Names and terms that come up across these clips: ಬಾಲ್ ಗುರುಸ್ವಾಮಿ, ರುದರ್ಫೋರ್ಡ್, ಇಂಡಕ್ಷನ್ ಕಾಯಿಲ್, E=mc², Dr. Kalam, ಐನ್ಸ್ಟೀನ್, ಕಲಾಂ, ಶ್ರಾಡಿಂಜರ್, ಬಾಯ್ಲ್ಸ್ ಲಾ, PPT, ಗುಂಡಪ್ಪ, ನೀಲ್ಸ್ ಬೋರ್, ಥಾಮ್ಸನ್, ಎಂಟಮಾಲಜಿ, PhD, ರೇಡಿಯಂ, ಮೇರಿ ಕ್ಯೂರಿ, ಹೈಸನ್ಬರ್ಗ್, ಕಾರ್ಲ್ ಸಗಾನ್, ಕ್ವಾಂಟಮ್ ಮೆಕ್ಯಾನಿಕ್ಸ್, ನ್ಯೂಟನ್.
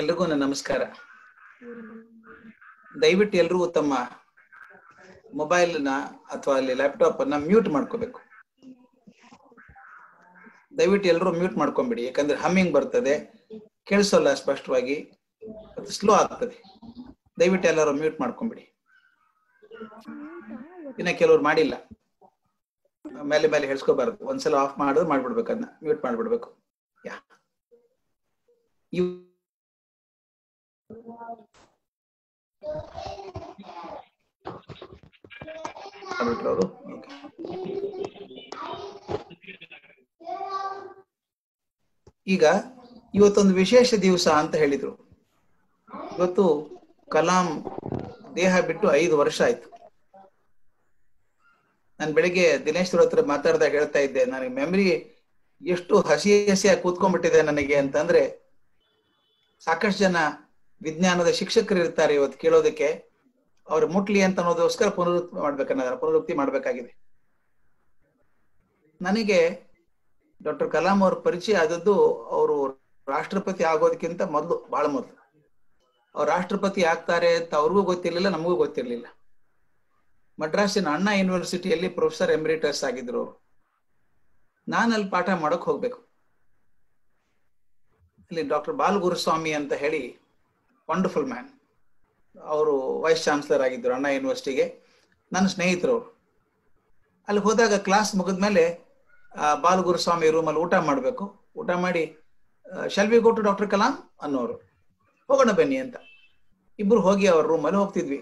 ಎಲ್ರಿಗೂ ನನ್ನ ನಮಸ್ಕಾರ. ದಯವಿಟ್ಟು ಎಲ್ಲರೂ ತಮ್ಮ ಮೊಬೈಲ್ ನ ಅಥವಾ ಅಲ್ಲಿ ಲ್ಯಾಪ್ಟಾಪ್ ಅನ್ನು ಮ್ಯೂಟ್ ಮಾಡ್ಕೋಬೇಕು. ದಯವಿಟ್ಟು ಎಲ್ಲರೂ ಮ್ಯೂಟ್ ಮಾಡ್ಕೊಂಡ್ಬಿಡಿ, ಯಾಕಂದ್ರೆ ಹಮ್ಮಿಂಗ್ ಬರ್ತದೆ, ಕೇಳಿಸೋಲ್ಲ ಸ್ಪಷ್ಟವಾಗಿ, ಅದು ಸ್ಲೋ ಆಗ್ತದೆ. ದಯವಿಟ್ಟು ಎಲ್ಲರೂ ಮ್ಯೂಟ್ ಮಾಡ್ಕೊಂಡ್ಬಿಡಿ. ಇನ್ನ ಕೆಲವರು ಮಾಡಿಲ್ಲ, ಮೇಲೆ ಮೇಲೆ ಹೇಳ್ಸ್ಕೋಬಾರ್ದು. ಒಂದ್ಸಲ ಆಫ್ ಮಾಡೋದು ಮಾಡ್ಬಿಡ್ಬೇಕು, ಅದನ್ನ ಮ್ಯೂಟ್ ಮಾಡ್ಬಿಡ್ಬೇಕು. ಯಾ ಅವರು ಈಗ ಇವತ್ತೊಂದು ವಿಶೇಷ ದಿವಸ ಅಂತ ಹೇಳಿದ್ರು. ಇವತ್ತು ಕಲಾಂ ದೇಹ ಬಿಟ್ಟು 5 ವರ್ಷ ಆಯ್ತು. ನಾನು ಬೆಳಿಗ್ಗೆ ದಿನೇಶ್ ಹತ್ರ ಮಾತಾಡಿದಾಗ ಹೇಳ್ತಾ ಇದ್ದೆ, ನನಗೆ ಮೆಮರಿ ಎಷ್ಟು ಹಸಿಯಾಗಿ ಕೂತ್ಕೊಂಡ್ಬಿಟ್ಟಿದೆ ನನಗೆ ಅಂತಂದ್ರೆ, ಸಾಕಷ್ಟು ಜನ ವಿಜ್ಞಾನದ ಶಿಕ್ಷಕರು ಇರ್ತಾರೆ ಇವತ್ತು ಕೇಳೋದಕ್ಕೆ, ಅವ್ರ ಮುಟ್ಲಿ ಅಂತ ಅನ್ನೋದಕ್ಕೋಸ್ಕರ ಪುನರುಕ್ತಿ ಮಾಡ್ಬೇಕಾಗಿದೆ. ನನಗೆ ಡಾಕ್ಟರ್ ಕಲಾಂ ಅವ್ರ ಪರಿಚಯ ಆದದ್ದು ಅವರು ರಾಷ್ಟ್ರಪತಿ ಆಗೋದಕ್ಕಿಂತ ಮೊದಲು, ಬಹಳ ಮೊದಲು. ಅವ್ರು ರಾಷ್ಟ್ರಪತಿ ಆಗ್ತಾರೆ ಅಂತ ಅವ್ರಿಗೂ ಗೊತ್ತಿರ್ಲಿಲ್ಲ, ನಮಗೂ ಗೊತ್ತಿರ್ಲಿಲ್ಲ. ಮಡ್ರಾಸಿನ ಅಣ್ಣಾ ಯೂನಿವರ್ಸಿಟಿಯಲ್ಲಿ ಪ್ರೊಫೆಸರ್ ಎಮಿರಿಟಸ್ ಆಗಿದ್ರು ಅವರು. ನಾನಲ್ಲಿ ಪಾಠ ಮಾಡೋಕ್ ಹೋಗ್ಬೇಕು. ಅಲ್ಲಿ ಡಾಕ್ಟರ್ ಬಾಲ್ ಗುರುಸ್ವಾಮಿ ಅಂತ ಹೇಳಿ ವಂಡರ್ಫುಲ್ ಮ್ಯಾನ್, ಅವರು ವೈಸ್ ಚಾನ್ಸಲರ್ ಆಗಿದ್ದರು ಅಣ್ಣಾ ಯೂನಿವರ್ಸಿಟಿಗೆ, ನನ್ನ ಸ್ನೇಹಿತರು ಅವರು. ಅಲ್ಲಿ ಹೋದಾಗ ಕ್ಲಾಸ್ ಮುಗಿದ್ಮೇಲೆ ಬಾಲ್ ಗುರುಸ್ವಾಮಿ ರೂಮಲ್ಲಿ ಊಟ ಮಾಡಬೇಕು. ಊಟ ಮಾಡಿ shall we go to doctor ಕಲಾಂ ಅನ್ನೋರು, ಹೋಗೋಣ ಬನ್ನಿ ಅಂತ. ಇಬ್ಬರು ಹೋಗಿ ಅವ್ರ ರೂಮಲ್ಲಿ ಹೋಗ್ತಿದ್ವಿ.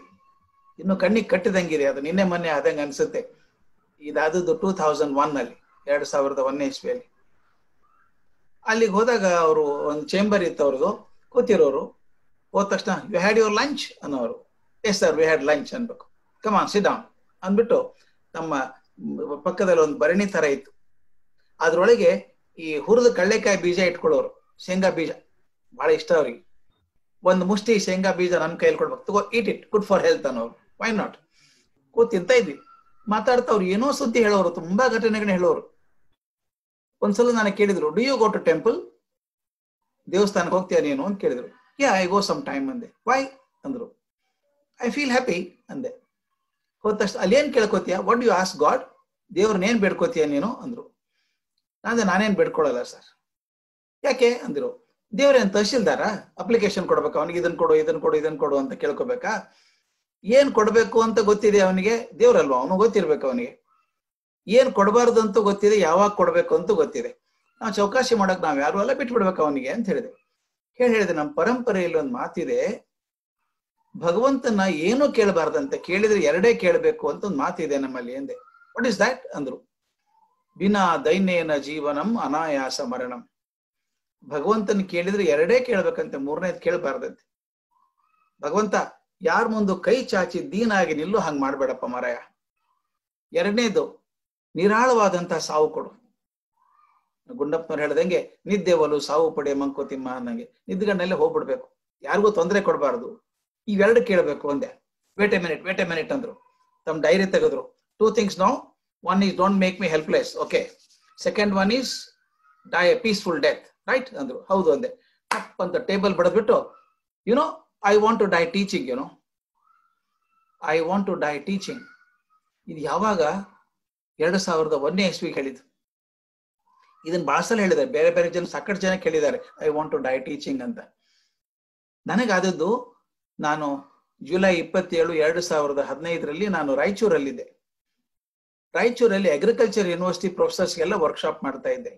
ಇನ್ನು ಕಣ್ಣಿಗೆ ಕಟ್ಟಿದಂಗಿದೆ, ಅದು ನಿನ್ನೆ ಮೊನ್ನೆ ಆದಂಗೆ ಅನ್ಸುತ್ತೆ. ಇದಾದದ್ದು 2001ನಲ್ಲಿ, 2001 ಇಸ್ವಿಯಲ್ಲಿ. ಅಲ್ಲಿಗೆ ಹೋದಾಗ ಅವರು ಒಂದು ಚೇಂಬರ್ ಇತ್ತು ಅವ್ರದ್ದು, ಕೂತಿರೋರು. ಹೋದ ತಕ್ಷಣ ಯು ಹ್ಯಾಡ್ ಯುವರ್ ಲಂಚ್ ಅನ್ನೋರು. Yes sir we had lunch ಅನ್ಬೇಕು. ಕಮಾನ್ ಸಿಟ್ ಡೌನ್ ಅಂದ್ಬಿಟ್ಟು, ನಮ್ಮ ಪಕ್ಕದಲ್ಲಿ ಒಂದು ಭರಣಿ ತರ ಇತ್ತು, ಅದ್ರೊಳಗೆ ಈ ಹುರಿದ ಕಳ್ಳೆಕಾಯಿ ಬೀಜ ಇಟ್ಕೊಳ್ಳೋರು, ಶೇಂಗಾ ಬೀಜ ಬಹಳ ಇಷ್ಟ ಅವ್ರಿಗೆ. ಒಂದು ಮುಷ್ಟಿ ಶೇಂಗಾ ಬೀಜ ನನ್ನ ಕೈಯಲ್ಲಿ ಕೊಡ್ಬೇಕು, ತಗೋ eat it, good for health ಅನ್ನೋರು. Why not. ಕೂತ್ ತಿಂತ ಇದ್ವಿ, ಮಾತಾಡ್ತಾ ಅವ್ರು ಏನೋ ಸುದ್ದಿ ಹೇಳೋರು, ತುಂಬಾ ಘಟನೆಗಳನ್ನ ಹೇಳೋರು. ಒಂದ್ಸಲ ನಾನು ಕೇಳಿದ್ರು, do you go to temple, ದೇವಸ್ಥಾನಕ್ಕೆ ಹೋಗ್ತೀಯ ನೀನು ಅಂತ ಕೇಳಿದ್ರು. Yeah I go some time ಅಂದೆ. ವೈ ಅಂದ್ರು. ಐ ಫೀಲ್ ಹ್ಯಾಪಿ ಅಂದೆ. ಹೋದ ತಕ್ಷಣ ಅಲ್ಲಿ ಏನ್ ಕೇಳ್ಕೊತೀಯ, ವಾಟ್ ಯು ಆಸ್ಕ್ ಗಾಡ್, ದೇವ್ರನ್ನ ಏನ್ ಬೇಡ್ಕೋತೀಯ ನೀನು ಅಂದ್ರು. ನಾನೇ ನಾನೇನ್ ಬೇಡ್ಕೊಳ್ಳಲ್ಲ ಸರ್. ಯಾಕೆ ಅಂದ್ರು. ದೇವ್ರೇನ್ ತಹಶೀಲ್ದಾರ, ಅಪ್ಲಿಕೇಶನ್ ಕೊಡ್ಬೇಕು, ಅವನಿಗೆ ಇದನ್ನ ಕೊಡು ಇದನ್ನ ಕೊಡು ಇದನ್ನ ಕೊಡು ಅಂತ ಕೇಳ್ಕೊಬೇಕಾ? ಏನ್ ಕೊಡ್ಬೇಕು ಅಂತ ಗೊತ್ತಿದೆ ಅವನಿಗೆ, ದೇವ್ರಲ್ವಾ ಅವನು, ಗೊತ್ತಿರ್ಬೇಕು ಅವನಿಗೆ. ಏನ್ ಕೊಡಬಾರ್ದು ಅಂತ ಗೊತ್ತಿದೆ, ಯಾವಾಗ ಕೊಡ್ಬೇಕು ಅಂತ ಗೊತ್ತಿದೆ. ನಾವು ಚೌಕಾಸಿ ಮಾಡಕ್ ನಾವ್ ಯಾರು ಅಲ್ಲ, ಬಿಟ್ಬಿಡ್ಬೇಕು ಅವನಿಗೆ ಅಂತ ಹೇಳಿದೆ. ಹೇಳಿದೆ ನಮ್ಮ ಪರಂಪರೆಯಲ್ಲಿ ಒಂದು ಮಾತಿದೆ, ಭಗವಂತನ ಏನೂ ಕೇಳಬಾರ್ದಂತೆ, ಕೇಳಿದ್ರೆ 2 ಕೇಳಬೇಕು ಅಂತ ಒಂದು ಮಾತಿದೆ ನಮ್ಮಲ್ಲಿ ಎಂದೆ. ವಾಟ್ ಇಸ್ ದ್ಯಾಟ್ ಅಂದ್ರು. ಬಿನಾ ದೈನೇನ ಜೀವನಂ ಅನಾಯಾಸ ಮರಣಂ. ಭಗವಂತನ ಕೇಳಿದ್ರೆ 2 ಕೇಳಬೇಕಂತೆ, 3ನೇದು ಕೇಳಬಾರ್ದಂತೆ. ಭಗವಂತ ಯಾರ ಮುಂದೆ ಕೈ ಚಾಚಿ ದೀನಾಗಿ ನಿಲ್ಲು ಹಂಗ್ ಮಾಡ್ಬೇಡಪ್ಪ ಮಾರಾಯ. 2ನೇದು ನಿರಾಳವಾದಂತಹ ಸಾವು ಕೊಡು. ಗುಂಡಪ್ಪನವ್ರು ಹೇಳ್ದಂಗೆ ನಿದ್ದೆ ಒಲು ಸಾವು ಪಡೆ ಮಂಕೋತಿಮ್ಮ ಅನ್ನಂಗೆ, ನಿದ್ಗಣ್ಣಲ್ಲೇ ಹೋಗ್ಬಿಡ್ಬೇಕು, ಯಾರಿಗೂ ತೊಂದರೆ ಕೊಡಬಾರ್ದು, ಇವೆರಡು ಕೇಳಬೇಕು ಅಂದೆ. ವೇಟ್ ಎ ಮಿನಿಟ್ ಅಂದ್ರು. ತಮ್ಮ ಡೈರಿ ತೆಗೆದ್ರು. 2 things now, 1 is don't make me helpless, okay. Second 1 is die a peaceful death, right ಅಂದ್ರು. ಹೌದು ಅಂದೆ. ಟಪ್ ಅಂತ ಟೇಬಲ್ ಬಡದ್ಬಿಟ್ಟು, you know I want to die teaching, you know I want to die teaching. ಇದು ಯಾವಾಗ? 2001ನೇ ಇಸ್ವಿಗೆ ಹೇಳಿದ್ರು. ಇದನ್ನ ಬಹಳ ಸಲ ಹೇಳಿದ್ದಾರೆ, ಬೇರೆ ಬೇರೆ ಜನ, ಸಾಕಷ್ಟು ಜನ ಕೇಳಿದ್ದಾರೆ I want to die teaching ಅಂತ. ನನಗಾದದ್ದು, ನಾನು ಜುಲೈ 27, 2015ರಲ್ಲಿ ನಾನು ರಾಯಚೂರಲ್ಲಿದ್ದೆ. ರಾಯಚೂರಲ್ಲಿ ಅಗ್ರಿಕಲ್ಚರ್ ಯೂನಿವರ್ಸಿಟಿ ಪ್ರೊಫೆಸರ್ಸ್ಗೆಲ್ಲ ವರ್ಕ್ಶಾಪ್ ಮಾಡ್ತಾ ಇದ್ದೆ.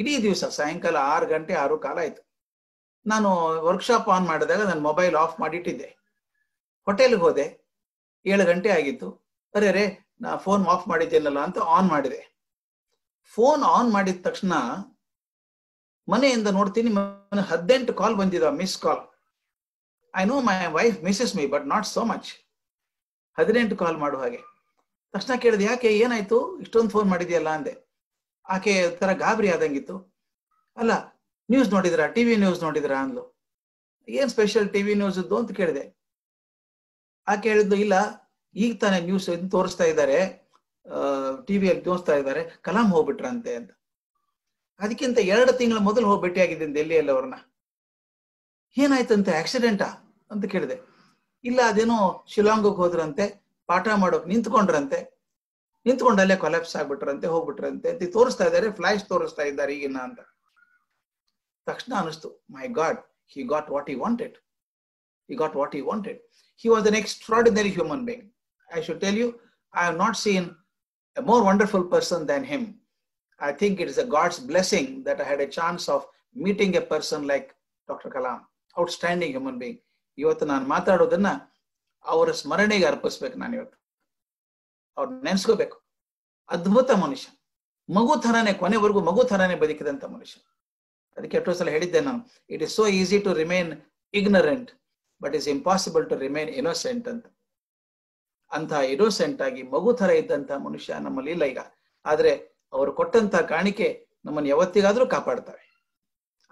ಇಡೀ ದಿವಸ, ಸಾಯಂಕಾಲ 6 ಗಂಟೆ 6 ಕಾಲ ಆಯ್ತು. ನಾನು ವರ್ಕ್ಶಾಪ್ ಆನ್ ಮಾಡಿದಾಗ ನನ್ನ ಮೊಬೈಲ್ ಆಫ್ ಮಾಡಿಟ್ಟಿದ್ದೆ. ಹೋಟೆಲ್ಗೆ ಹೋದೆ, 7 ಗಂಟೆ ಆಗಿತ್ತು. ಅರೆ ನಾ ಫೋನ್ ಆಫ್ ಮಾಡಿದ್ದೇನಲ್ಲ ಅಂತ ಆನ್ ಮಾಡಿದೆ. ಫೋನ್ ಆನ್ ಮಾಡಿದ ತಕ್ಷಣ ಮನೆಯಿಂದ ನೋಡ್ತೀನಿ, 18 ಕಾಲ್ ಬಂದಿದ್ದಾವೆ, miss call. I know my wife misses me but not so much. 18 call ಮಾಡೋ ಹಾಗೆ. ತಕ್ಷಣ ಕೇಳಿದೆ, ಯಾಕೆ ಏನಾಯ್ತು ಇಷ್ಟೊಂದು ಫೋನ್ ಮಾಡಿದೆಯಲ್ಲ ಅಂದೆ. ಆಕೆ ಥರ ಗಾಬರಿ ಆದಂಗಿತ್ತು. ಅಲ್ಲ ನ್ಯೂಸ್ ನೋಡಿದ್ರಾ, ಟಿವಿ ನ್ಯೂಸ್ ನೋಡಿದ್ರಾ ಅಂದ್ಲು. ಏನ್ ಸ್ಪೆಷಲ್ ಟಿವಿ ನ್ಯೂಸ್ ಇದ್ದು ಅಂತ ಕೇಳಿದೆ. ಆಕೆ ಹೇಳಿದ್ದು, ಇಲ್ಲ ಈಗ ತಾನೇ ನ್ಯೂಸ್ ತೋರಿಸ್ತಾ ಇದ್ದಾರೆ, ಟಿವಿಯಲ್ಲಿ ತೋರಿಸ್ತಾ ಇದ್ದಾರೆ, ಕಲಾಂ ಹೋಗ್ಬಿಟ್ರಂತೆ ಅಂತ. ಅದಕ್ಕಿಂತ 2 ತಿಂಗಳ ಮೊದಲು ಹೋಗಿ ಭೇಟಿ ಆಗಿದ್ದೀನಿ ಡೆಲ್ಲಿಯಲ್ಲಿ ಅವ್ರನ್ನ. ಏನಾಯ್ತಂತೆ ಆಕ್ಸಿಡೆಂಟಾ ಅಂತ ಕೇಳಿದೆ. ಇಲ್ಲ ಅದೇನೋ ಶಿಲಾಂಗಕ್ಕೆ ಹೋದ್ರಂತೆ, ಪಾಠ ಮಾಡೋಕೆ ನಿಂತ್ಕೊಂಡ್ರಂತೆ, ನಿಂತ್ಕೊಂಡು ಅಲ್ಲೇ ಕೊಲ್ಯಾಪ್ಸ್ ಆಗ್ಬಿಟ್ರಂತೆ, ಹೋಗ್ಬಿಟ್ರಂತೆ ಅಂತ ತೋರಿಸ್ತಾ ಇದ್ದಾರೆ, ಫ್ಲಾಶ್ ತೋರಿಸ್ತಾ ಇದ್ದಾರೆ ಈಗಿನ ಅಂತ. ತಕ್ಷಣ ಅನಿಸ್ತು, my God, he got what he wanted. He got what he wanted. He was an extraordinary human being. I should tell you, I have not seen a more wonderful person than him. I think it is a God's blessing that I had a chance of meeting a person like Dr. Kalam, outstanding human being. Ivattu naan maataadodanna avara smaranege arpisbeku, naan ivattu avaru neneskobeku. Adbhuta manusha, magu tharane konevargu magu tharane badikidanta manusha. Adakke ettu sala helidde naan, it is so easy to remain ignorant but it is impossible to remain innocent anta. Anta innocent agi magu thara iddanta manusha nammalli illa iga. Aadre ಅವರು ಕೊಟ್ಟಂತ ಕಾಣಿಕೆ ನಮ್ಮನ್ನು ಯಾವತ್ತಿಗಾದರೂ ಕಾಪಾಡ್ತವೆ.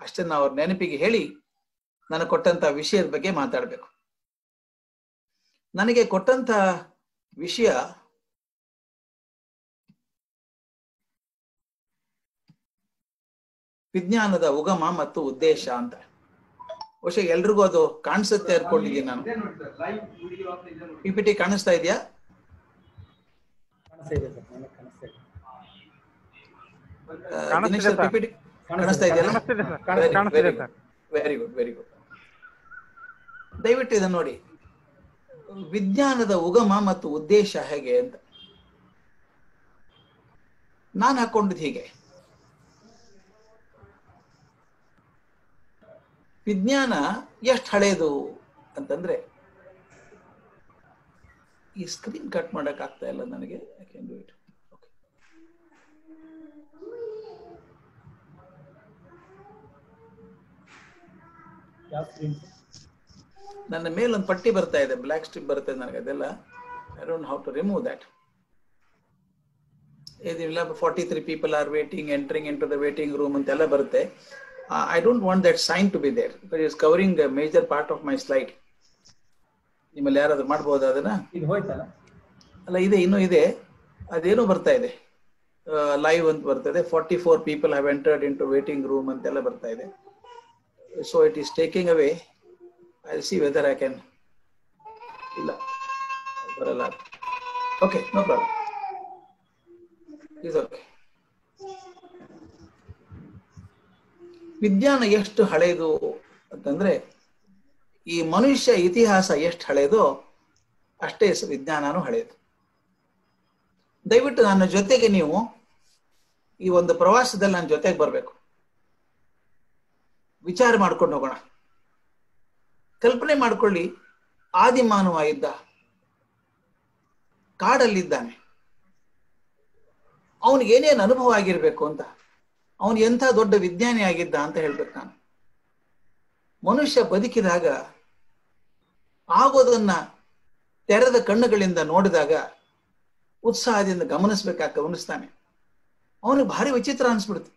ಅಷ್ಟನ್ನ ಅವ್ರ ನೆನಪಿಗೆ ಹೇಳಿ ನಾನು ಕೊಟ್ಟಂತ ವಿಷಯದ ಬಗ್ಗೆ ಮಾತಾಡಬೇಕು. ನನಗೆ ಕೊಟ್ಟಂತ ವಿಷಯ ವಿಜ್ಞಾನದ ಉಗಮ ಮತ್ತು ಉದ್ದೇಶ ಅಂತ. ಬಹುಶಃ ಎಲ್ರಿಗೂ ಅದು ಕಾಣಿಸುತ್ತೆ ಅನ್ಕೊಂಡಿದ್ದೀನಿ ನಾನು. PPT ಕಾಣಿಸ್ತಾ ಇದೆಯಾ? ದಯವಿಟ್ಟು ಇದನ್ನ ನೋಡಿ, ವಿಜ್ಞಾನದ ಉಗಮ ಮತ್ತು ಉದ್ದೇಶ ಹೇಗೆ ಅಂತ. ನಾನು ಹಾಕೊಂಡಿದ್ದು ಹೀಗೆ, ವಿಜ್ಞಾನ ಎಷ್ಟು ಹಳೆಯದು ಅಂತಂದ್ರೆ, ಈ ಸ್ಕ್ರೀನ್ ಕಟ್ ಮಾಡಕ್ ಆಗ್ತಾ ಇಲ್ಲ ನನಗೆ. ನನ್ನ ಮೇಲೊಂದು ಪಟ್ಟಿ ಬರ್ತಾ ಇದೆ, ಬ್ಲ್ಯಾಕ್ ಸ್ಟ್ರಿಪ್ ಬರ್ತಾ ಇದೆ ನನಗೆ. ಅದೆಲ್ಲ I don't how to remove that. ಇದಿಲ್ಲ 43 people are waiting entering in to the waiting room ಅಂತೆಲ್ಲ ಬರುತ್ತೆ. I don't want that sign to be there because it's covering a major part of my slide. ನಿಮ್ಮಲ್ಲಿ ಯಾರಾದ್ರೂ ಮಾಡ್ಬೋದು ಅದನ್ನ? ಅಲ್ಲ, ಇದೆ, ಇನ್ನೂ ಇದೆ, ಅದೇನೋ ಬರ್ತಾ ಇದೆ. ಲೈವ್ ಅಂತ ಬರ್ತಾಯಿದೆ. 44 people have entered in to waiting room ಅಂತೆಲ್ಲ ಬರ್ತಾ ಇದೆ. So it is taking away. I'll see whether I can. Okay, no problem. It's okay. ವಿಜ್ಞಾನ ಎಷ್ಟು ಹಳೆಯದು ಅಂತಂದ್ರೆ, ಈ ಮನುಷ್ಯ ಇತಿಹಾಸ ಎಷ್ಟು ಹಳೆಯದೋ ಅಷ್ಟೇ ವಿಜ್ಞಾನನೂ ಹಳೆಯದು. ದಯವಿಟ್ಟು ನನ್ನ ಜೊತೆಗೆ ನೀವು ಈ ಒಂದು ಪ್ರವಾಸದಲ್ಲಿ ನನ್ನ ಜೊತೆಗೆ ಬರಬೇಕು. ವಿಚಾರ ಮಾಡ್ಕೊಂಡು ಹೋಗೋಣ. ಕಲ್ಪನೆ ಮಾಡ್ಕೊಳ್ಳಿ, ಆದಿಮಾನವ ಇದ್ದ, ಕಾಡಲ್ಲಿದ್ದಾನೆ, ಅವನಿಗೆ ಏನೇನು ಅನುಭವ ಆಗಿರ್ಬೇಕು ಅಂತ, ಅವನು ಎಂಥ ದೊಡ್ಡ ವಿಜ್ಞಾನಿ ಆಗಿದ್ದ ಅಂತ ಹೇಳ್ಬೇಕು ನಾನು. ಮನುಷ್ಯ ಬದುಕಿದಾಗ ಆಗೋದನ್ನ ತೆರೆದ ಕಣ್ಣುಗಳಿಂದ ನೋಡಿದಾಗ ಉತ್ಸಾಹದಿಂದ ಗಮನಿಸ್ತಾನೆ. ಅವನಿಗೆ ಭಾರಿ ವಿಚಿತ್ರ ಅನ್ಸ್ಬಿಡುತ್ತೆ.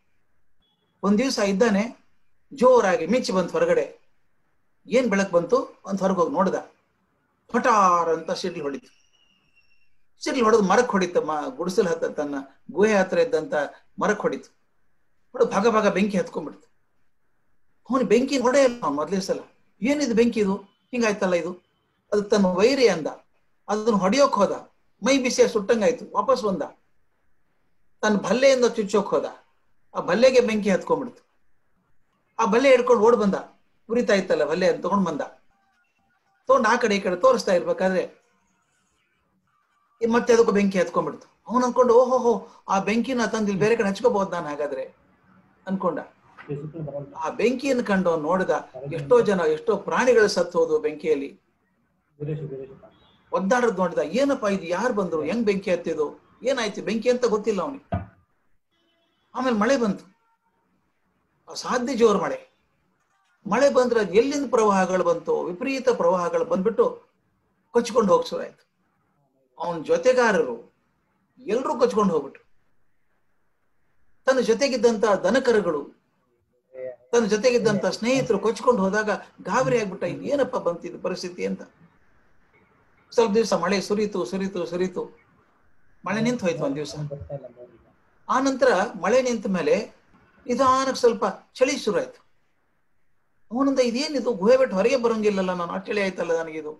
ಒಂದ್ ದಿವ್ಸ ಇದ್ದಾನೆ, ಜೋರಾಗಿ ಮಿಚ್ಚಿ ಬಂತು ಹೊರಗಡೆ, ಏನ್ ಬೆಳಕು ಬಂತು ಅಂತ ಹೊರಗೋಗಿ ನೋಡ್ದ, ಪಟಾರ್ ಅಂತ ಸಿಡ್ಲು ಹೊಡಿತು. ಸಿಡ್ಲು ಹೊಡೆದು ಮರಕ್ಕೆ ಹೊಡಿತಮ್ಮ, ಗುಡಿಸಲು ಹತ್ತ ತನ್ನ ಗುಹೆ ಹತ್ರ ಇದ್ದಂತ ಮರಕ್ಕೆ ಹೊಡಿತು. ಹೊಡೆದು ಭಾಗ ಭಾಗ ಬೆಂಕಿ ಹತ್ಕೊಂಡ್ಬಿಡ್ತು. ಅವನು ಬೆಂಕಿ ಹೊಡೆಯಲ್ಲ ಮೊದಲೇ ಸಲ. ಏನಿದು ಬೆಂಕಿ, ಇದು ಹಿಂಗಾಯ್ತಲ್ಲ ಇದು, ಅದು ತನ್ನ ವೈರಿ ಅಂದ. ಅದನ್ನು ಹೊಡೆಯೋಕ್ ಹೋದ, ಮೈ ಬಿಸಿಯ ಸುಟ್ಟಂಗಾಯ್ತು. ವಾಪಸ್ ಬಂದ, ತನ್ನ ಭಲ್ಲೆಯಿಂದ ಚುಚ್ಚೋಕ್ ಹೋದ, ಆ ಭಲ್ಲೆಗೆ ಬೆಂಕಿ ಹತ್ಕೊಂಡ್ಬಿಡ್ತು. ಆ ಬಲ್ಲೆ ಹಿಡ್ಕೊಂಡು ಓಡ್ ಬಂದ, ಉರಿತಾ ಇತ್ತಲ್ಲ ಬಲ್ಲೆ ಅಂತ ತಗೊಂಡ್ ಬಂದ. ತಗೊಂಡು ಆ ಕಡೆ ಈ ಕಡೆ ತೋರಿಸ್ತಾ ಇರ್ಬೇಕಾದ್ರೆ ಮತ್ತೆ ಅದಕ್ಕೂ ಬೆಂಕಿ ಹತ್ಕೊಂಡ್ಬಿಡ್ತು. ಅವನು ಅನ್ಕೊಂಡು, ಓಹೋಹೋ, ಆ ಬೆಂಕಿನ ತಂದು ಬೇರೆ ಕಡೆ ಹಚ್ಕೋಬಹುದು ನಾನು ಹಾಗಾದ್ರೆ ಅನ್ಕೊಂಡ. ಆ ಬೆಂಕಿಯನ್ನು ಕಂಡು ನೋಡಿದ, ಎಷ್ಟೋ ಜನ, ಎಷ್ಟೋ ಪ್ರಾಣಿಗಳು ಸತ್ತು ಹೋದು ಬೆಂಕಿಯಲ್ಲಿ, ಒದ್ದಾಡದ್ ನೋಡಿದ. ಏನಪ್ಪಾ ಇದು, ಯಾರು ಬಂದ್ರು, ಹೆಂಗ್ ಬೆಂಕಿ ಹತ್ತಿದು, ಏನಾಯ್ತು ಬೆಂಕಿ ಅಂತ ಗೊತ್ತಿಲ್ಲ ಅವನಿಗೆ. ಆಮೇಲೆ ಮಳೆ ಬಂತು, ಅಸಾಧ್ಯ ಜೋರು ಮಳೆ. ಮಳೆ ಬಂದ್ರೆ ಎಲ್ಲಿಂದ ಪ್ರವಾಹಗಳು ಬಂತು, ವಿಪರೀತ ಪ್ರವಾಹಗಳು ಬಂದ್ಬಿಟ್ಟು ಕೊಚ್ಕೊಂಡು ಹೋಗಿ ಶುರುವಾಯ್ತು. ಅವನ ಜೊತೆಗಾರರು ಎಲ್ಲರೂ ಕೊಚ್ಕೊಂಡು ಹೋಗ್ಬಿಟ್ರು. ತನ್ನ ಜೊತೆಗಿದ್ದಂತ ದನಕರುಗಳು, ತನ್ನ ಜೊತೆಗಿದ್ದಂತ ಸ್ನೇಹಿತರು ಕೊಚ್ಕೊಂಡು ಹೋದಾಗ ಗಾಬರಿ ಆಗ್ಬಿಟ್ಟ, ಏನಪ್ಪ ಬಂತಿದ್ದು ಪರಿಸ್ಥಿತಿ ಅಂತ. ಸ್ವಲ್ಪ ದಿವಸ ಮಳೆ ಸುರಿತು ಸುರಿತು ಸುರಿತು, ಮಳೆ ನಿಂತು ಹೋಯ್ತು ಒಂದ್ ದಿವ್ಸ. ಆ ನಂತರ ಮಳೆ ನಿಂತ ಮೇಲೆ ನಿಧಾನಕ್ಕೆ ಸ್ವಲ್ಪ ಚಳಿ ಶುರು ಆಯ್ತು. ಅವನಂದ ಇದೇನಿದು ಗುಹೆ ಬಿಟ್ಟು ಹೊರಗೆ ಬರಂಗಿಲ್ಲಲ್ಲ, ನಾನು ಅಟ್ಟಳೆ ಆಯ್ತಲ್ಲ, ನನಗಿದು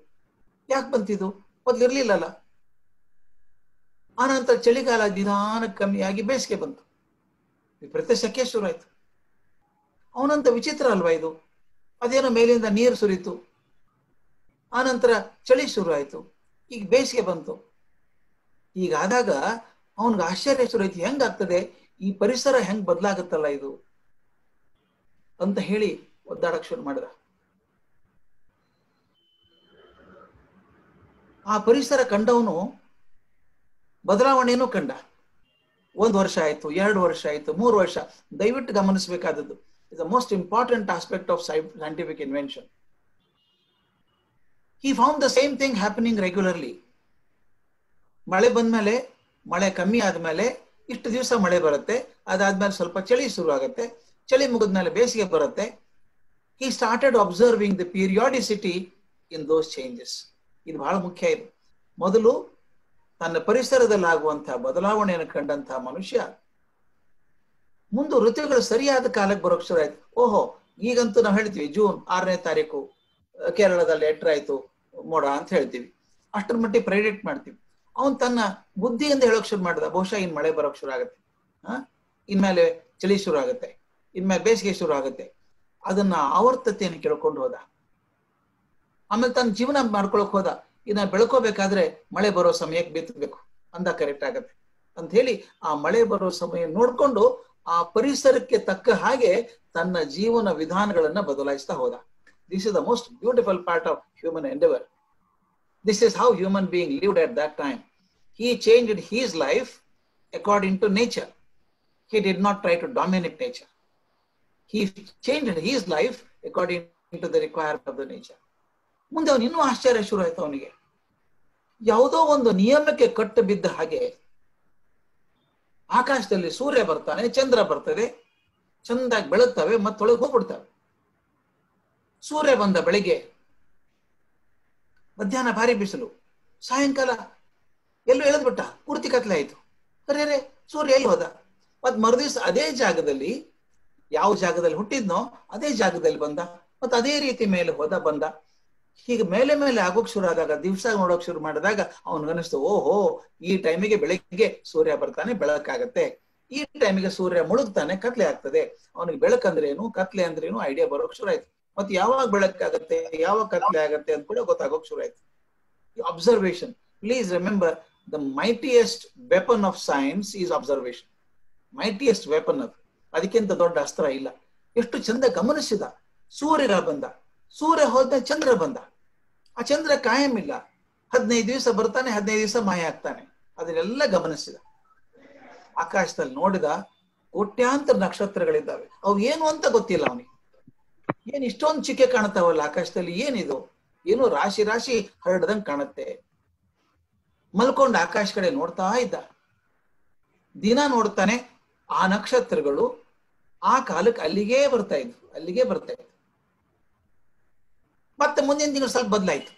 ಯಾಕೆ ಬಂತಿದು, ಮೊದಲಿರ್ಲಿಲ್ಲಲ್ಲ. ಆನಂತರ ಚಳಿಗಾಲ ನಿಧಾನ ಕಮ್ಮಿಯಾಗಿ ಬೇಸಿಗೆ ಬಂತು, ವಿಪರೀತ ಶಕೆ ಶುರು ಆಯ್ತು. ಅವನಂತ ವಿಚಿತ್ರ ಅಲ್ವಾ ಇದು, ಅದೇನೋ ಮೇಲಿಂದ ನೀರು ಸುರಿತು, ಆನಂತರ ಚಳಿ ಶುರು ಆಯ್ತು, ಈಗ ಬೇಸಿಗೆ ಬಂತು. ಹೀಗಾದಾಗ ಅವನ್ಗೆ ಆಶ್ಚರ್ಯ ಶುರು ಆಯ್ತು, ಹೆಂಗಾಗ್ತದೆ ಈ ಪರಿಸರ, ಹೆಂಗ್ ಬದಲಾಗುತ್ತಲ್ಲ ಇದು ಅಂತ ಹೇಳಿ ಒದ್ದಾಡಕ್ ಶುರು ಮಾಡಿದ. ಆ ಪರಿಸರ ಕಂಡವನು ಬದಲಾವಣೆಯನ್ನು ಕಂಡ. 1 ವರ್ಷ ಆಯ್ತು, 2 ವರ್ಷ ಆಯ್ತು, 3 ವರ್ಷ. ದಯವಿಟ್ಟು ಗಮನಿಸಬೇಕಾದದ್ದು, is the most important aspect of scientific invention. He found the same thing happening regularly. ಮಳೆ ಬಂದ್ಮೇಲೆ, ಮಳೆ ಕಮ್ಮಿ ಆದ್ಮೇಲೆ ಇಷ್ಟು ದಿವಸ ಮಳೆ ಬರುತ್ತೆ, ಅದಾದ್ಮೇಲೆ ಸ್ವಲ್ಪ ಚಳಿ ಶುರು ಆಗುತ್ತೆ, ಚಳಿ ಮುಗಿದ್ಮೇಲೆ ಬೇಸಿಗೆ ಬರುತ್ತೆ. He started observing the periodicity in those changes. ಇದು ಬಹಳ ಮುಖ್ಯ. ಇದು ಮೊದಲು ತನ್ನ ಪರಿಸರದಲ್ಲಿ ಆಗುವಂತಹ ಬದಲಾವಣೆಯನ್ನು ಕಂಡಂತಹ ಮನುಷ್ಯ ಮುಂದೆ ಋತುಗಳು ಸರಿಯಾದ ಕಾಲಕ್ಕೆ ಬರೋಕ್ ಶುರು ಆಯ್ತು. ಓಹೋ, ಈಗಂತೂ ನಾವು ಹೇಳ್ತೀವಿ June 6 ಕೇರಳದಲ್ಲಿ ಎಟ್ರಾಯ್ತು ಮೋಡ ಅಂತ ಹೇಳ್ತೀವಿ, ಅಷ್ಟರ ಮಟ್ಟಿಗೆ ಪ್ರೆಡಿಕ್ಟ್ ಮಾಡ್ತೀವಿ. ಅವನು ತನ್ನ ಬುದ್ಧಿಯಿಂದ ಹೇಳೋಕ್ ಶುರು ಮಾಡಿದ, ಬಹುಶಃ ಇನ್ ಮಳೆ ಬರೋಕ್ ಶುರು ಆಗುತ್ತೆ, ಇನ್ಮೇಲೆ ಚಳಿ ಶುರು ಆಗುತ್ತೆ, ಇನ್ಮೇಲೆ ಬೇಸಿಗೆ ಶುರು ಆಗುತ್ತೆ. ಅದನ್ನ ಆವರ್ತತೆಯನ್ನು ಕೇಳ್ಕೊಂಡು ಹೋದ. ಆಮೇಲೆ ತನ್ನ ಜೀವನ ಮಾಡ್ಕೊಳಕ್ ಹೋದ, ಇದನ್ನ ಬೆಳ್ಕೋಬೇಕಾದ್ರೆ ಮಳೆ ಬರೋ ಸಮಯಕ್ಕೆ ಬಿತ್ತಬೇಕು ಅಂದ ಕರೆಕ್ಟ್ ಆಗತ್ತೆ ಅಂತ ಹೇಳಿ ಆ ಮಳೆ ಬರೋ ಸಮಯ ನೋಡ್ಕೊಂಡು ಆ ಪರಿಸರಕ್ಕೆ ತಕ್ಕ ಹಾಗೆ ತನ್ನ ಜೀವನ ವಿಧಾನಗಳನ್ನ ಬದಲಾಯಿಸ್ತಾ ಹೋದ. This is the most beautiful part of human endeavor. This is how human being lived at that time. He changed his life according to nature. He did not try to dominate nature. He changed his life according to the requirement of the nature. ಮುಂದೆ ಅವನು ಇನ್ನೂ ಆಶ್ಚರ್ಯ ಶುರು ಆಯ್ತು. ಅವನಿಗೆ ಯಾವುದೋ ಒಂದು ನಿಯಮಕ್ಕೆ ಕಟ್ಟು ಬಿದ್ದ ಹಾಗೆ ಆಕಾಶದಲ್ಲಿ ಸೂರ್ಯ ಬರ್ತಾನೆ, ಚಂದ್ರ ಬರ್ತದೆ, ಚಂದಾಗಿ ಬೆಳಗ್ತವೆ, ಮತ್ತೊಳಗೆ ಹೋಗ್ಬಿಡ್ತವೆ. ಸೂರ್ಯ ಬಂದ ಬೆಳಿಗ್ಗೆ, ಮಧ್ಯಾಹ್ನ ಭಾರಿ ಬಿಸಿಲು, ಸಾಯಂಕಾಲ ಎಲ್ಲೂ ಎಳೆದ್ಬಿಟ್ಟ, ಪೂರ್ತಿ ಕತ್ಲೆ ಆಯ್ತು. ಅರೆ, ಸೂರ್ಯ ಎಲ್ಲಿ ಹೋದ? ಮತ್ ಮರುದಿವ್ಸ ಅದೇ ಜಾಗದಲ್ಲಿ, ಯಾವ ಜಾಗದಲ್ಲಿ ಹುಟ್ಟಿದ್ನೋ ಅದೇ ಜಾಗದಲ್ಲಿ ಬಂದ, ಮತ್ ಅದೇ ರೀತಿ ಮೇಲೆ ಹೋದ ಬಂದ. ಹೀಗೆ ಮೇಲೆ ಮೇಲೆ ಆಗೋಕ್ ಶುರು ಆದಾಗ, ದಿವ್ಸ ನೋಡೋಕ್ ಶುರು ಮಾಡಿದಾಗ ಅವನ್ಗನಿಸ್ತು, ಓಹೋ ಈ ಟೈಮಿಗೆ ಬೆಳಿಗ್ಗೆ ಸೂರ್ಯ ಬರ್ತಾನೆ, ಬೆಳಕಾಗತ್ತೆ, ಈ ಟೈಮಿಗೆ ಸೂರ್ಯ ಮುಳುಗ್ತಾನೆ, ಕತ್ಲೆ ಆಗ್ತದೆ. ಅವನಿಗೆ ಬೆಳಕಂದ್ರೆ ಏನು, ಕತ್ಲೆ ಅಂದ್ರೆ ಏನು ಐಡಿಯಾ ಬರೋಕ್ ಶುರು ಆಯ್ತು. ಮತ್ತೆ ಯಾವಾಗ ಬೆಳಕಾಗತ್ತೆ, ಯಾವಾಗ ಕತ್ಲೆ ಆಗತ್ತೆ ಅಂತ ಕೂಡ ಗೊತ್ತಾಗೋಕ್ ಶುರು ಆಯ್ತು. ಈ observation, please remember, the mightiest weapon of science is observation. Mightiest weapon ಅದು, ಅದಕ್ಕಿಂತ ದೊಡ್ಡ ಅಸ್ತ್ರ ಇಲ್ಲ. ಎಷ್ಟು ಚಂದ ಗಮನಿಸಿದ, ಸೂರ್ಯ ಬಂದ, ಸೂರ್ಯ ಹೋದ, ಚಂದ್ರ ಬಂದ. ಆ ಚಂದ್ರ ಕಾಯಂ ಇಲ್ಲ, 15 ದಿವಸ ಬರ್ತಾನೆ, 15 ದಿವಸ ಮಾಯ ಆಗ್ತಾನೆ. ಅದನ್ನೆಲ್ಲ ಗಮನಿಸಿದ. ಆಕಾಶದಲ್ಲಿ ನೋಡಿದ, ಕೋಟ್ಯಾಂತರ ನಕ್ಷತ್ರಗಳಿದ್ದಾವೆ, ಅವು ಏನು ಅಂತ ಗೊತ್ತಿಲ್ಲ ಅವನಿಗೆ. ಏನ್ ಇಷ್ಟೊಂದು ಚಿಕೆ ಕಾಣುತ್ತಾವಲ್ಲ ಆಕಾಶದಲ್ಲಿ, ಏನಿದು, ಏನೋ ರಾಶಿ ರಾಶಿ ಹರಡ್ದಂಗ್ ಕಾಣುತ್ತೆ. ಮಲ್ಕೊಂಡು ಆಕಾಶ ಕಡೆ ನೋಡ್ತಾ ಇದ್ದ, ದಿನ ನೋಡ್ತಾನೆ, ಆ ನಕ್ಷತ್ರಗಳು ಆ ಕಾಲಕ್ಕೆ ಅಲ್ಲಿಗೆ ಬರ್ತಾ ಇದ್ವು, ಅಲ್ಲಿಗೆ ಬರ್ತಾ ಇದ್ವು. ಮತ್ತೆ ಮುಂದಿನ ತಿಂಗಳು ಸ್ವಲ್ಪ ಬದಲಾಯ್ತು.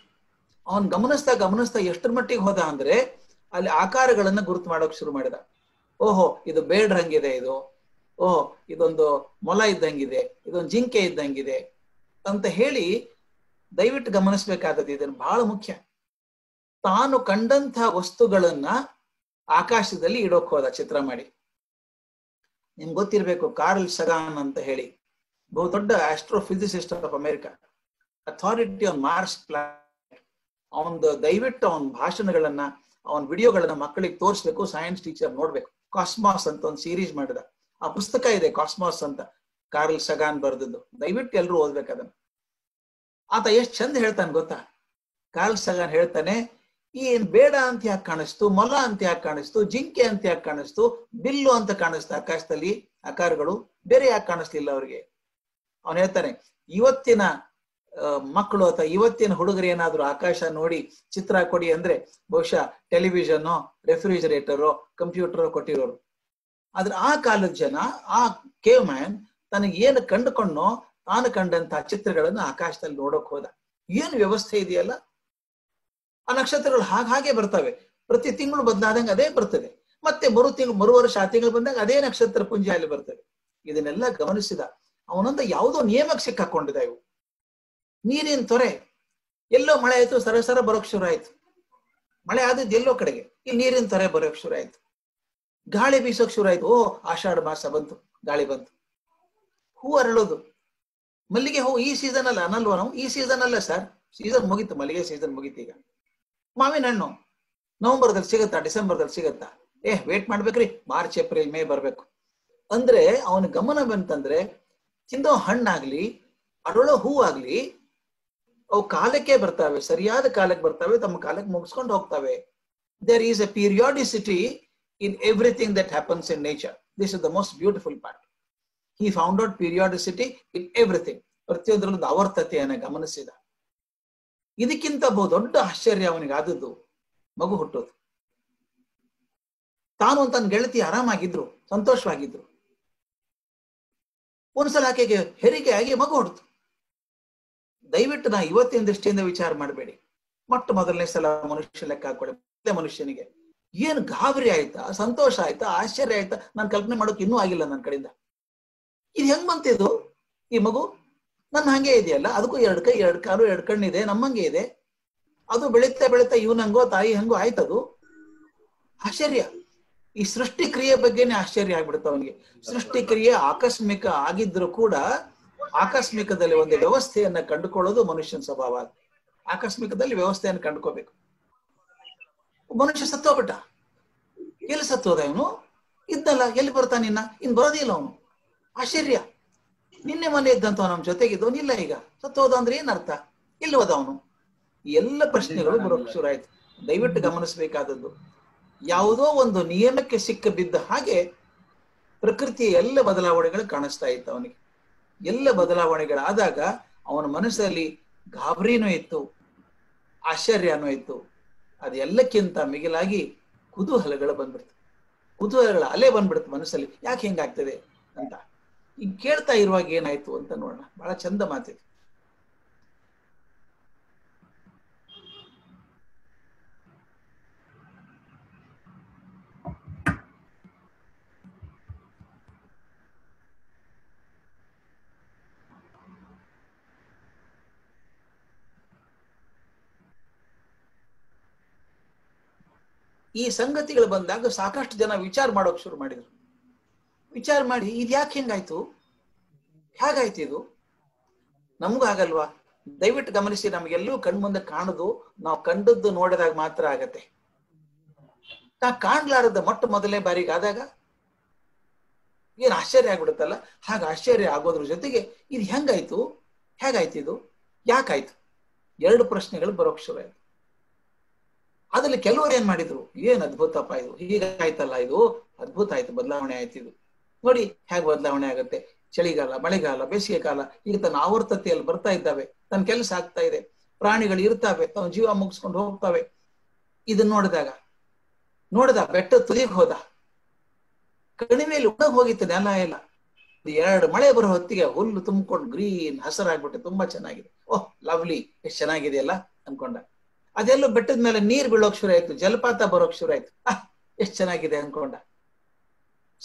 ಅವನ್ ಗಮನಿಸ್ತಾ ಗಮನಿಸ್ತಾ ಎಷ್ಟರ ಮಟ್ಟಿಗೆ ಹೋದ ಅಂದ್ರೆ, ಅಲ್ಲಿ ಆಕಾರಗಳನ್ನ ಗುರುತು ಮಾಡೋಕ್ ಶುರು ಮಾಡಿದ. ಓಹೋ ಇದು ಬೇಡ್ ರಂಗಿದೆ, ಇದು ಓಹ್ ಇದೊಂದು ಮೊಲ ಇದ್ದಂಗಿದೆ, ಇದೊಂದು ಜಿಂಕೆ ಇದ್ದಂಗಿದೆ ಅಂತ ಹೇಳಿ. ದಯವಿಟ್ಟು ಗಮನಿಸ್ಬೇಕಾದದ್ದು ಇದನ್ನು, ಬಹಳ ಮುಖ್ಯ. ತಾನು ಕಂಡಂತಹ ವಸ್ತುಗಳನ್ನ ಆಕಾಶದಲ್ಲಿ ಇಡೋಕ್ ಹೋದ, ಚಿತ್ರ ಮಾಡಿ. ನಿಮ್ಗೆ ಗೊತ್ತಿರ್ಬೇಕು, ಕಾರ್ಲ್ ಸಗಾನ್ ಅಂತ ಹೇಳಿ ಬಹುದೊಡ್ಡ astrophysicist of America, authority on Mars planet. ಅವನದು ದಯವಿಟ್ಟು ಅವನ ಭಾಷಣಗಳನ್ನ, ಅವನ ವಿಡಿಯೋಗಳನ್ನ ಮಕ್ಕಳಿಗೆ ತೋರಿಸ್ಬೇಕು, ಸೈನ್ಸ್ ಟೀಚರ್ ನೋಡ್ಬೇಕು. ಕಾಸ್ಮಾಸ್ ಅಂತ ಒಂದು ಸೀರೀಸ್ ಮಾಡಿದ, ಆ ಪುಸ್ತಕ ಇದೆ ಕಾಸ್ಮಾಸ್ ಅಂತ, ಕಾರ್ಲ್ ಸಗಾನ್ ಬರ್ದದ್ದು, ದಯವಿಟ್ಟು ಎಲ್ರು ಓದ್ಬೇಕದನ್ನ. ಆತ ಎಷ್ಟ್ ಚಂದ ಹೇಳ್ತಾನೆ ಗೊತ್ತಾ, ಕಾರ್ಲ್ ಸಗಾನ್ ಹೇಳ್ತಾನೆ, ಏನ್ ಬೇಡ ಅಂತ ಯಾಕೆ ಕಾಣಿಸ್ತು, ಮೊಲ ಅಂತ ಯಾಕೆ ಕಾಣಿಸ್ತು, ಜಿಂಕೆ ಅಂತ ಯಾಕೆ ಕಾಣಿಸ್ತು, ಬಿಲ್ಲು ಅಂತ ಕಾಣಿಸ್ತಾ ಆಕಾಶದಲ್ಲಿ ಆಕಾರಗಳು, ಬೇರೆ ಯಾಕೆ ಕಾಣಿಸ್ಲಿಲ್ಲ ಅವ್ರಿಗೆ. ಅವನು ಹೇಳ್ತಾನೆ, ಇವತ್ತಿನ ಮಕ್ಕಳು ಅಥವಾ ಇವತ್ತಿನ ಹುಡುಗರು ಏನಾದ್ರು ಆಕಾಶ ನೋಡಿ ಚಿತ್ರ ಕೊಡಿ ಅಂದ್ರೆ ಬಹುಶಃ ಟೆಲಿವಿಷನ್ನು, ರೆಫ್ರಿಜರೇಟರು, ಕಂಪ್ಯೂಟರು ಕೊಟ್ಟಿರೋರು. ಆದ್ರೆ ಆ ಕಾಲದ ಜನ, ಆ ಕೇವ್ ಮ್ಯಾನ್ ತನಗೆ ಏನು ಕಂಡುಕೊಂಡೋ ತಾನು ಕಂಡಂತಹ ಚಿತ್ರಗಳನ್ನು ಆಕಾಶದಲ್ಲಿ ನೋಡೋಕ್ ಹೋದ. ಏನು ವ್ಯವಸ್ಥೆ ಇದೆಯಲ್ಲ, ಆ ನಕ್ಷತ್ರಗಳು ಹಾಗೆ ಬರ್ತವೆ, ಪ್ರತಿ ತಿಂಗಳು ಬದಲಾದಂಗೆ ಅದೇ ಬರ್ತದೆ, ಮತ್ತೆ ಮರು ವರ್ಷ ಆ ತಿಂಗಳು ಬಂದಾಗ ಅದೇ ನಕ್ಷತ್ರ ಪುಂಜ ಅಲ್ಲಿ ಬರ್ತದೆ. ಇದನ್ನೆಲ್ಲ ಗಮನಿಸಿದ. ಅವನಂತ ಯಾವುದೋ ನಿಯಮಕ್ಕೆ ಸಿಕ್ಕಾಕೊಂಡಿದ್ದ. ಇವು ನೀರಿನ ತೊರೆ, ಎಲ್ಲೋ ಮಳೆ ಆಯಿತು ಸರಸರ ಬರೋಕ್ಕೆ ಶುರು ಆಯಿತು. ಮಳೆ ಆದದ್ದು ಎಲ್ಲೋ ಕಡೆಗೆ, ಇಲ್ಲಿ ನೀರಿನ ತೊರೆ ಬರೋಕ್ಕೆ ಶುರು ಆಯಿತು. ಗಾಳಿ ಬೀಸೋಕ್ಕೆ ಶುರು ಆಯಿತು. ಓ ಆಷಾಢ ಮಾಸ ಬಂತು, ಗಾಳಿ ಬಂತು, ಹೂ ಅರಳೋದು. ಮಲ್ಲಿಗೆ ಹೂ ಈ ಸೀಸನ್ ಅಲ್ಲ ಅನ್ನಲ್ವ ನಾವು? ಈ ಸೀಸನ್ ಅಲ್ಲ ಸರ್, ಸೀಸನ್ ಮುಗೀತು, ಮಲ್ಲಿಗೆ ಸೀಸನ್ ಮುಗೀತು. ಈಗ ಮಾವಿನ ಹಣ್ಣು ನವೆಂಬರ್ದಲ್ಲಿ ಸಿಗುತ್ತಾ ಡಿಸೆಂಬರ್ದಲ್ಲಿ ಸಿಗುತ್ತಾ? ವೇಟ್ ಮಾಡ್ಬೇಕ್ರಿ, ಮಾರ್ಚ್ ಏಪ್ರಿಲ್ ಮೇ ಬರ್ಬೇಕು. ಅಂದ್ರೆ ಅವನ ಗಮನ ಬಂತಂದ್ರೆ ತಿಂದೋ ಹಣ್ಣಾಗ್ಲಿ ಅರಳೋ ಹೂ ಆಗ್ಲಿ ಅವು ಕಾಲಕ್ಕೆ ಬರ್ತಾವೆ, ಸರಿಯಾದ ಕಾಲಕ್ಕೆ ಬರ್ತಾವೆ, ತಮ್ಮ ಕಾಲಕ್ಕೆ ಮುಗಿಸ್ಕೊಂಡು ಹೋಗ್ತಾವೆ. There is a periodicity in everything that happens in nature. This is the most beautiful part. He found out periodicity in everything. ಪ್ರತಿಯೊಂದರಲ್ಲೊಂದು ಆವರ್ತತೆಯನ್ನು ಗಮನಿಸಿದ. ಇದಕ್ಕಿಂತ ಬಹುದೊಡ್ಡ ಆಶ್ಚರ್ಯ ಅವನಿಗೆ ಆದದ್ದು ಮಗು ಹುಟ್ಟೋದು. ತಾನು ಅಂತ ಗೆಳತಿ ಆರಾಮಾಗಿದ್ರು, ಸಂತೋಷವಾಗಿದ್ರು. ಒಂದ್ಸಲ ಆಕೆಗೆ ಹೆರಿಗೆ ಆಗಿ ಮಗು ಹೊಡ್ತು. ದಯವಿಟ್ಟು ನಾ ಇವತ್ತಿನ ದೃಷ್ಟಿಯಿಂದ ವಿಚಾರ ಮಾಡಬೇಡಿ, ಮೊಟ್ಟ ಮೊದಲನೇ ಸಲ ಮನುಷ್ಯ ಲೆಕ್ಕ ಹಾಕೊಳ್ಳಿ. ಮನುಷ್ಯನಿಗೆ ಏನ್ ಗಾಬರಿ ಆಯ್ತಾ, ಸಂತೋಷ ಆಯ್ತಾ, ಆಶ್ಚರ್ಯ ಆಯ್ತಾ, ನಾನು ಕಲ್ಪನೆ ಮಾಡೋಕೆ ಇನ್ನೂ ಆಗಿಲ್ಲ ನನ್ನ ಕಡೆಯಿಂದ. ಇದು ಹೆಂಗ್ ಬಂತಿದ್ದು? ಈ ಮಗು ನನ್ನ ಹಂಗೆ ಇದೆಯಲ್ಲ, ಅದಕ್ಕೂ ಎರಡು ಕೈ ಎರಡು ಕಾಲು ಎರಡು ಕಣ್ಣಿದೆ, ನಮ್ಮಂಗೆ ಇದೆ. ಅದು ಬೆಳೀತಾ ಬೆಳೀತಾ ಇವನಂಗೋ ತಾಯಿ ಹಂಗೋ ಆಯ್ತದು. ಆಶ್ಚರ್ಯ. ಈ ಸೃಷ್ಟಿ ಕ್ರಿಯೆ ಬಗ್ಗೆನೇ ಆಶ್ಚರ್ಯ ಆಗ್ಬಿಡುತ್ತೆ ಅವನಿಗೆ. ಸೃಷ್ಟಿ ಕ್ರಿಯೆ ಆಕಸ್ಮಿಕ ಆಗಿದ್ರು ಕೂಡ ಆಕಸ್ಮಿಕದಲ್ಲಿ ಒಂದು ವ್ಯವಸ್ಥೆಯನ್ನ ಕಂಡುಕೊಳ್ಳೋದು ಮನುಷ್ಯನ ಸ್ವಭಾವ. ಆಕಸ್ಮಿಕದಲ್ಲಿ ವ್ಯವಸ್ಥೆಯನ್ನು ಕಂಡುಕೋಬೇಕು. ಮನುಷ್ಯ ಸತ್ತೋಗ್ಬಿಟ್ಟ. ಎಲ್ಲಿ ಸತ್ತೋದ ಇವನು? ಇದ್ದಲ್ಲ, ಎಲ್ಲಿ ಬರ್ತಾನ? ಇನ್ ಬರೋದಿಲ್ಲ ಅವನು. ಆಶ್ಚರ್ಯ. ನಿನ್ನೆ ಮನೆ ಇದ್ದಂತ ನಮ್ಮ ಜೊತೆಗಿದ್ದವನಿಲ್ಲ, ಈಗ ಸತ್ತೋದ ಅಂದ್ರೆ ಏನ್ ಅರ್ಥ? ಎಲ್ಲಿ ಹೋದ ಅವನು? ಎಲ್ಲ ಪ್ರಶ್ನೆಗಳು ಬರೋಕ್ ಶುರು ಆಯ್ತು. ದಯವಿಟ್ಟು ಗಮನಿಸಬೇಕಾದದ್ದು, ಯಾವುದೋ ಒಂದು ನಿಯಮಕ್ಕೆ ಸಿಕ್ಕ ಬಿದ್ದ ಹಾಗೆ ಪ್ರಕೃತಿಯ ಎಲ್ಲ ಬದಲಾವಣೆಗಳು ಕಾಣಿಸ್ತಾ ಇತ್ತು ಅವನಿಗೆ. ಎಲ್ಲ ಬದಲಾವಣೆಗಳಾದಾಗ ಅವನ ಮನಸ್ಸಲ್ಲಿ ಗಾಬರಿನೂ ಇತ್ತು, ಆಶ್ಚರ್ಯನೂ ಇತ್ತು, ಅದೆಲ್ಲಕ್ಕಿಂತ ಮಿಗಿಲಾಗಿ ಕುತೂಹಲಗಳು ಬಂದ್ಬಿಡ್ತು. ಕುತೂಹಲಗಳ ಅಲೆ ಬಂದ್ಬಿಡ್ತು ಮನಸ್ಸಲ್ಲಿ, ಯಾಕೆ ಹೆಂಗಾಗ್ತದೆ ಅಂತ. ಈಗ ಕೇಳ್ತಾ ಇರುವಾಗ ಏನಾಯ್ತು ಅಂತ ನೋಡೋಣ. ಬಹಳ ಚಂದ ಮಾತಿದೆ. ಈ ಸಂಗತಿಗಳು ಬಂದಾಗ ಸಾಕಷ್ಟು ಜನ ವಿಚಾರ ಮಾಡೋಕೆ ಶುರು ಮಾಡಿದ್ರು. ವಿಚಾರ ಮಾಡಿ ಇದು ಯಾಕೆ ಹೆಂಗಾಯ್ತು, ಹೇಗಾಯ್ತು, ಇದು ನಮಗೂ ಆಗಲ್ವಾ? ದಯವಿಟ್ಟು ಗಮನಿಸಿ, ನಮಗೆಲ್ಲೂ ಕಣ್ಮುಂದೆ ಕಾಣೋದು ನಾವು ಕಂಡದ್ದು ನೋಡಿದಾಗ ಮಾತ್ರ ಆಗತ್ತೆ. ನಾ ಕಾಣ್ಲಾರದ ಮೊಟ್ಟ ಮೊದಲನೇ ಬಾರಿಗೆ ಆದಾಗ ಏನು ಆಶ್ಚರ್ಯ ಆಗ್ಬಿಡುತ್ತಲ್ಲ, ಹಾಗೆ ಆಶ್ಚರ್ಯ ಆಗೋದ್ರ ಜೊತೆಗೆ ಇದು ಹೆಂಗಾಯ್ತು, ಹೇಗಾಯ್ತು, ಇದು ಯಾಕಾಯ್ತು, ಎರಡು ಪ್ರಶ್ನೆಗಳು ಬರೋಕೆ ಶುರು ಆಯ್ತು. ಅದ್ರಲ್ಲಿ ಕೆಲವರು ಏನ್ ಮಾಡಿದ್ರು, ಏನ್ ಅದ್ಭುತಪ್ಪ, ಇದು ಹೀಗಾಯ್ತಲ್ಲ, ಇದು ಅದ್ಭುತ ಆಯ್ತು, ಬದಲಾವಣೆ ಆಯ್ತು. ಇದು ನೋಡಿ ಹೇಗೆ ಬದಲಾವಣೆ ಆಗತ್ತೆ, ಚಳಿಗಾಲ ಮಳೆಗಾಲ ಬೇಸಿಗೆ ಕಾಲ ಈಗ ತನ್ನ ಆವರ್ತತೆಯಲ್ಲಿ ಬರ್ತಾ ಇದ್ದಾವೆ, ತನ್ನ ಕೆಲಸ ಆಗ್ತಾ ಇದೆ, ಪ್ರಾಣಿಗಳು ಇರ್ತಾವೆ, ತನ್ನ ಜೀವ ಮುಗಿಸ್ಕೊಂಡು ಹೋಗ್ತಾವೆ. ಇದನ್ನ ನೋಡಿದ ಬೆಟ್ಟ ತುದಿಗೆ ಹೋದ, ಕಣಿವೆಯಲ್ಲಿ ಉಣಗ್ ಹೋಗಿತ್ತು ನೆಲ ಎಲ್ಲ. ಎರಡು ಮಳೆ ಬರೋ ಹೊತ್ತಿಗೆ ಹುಲ್ಲು ತುಂಬಿಕೊಂಡು ಗ್ರೀನ್ ಹಸರಾಗ್ಬಿಟ್ಟೆ, ತುಂಬಾ ಚೆನ್ನಾಗಿದೆ, ಓಹ್ ಲವ್ಲಿ, ಎಷ್ಟು ಚೆನ್ನಾಗಿದೆಯಲ್ಲ ಅನ್ಕೊಂಡ. ಅದೆಲ್ಲೋ ಬೆಟ್ಟದ ಮೇಲೆ ನೀರ್ ಬೀಳೋಕ್ ಶುರು ಆಯ್ತು, ಜಲಪಾತ ಬರೋಕ್ ಶುರು ಆಯ್ತು, ಎಷ್ಟು ಚೆನ್ನಾಗಿದೆ ಅನ್ಕೊಂಡ.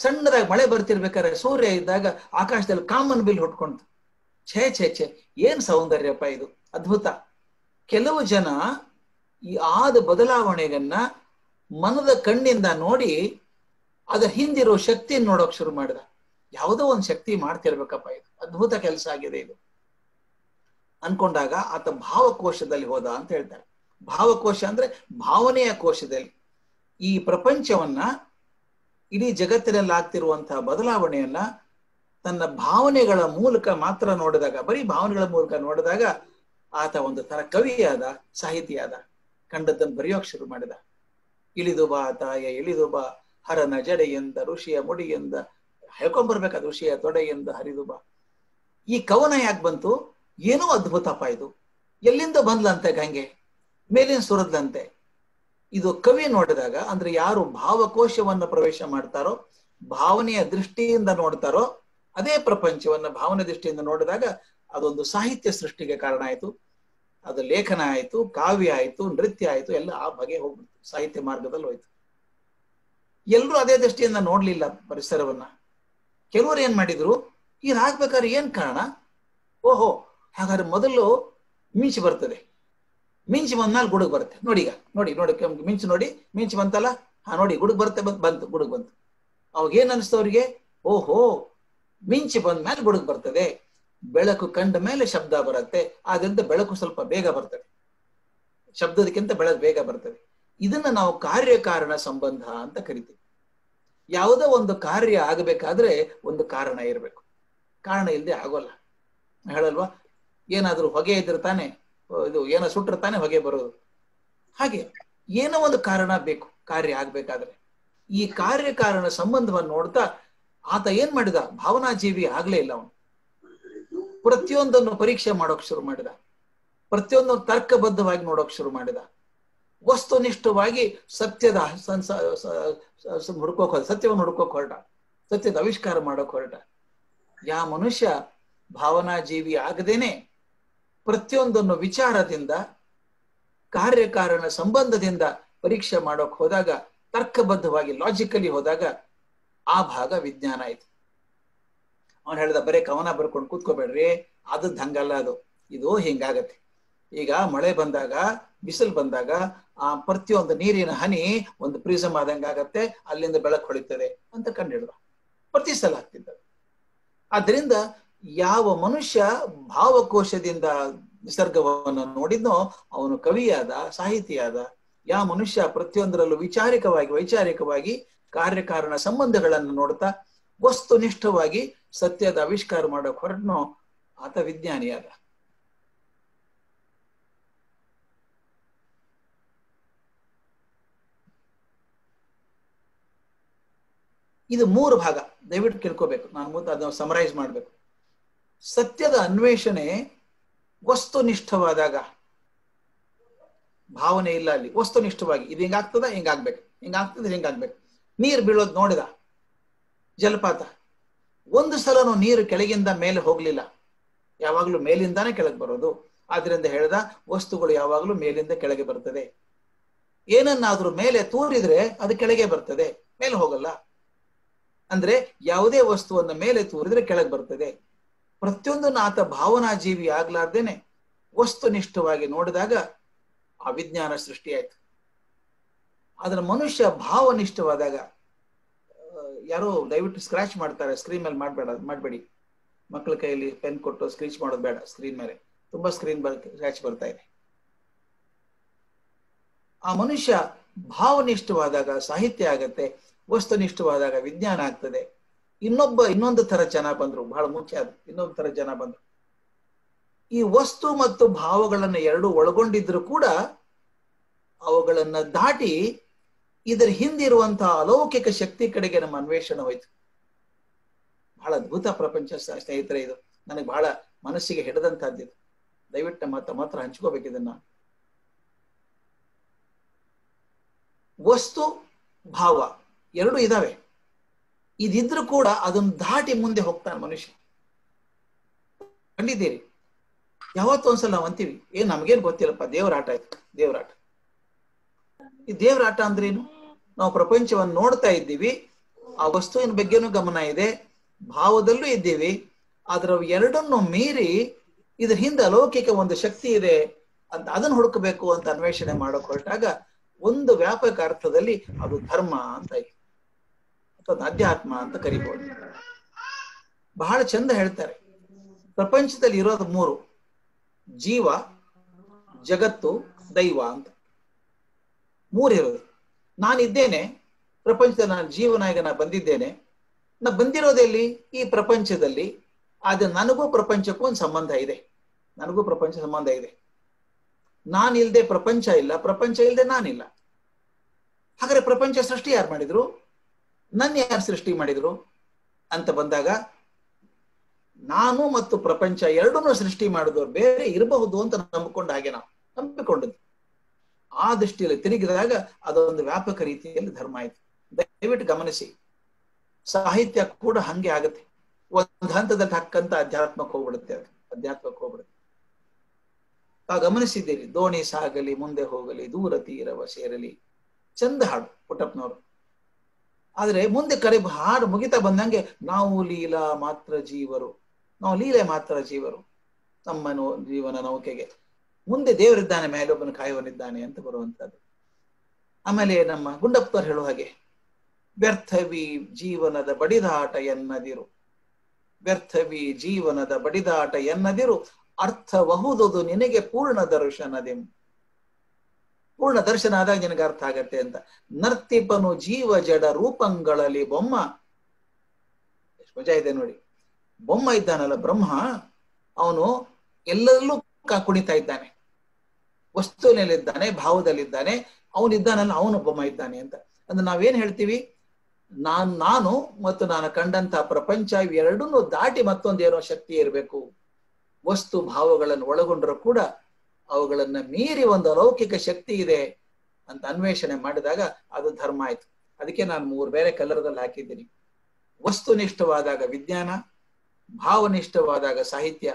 ಸಣ್ಣದಾಗಿ ಮಳೆ ಬರ್ತಿರ್ಬೇಕಾದ್ರೆ ಸೂರ್ಯ ಇದ್ದಾಗ ಆಕಾಶದಲ್ಲಿ ಕಾಮನ್ ಬಿಲ್ ಹುಟ್ಕೊಂಡ್ತು. ಛೇ ಛೇ ಛೇ, ಏನ್ ಸೌಂದರ್ಯಪ್ಪ ಇದು, ಅದ್ಭುತ. ಕೆಲವು ಜನ ಈ ಆದ ಬದಲಾವಣೆಯನ್ನ ಮನದ ಕಣ್ಣಿಂದ ನೋಡಿ ಅದರ ಹಿಂದಿರೋ ಶಕ್ತಿಯನ್ನು ನೋಡೋಕ್ ಶುರು ಮಾಡಿದ. ಯಾವುದೋ ಒಂದು ಶಕ್ತಿ ಮಾಡ್ತಿರ್ಬೇಕಪ್ಪ, ಇದು ಅದ್ಭುತ ಕೆಲಸ ಆಗಿದೆ ಇದು ಅನ್ಕೊಂಡಾಗ ಆತ ಭಾವಕೋಶದಲ್ಲಿ ಹೋದ ಅಂತ ಹೇಳ್ತಾರೆ. ಭಾವಕೋಶ ಅಂದ್ರೆ ಭಾವನೆಯ ಕೋಶದಲ್ಲಿ ಈ ಪ್ರಪಂಚವನ್ನ, ಇಡೀ ಜಗತ್ತಿನಲ್ಲಿ ಆಗ್ತಿರುವಂತಹ ಬದಲಾವಣೆಯನ್ನ ತನ್ನ ಭಾವನೆಗಳ ಮೂಲಕ ಮಾತ್ರ ನೋಡಿದಾಗ, ಬರೀ ಭಾವನೆಗಳ ಮೂಲಕ ನೋಡಿದಾಗ ಆತ ಒಂದು ತರ ಕವಿಯಾದ, ಸಾಹಿತಿಯಾದ, ಕಂಡದ್ದನ್ನು ಬರೆಯೋಕ್ ಶುರು ಮಾಡಿದ. ಇಳಿದು ಬಾ ತಾಯ ಇಳಿದು ಬಾ, ಹರನ ಜಡೆಯಿಂದ ಋಷಿಯ ಮುಡಿಯಿಂದ ಹೇಳ್ಕೊಂಡ್ಬರ್ಬೇಕಾದ, ಋಷಿಯ ತೊಡೆಯಿಂದ ಹರಿದು ಬಾ. ಈ ಕವನ ಯಾಕೆ ಬಂತು? ಏನೋ ಅದ್ಭುತಪ್ಪ ಇದು, ಎಲ್ಲಿಂದ ಬಂದ್ಲಂತೆ ಗಂಗೆ, ಮೇಲಿನ ಸುರದಂತೆ. ಇದು ಕವಿ ನೋಡಿದಾಗ, ಅಂದ್ರೆ ಯಾರು ಭಾವಕೋಶವನ್ನ ಪ್ರವೇಶ ಮಾಡ್ತಾರೋ, ಭಾವನೆಯ ದೃಷ್ಟಿಯಿಂದ ನೋಡ್ತಾರೋ, ಅದೇ ಪ್ರಪಂಚವನ್ನ ಭಾವನೆ ದೃಷ್ಟಿಯಿಂದ ನೋಡಿದಾಗ ಅದೊಂದು ಸಾಹಿತ್ಯ ಸೃಷ್ಟಿಗೆ ಕಾರಣ ಆಯ್ತು. ಅದು ಲೇಖನ ಆಯ್ತು, ಕಾವ್ಯ ಆಯ್ತು, ನೃತ್ಯ ಆಯ್ತು, ಎಲ್ಲ ಆ ಬಗೆ ಹೋಗ್ಬಿಡ್ತು, ಸಾಹಿತ್ಯ ಮಾರ್ಗದಲ್ಲಿ ಹೋಯ್ತು. ಎಲ್ರೂ ಅದೇ ದೃಷ್ಟಿಯಿಂದ ನೋಡ್ಲಿಲ್ಲ ಪರಿಸರವನ್ನ. ಕೆಲವರು ಏನ್ ಮಾಡಿದ್ರು, ಹೀಗಾಗಬೇಕಾದ್ರೆ ಏನು ಕಾರಣ? ಓಹೋ, ಹಾಗಾದ್ರೆ ಮೊದಲು ಮಿಂಚು ಬರ್ತದೆ, ಮಿಂಚು ಬಂದ್ಮೇಲೆ ಗುಡುಗು ಬರುತ್ತೆ. ನೋಡಿ ಈಗ ನೋಡಿ ನೋಡಿ ಮಿಂಚು ನೋಡಿ, ಮಿಂಚು ಬಂತಲ್ಲ, ಹಾ ನೋಡಿ ಗುಡುಗು ಬರುತ್ತೆ, ಬಂತು ಗುಡುಗು ಬಂತು. ಅವಾಗ ಏನ್ ಅನಿಸ್ತು ಅವ್ರಿಗೆ? ಓಹೋ, ಮಿಂಚು ಬಂದ್ಮೇಲೆ ಗುಡುಗು ಬರ್ತದೆ, ಬೆಳಕು ಕಂಡ ಮೇಲೆ ಶಬ್ದ ಬರುತ್ತೆ, ಆದ್ರಿಂದ ಬೆಳಕು ಸ್ವಲ್ಪ ಬೇಗ ಬರ್ತದೆ, ಶಬ್ದದಕ್ಕಿಂತ ಬೆಳಕು ಬೇಗ ಬರ್ತದೆ. ಇದನ್ನ ನಾವು ಕಾರ್ಯಕಾರಣ ಸಂಬಂಧ ಅಂತ ಕರಿತೀವಿ. ಯಾವುದೋ ಒಂದು ಕಾರ್ಯ ಆಗಬೇಕಾದ್ರೆ ಒಂದು ಕಾರಣ ಇರಬೇಕು, ಕಾರಣ ಇಲ್ಲದೆ ಆಗೋಲ್ಲ. ಹೇಳಲ್ವಾ, ಏನಾದ್ರೂ ಹೊಗೆ ಇದ್ದಿರ್ತಾನೆ, ಇದು ಏನೋ ಸುಟ್ಟಿರ್ತಾನೆ ಹೊಗೆ ಬರೋದು. ಹಾಗೆ ಏನೋ ಒಂದು ಕಾರಣ ಬೇಕು ಕಾರ್ಯ ಆಗ್ಬೇಕಾದ್ರೆ. ಈ ಕಾರ್ಯಕಾರಣ ಸಂಬಂಧವನ್ನು ನೋಡ್ತಾ ಆತ ಏನ್ ಮಾಡಿದ, ಭಾವನಾಜೀವಿ ಆಗ್ಲೇ ಇಲ್ಲ ಅವನು, ಪ್ರತಿಯೊಂದನ್ನು ಪರೀಕ್ಷೆ ಮಾಡೋಕ್ ಶುರು ಮಾಡಿದ, ಪ್ರತಿಯೊಂದು ತರ್ಕಬದ್ಧವಾಗಿ ನೋಡೋಕ್ ಶುರು ಮಾಡಿದ, ವಸ್ತುನಿಷ್ಠವಾಗಿ ಸತ್ಯದ ಹುಡುಕೋಕ್ ಹೊರಟ, ಸತ್ಯವನ್ನು ಹುಡುಕೋಕ್ ಹೊರಟ, ಸತ್ಯದ ಆವಿಷ್ಕಾರ ಮಾಡೋಕ್ ಹೊರಟ. ಯಾವ ಮನುಷ್ಯ ಭಾವನಾಜೀವಿ ಆಗದೇನೆ ಪ್ರತಿಯೊಂದನ್ನು ವಿಚಾರದಿಂದ ಕಾರ್ಯಕಾರಣ ಸಂಬಂಧದಿಂದ ಪರೀಕ್ಷೆ ಮಾಡೋಕ್ ಹೋದಾಗ, ತರ್ಕಬದ್ಧವಾಗಿ ಲಾಜಿಕಲಿ ಹೋದಾಗ, ಆ ಭಾಗ ವಿಜ್ಞಾನ ಆಯ್ತು. ಅವ್ನು ಹೇಳಿದ, ಬರೀ ಕವನ ಬರ್ಕೊಂಡು ಕೂತ್ಕೋಬೇಡ್ರಿ, ಅದದ್ದು ಹಂಗಲ್ಲ, ಅದು ಇದು ಹಿಂಗಾಗತ್ತೆ. ಈಗ ಮಳೆ ಬಂದಾಗ, ಬಿಸಿಲು ಬಂದಾಗ ಆ ಪ್ರತಿಯೊಂದು ನೀರಿನ ಹನಿ ಒಂದು ಪ್ರಿಸಮ್ ಆದಂಗೆ ಆಗತ್ತೆ, ಅಲ್ಲಿಂದ ಬೆಳಕು ಹೊಳಿತದೆ ಅಂತ ಕಂಡು ಹಿಡಿದ, ಪ್ರತಿ ಸಲ ಆಗ್ತಿದ್ದ. ಆದ್ರಿಂದ ಯಾವ ಮನುಷ್ಯ ಭಾವಕೋಶದಿಂದ ನಿಸರ್ಗವನ್ನು ನೋಡಿದ್ನೋ ಅವನು ಕವಿಯಾದ, ಸಾಹಿತಿಯಾದ. ಯಾವ ಮನುಷ್ಯ ಪ್ರತಿಯೊಂದರಲ್ಲೂ ವೈಚಾರಿಕವಾಗಿ ಕಾರ್ಯಕಾರಣ ಸಂಬಂಧಗಳನ್ನು ನೋಡ್ತಾ ವಸ್ತುನಿಷ್ಠವಾಗಿ ಸತ್ಯದ ಆವಿಷ್ಕಾರ ಮಾಡೋಕ್ ಹೊರಟ್ನೋ ಆತ ವಿಜ್ಞಾನಿಯಾದ. ಇದು ಮೂರು ಭಾಗ, ದಯವಿಟ್ಟು ಕೇಳ್ಕೋಬೇಕು, ನಾನು ಮುಂದೆ ಅದನ್ನು ಸಮರೈಸ್ ಮಾಡಬೇಕು. ಸತ್ಯದ ಅನ್ವೇಷಣೆ ವಸ್ತುನಿಷ್ಠವಾದಾಗ, ಭಾವನೆ ಇಲ್ಲ ಅಲ್ಲಿ, ವಸ್ತುನಿಷ್ಠವಾಗಿ ಇದು ಹಿಂಗಾಗ್ತದ ಹಿಂಗಾಗ್ಬೇಕು, ಹಿಂಗಾಗ್ತದೆ ಹಿಂಗಾಗ್ಬೇಕು. ನೀರು ಬೀಳೋದು ನೋಡಿದ, ಜಲಪಾತ, ಒಂದು ಸಲನು ನೀರು ಕೆಳಗಿಂದ ಮೇಲೆ ಹೋಗ್ಲಿಲ್ಲ, ಯಾವಾಗ್ಲೂ ಮೇಲಿಂದಾನೇ ಕೆಳಗೆ ಬರೋದು. ಆದ್ರಿಂದ ಹೇಳ್ದ, ವಸ್ತುಗಳು ಯಾವಾಗ್ಲೂ ಮೇಲಿಂದ ಕೆಳಗೆ ಬರ್ತದೆ, ಏನನ್ನಾದ್ರೂ ಮೇಲೆ ತೂರಿದ್ರೆ ಅದು ಕೆಳಗೆ ಬರ್ತದೆ, ಮೇಲೆ ಹೋಗಲ್ಲ. ಅಂದ್ರೆ ಯಾವುದೇ ವಸ್ತುವನ್ನ ಮೇಲೆ ತೂರಿದ್ರೆ ಕೆಳಗೆ ಬರ್ತದೆ. ಪ್ರತಿಯೊಂದನ್ನು ಆತ ಭಾವನಾಜೀವಿ ಆಗ್ಲಾರ್ದೇನೆ ವಸ್ತುನಿಷ್ಠವಾಗಿ ನೋಡಿದಾಗ ಆ ವಿಜ್ಞಾನ ಸೃಷ್ಟಿಯಾಯ್ತು. ಅದರ ಮನುಷ್ಯ ಭಾವನಿಷ್ಠವಾದಾಗ, ಯಾರೋ ದಯವಿಟ್ಟು ಸ್ಕ್ರಾಚ್ ಮಾಡ್ತಾರೆ, ಸ್ಕ್ರೀನ್ ಮೇಲೆ ಮಾಡಬೇಡಿ, ಮಕ್ಕಳ ಕೈಯಲ್ಲಿ ಪೆನ್ ಕೊಟ್ಟು ಸ್ಕ್ರೀಚ್ ಮಾಡೋದು ಬೇಡ, ಸ್ಕ್ರೀನ್ ಮೇಲೆ ತುಂಬಾ ಸ್ಕ್ರೀನ್ ಸ್ಕ್ರಾಚ್ ಬರ್ತಾ ಇದೆ. ಆ ಮನುಷ್ಯ ಭಾವನಿಷ್ಠವಾದಾಗ ಸಾಹಿತ್ಯ ಆಗತ್ತೆ, ವಸ್ತುನಿಷ್ಠವಾದಾಗ ವಿಜ್ಞಾನ ಆಗ್ತದೆ. ಇನ್ನೊಂದು ತರ ಜನ ಬಂದ್ರು, ಬಹಳ ಮುಖ್ಯ ಅದು, ಇನ್ನೊಂದು ತರ ಜನ ಬಂದ್ರು, ಈ ವಸ್ತು ಮತ್ತು ಭಾವಗಳನ್ನ ಎರಡು ಒಳಗೊಂಡಿದ್ರು ಕೂಡ ಅವುಗಳನ್ನ ದಾಟಿ ಇದರ ಹಿಂದಿರುವಂತಹ ಅಲೌಕಿಕ ಶಕ್ತಿ ಕಡೆಗೆ ನಮ್ಮ ಅನ್ವೇಷಣೆ ಹೋಯ್ತು. ಬಹಳ ಅದ್ಭುತ ಪ್ರಪಂಚ ಸ್ನೇಹಿತರೆ, ಇದು ನನಗೆ ಬಹಳ ಮನಸ್ಸಿಗೆ ಹಿಡದಂತಹದ್ದಿದೆ. ದಯವಿಟ್ಟು ಮಾತ್ರ ಹಂಚ್ಕೋಬೇಕಿದನ್ನ. ವಸ್ತು ಭಾವ ಎರಡು ಇದಾವೆ, ಇದಿದ್ರು ಕೂಡ ಅದನ್ನ ದಾಟಿ ಮುಂದೆ ಹೋಗ್ತಾನೆ ಮನುಷ್ಯ. ಕಂಡಿದ್ದೀರಿ, ಯಾವತ್ತೊಂದ್ಸಲ ನಾವು ಅಂತೀವಿ, ಏನ್ ನಮ್ಗೇನ್ ಗೊತ್ತಿಲ್ಲಪ್ಪ, ದೇವರಾಟ ಆಯ್ತು, ದೇವರಾಟ. ಈ ದೇವರಾಟ ಅಂದ್ರೇನು? ನಾವು ಪ್ರಪಂಚವನ್ನು ನೋಡ್ತಾ ಇದ್ದೀವಿ, ಆ ವಸ್ತುವಿನ ಬಗ್ಗೆನೂ ಗಮನ ಇದೆ, ಭಾವದಲ್ಲೂ ಇದ್ದೀವಿ, ಆದ್ರೆ ಎರಡನ್ನು ಮೀರಿ ಇದ್ರ ಹಿಂದೆ ಅಲೌಕಿಕ ಒಂದು ಶಕ್ತಿ ಇದೆ ಅಂತ ಅದನ್ನ ಹುಡುಕಬೇಕು ಅಂತ ಅನ್ವೇಷಣೆ ಮಾಡೋಕ್ ಹೊರಟಾಗ ಒಂದು ವ್ಯಾಪಕ ಅರ್ಥದಲ್ಲಿ ಅದು ಧರ್ಮ ಅಂತ ಇದೆ, ಅಥವಾ ಅಧ್ಯಾತ್ಮ ಅಂತ ಕರಿಬಹುದು. ಬಹಳ ಚಂದ ಹೇಳ್ತಾರೆ, ಪ್ರಪಂಚದಲ್ಲಿ ಇರೋದು ಮೂರು, ಜೀವ, ಜಗತ್ತು, ದೈವ ಅಂತ ಮೂರಿರೋದು. ನಾನಿದ್ದೇನೆ ಪ್ರಪಂಚದಲ್ಲಿ, ನಾನು ಜೀವನಾಗಿ ಬಂದಿದ್ದೇನೆ, ನಾ ಬಂದಿರೋದೆಲ್ಲಿ? ಈ ಪ್ರಪಂಚದಲ್ಲಿ. ಆದ್ರೆ ನನಗೂ ಪ್ರಪಂಚಕ್ಕೂ ಒಂದು ಸಂಬಂಧ ಇದೆ, ನನಗೂ ಪ್ರಪಂಚ ಸಂಬಂಧ ಇದೆ. ನಾನಿಲ್ದೆ ಪ್ರಪಂಚ ಇಲ್ಲ, ಪ್ರಪಂಚ ಇಲ್ಲದೆ ನಾನಿಲ್ಲ. ಹಾಗಾದ್ರೆ ಪ್ರಪಂಚ ಸೃಷ್ಟಿ ಯಾರು ಮಾಡಿದ್ರು, ನನ್ನ ಯಾರು ಸೃಷ್ಟಿ ಮಾಡಿದ್ರು ಅಂತ ಬಂದಾಗ, ನಾನು ಮತ್ತು ಪ್ರಪಂಚ ಎರಡನ್ನೂ ಸೃಷ್ಟಿ ಮಾಡಿದವರು ಬೇರೆ ಇರಬಹುದು ಅಂತ ನಂಬಿಕೊಂಡ ಹಾಗೆ ನಾವು ನಂಬಿಕೊಂಡದ್ದು. ಆ ದೃಷ್ಟಿಯಲ್ಲಿ ತಿರುಗಿದಾಗ ಅದೊಂದು ವ್ಯಾಪಕ ರೀತಿಯಲ್ಲಿ ಧರ್ಮ ಆಯ್ತು. ದಯವಿಟ್ಟು ಗಮನಿಸಿ, ಸಾಹಿತ್ಯ ಕೂಡ ಹಂಗೆ ಆಗುತ್ತೆ, ಒಂದು ಹಂತದಲ್ಲಿ ಹಕ್ಕಂತ ಅಧ್ಯಾತ್ಮಕ್ಕೆ ಹೋಗ್ಬಿಡುತ್ತೆ, ಅದು ಅಧ್ಯಾತ್ಮಕ್ಕೆ ಹೋಗ್ಬಿಡುತ್ತೆ. ಆ ಗಮನಿಸಿದ್ದೀರಿ, ದೋಣಿ ಸಾಗಲಿ ಮುಂದೆ ಹೋಗಲಿ, ದೂರ ತೀರವ ಸೇರಲಿ, ಚಂದ ಹಾಡು ಪುಟ್ಟಪ್ಪನವರು. ಆ ಆದರೆ ಮುಂದೆ ಕಡೆ ಹಾಡು ಮುಗಿತಾ ಬಂದಂಗೆ ನಾವು ಲೀಲಾ ಮಾತ್ರ ಜೀವರು, ನಾವು ಲೀಲೆ ಮಾತ್ರ ಜೀವರು, ನಮ್ಮನು ಜೀವನ ನೌಕೆಗೆ, ಮುಂದೆ ದೇವರಿದ್ದಾನೆ ಮೇಲೊಬ್ಬನ ಕಾಯುವನಿದ್ದಾನೆ ಅಂತ ಬರುವಂತದ್ದು. ಆಮೇಲೆ ನಮ್ಮ ಗುಂಡಪ್ಪವ್ರು ಹೇಳೋ ಹಾಗೆ ವ್ಯರ್ಥವಿ ಜೀವನದ ಬಡಿದಾಟ ಎನ್ನದಿರು, ವ್ಯರ್ಥವಿ ಜೀವನದ ಬಡಿದಾಟ ಎನ್ನದಿರು, ಅರ್ಥವಹುದುದು ನಿನಗೆ ಪೂರ್ಣ ದರ್ಶನದೆಂ. ಪೂರ್ಣ ದರ್ಶನ ಆದಾಗ ನಿನಗೆ ಅರ್ಥ ಆಗತ್ತೆ ಅಂತ. ನರ್ತಿಪನು ಜೀವ ಜಡ ರೂಪಗಳಲ್ಲಿ ಬೊಮ್ಮ, ಎಷ್ಟು ಮಜಾ ಇದೆ ನೋಡಿ, ಬೊಮ್ಮ ಇದ್ದಾನಲ್ಲ ಬ್ರಹ್ಮ, ಅವನು ಎಲ್ಲರಲ್ಲೂ ಕುಣಿತಾ ಇದ್ದಾನೆ, ವಸ್ತುವಿನಲ್ಲಿದ್ದಾನೆ, ಭಾವದಲ್ಲಿದ್ದಾನೆ, ಅವನಿದ್ದಾನಲ್ಲ ಅವನು ಬೊಮ್ಮ ಇದ್ದಾನೆ ಅಂತ. ಅಂದ್ರೆ ನಾವೇನ್ ಹೇಳ್ತೀವಿ, ನಾನು ಮತ್ತು ನಾನು ಕಂಡಂತಹ ಪ್ರಪಂಚ ಇವೆರಡನ್ನೂ ದಾಟಿ ಮತ್ತೊಂದೇನೋ ಶಕ್ತಿ ಇರಬೇಕು. ವಸ್ತು ಭಾವಗಳನ್ನು ಒಳಗೊಂಡ್ರೂ ಕೂಡ ಅವುಗಳನ್ನ ಮೀರಿ ಒಂದು ಅಲೌಕಿಕ ಶಕ್ತಿ ಇದೆ ಅಂತ ಅನ್ವೇಷಣೆ ಮಾಡಿದಾಗ ಅದು ಧರ್ಮ ಆಯ್ತು. ಅದಕ್ಕೆ ನಾನು ಮೂರು ಬೇರೆ ಕಲರದಲ್ಲಿ ಹಾಕಿದ್ದೀನಿ. ವಸ್ತುನಿಷ್ಠವಾದಾಗ ವಿಜ್ಞಾನ, ಭಾವನಿಷ್ಠವಾದಾಗ ಸಾಹಿತ್ಯ,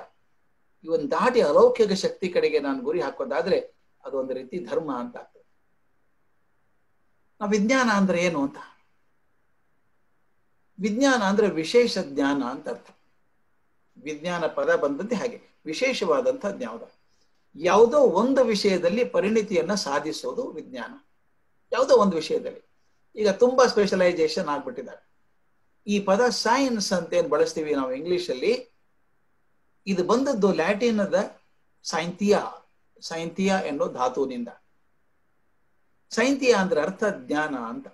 ಇವನ್ ದಾಟಿ ಅಲೌಕಿಕ ಶಕ್ತಿ ಕಡೆಗೆ ನಾನು ಗುರಿ ಹಾಕೋದಾದ್ರೆ ಅದೊಂದು ರೀತಿ ಧರ್ಮ ಅಂತ ಆಗ್ತದೆ. ನಾವು ವಿಜ್ಞಾನ ಅಂದ್ರೆ ಏನು ಅಂತ, ವಿಜ್ಞಾನ ಅಂದ್ರೆ ವಿಶೇಷ ಜ್ಞಾನ ಅಂತ ಅರ್ಥ. ವಿಜ್ಞಾನ ಪದ ಬಂದಂತೆ ಹಾಗೆ ವಿಶೇಷವಾದಂತಹ ಜ್ಞಾನ, ಯಾವುದೋ ಒಂದು ವಿಷಯದಲ್ಲಿ ಪರಿಣಿತಿಯನ್ನ ಸಾಧಿಸೋದು ವಿಜ್ಞಾನ. ಯಾವುದೋ ಒಂದು ವಿಷಯದಲ್ಲಿ ಈಗ ತುಂಬಾ ಸ್ಪೆಷಲೈಸೇಷನ್ ಆಗ್ಬಿಟ್ಟಿದ್ದಾರೆ. ಈ ಪದ ಸೈನ್ಸ್ ಅಂತ ಏನ್ ಬಳಸ್ತೀವಿ ನಾವು ಇಂಗ್ಲಿಷ್ ಅಲ್ಲಿ, ಇದು ಬಂದದ್ದು ಲ್ಯಾಟಿನದ ಸೈಂತಿಯಾ, ಸೈಂತಿಯಾ ಎನ್ನೋ ಧಾತುವಿನಿಂದ. ಸೈಂತಿಯಾ ಅಂದ್ರೆ ಅರ್ಥ ಜ್ಞಾನ ಅಂತ.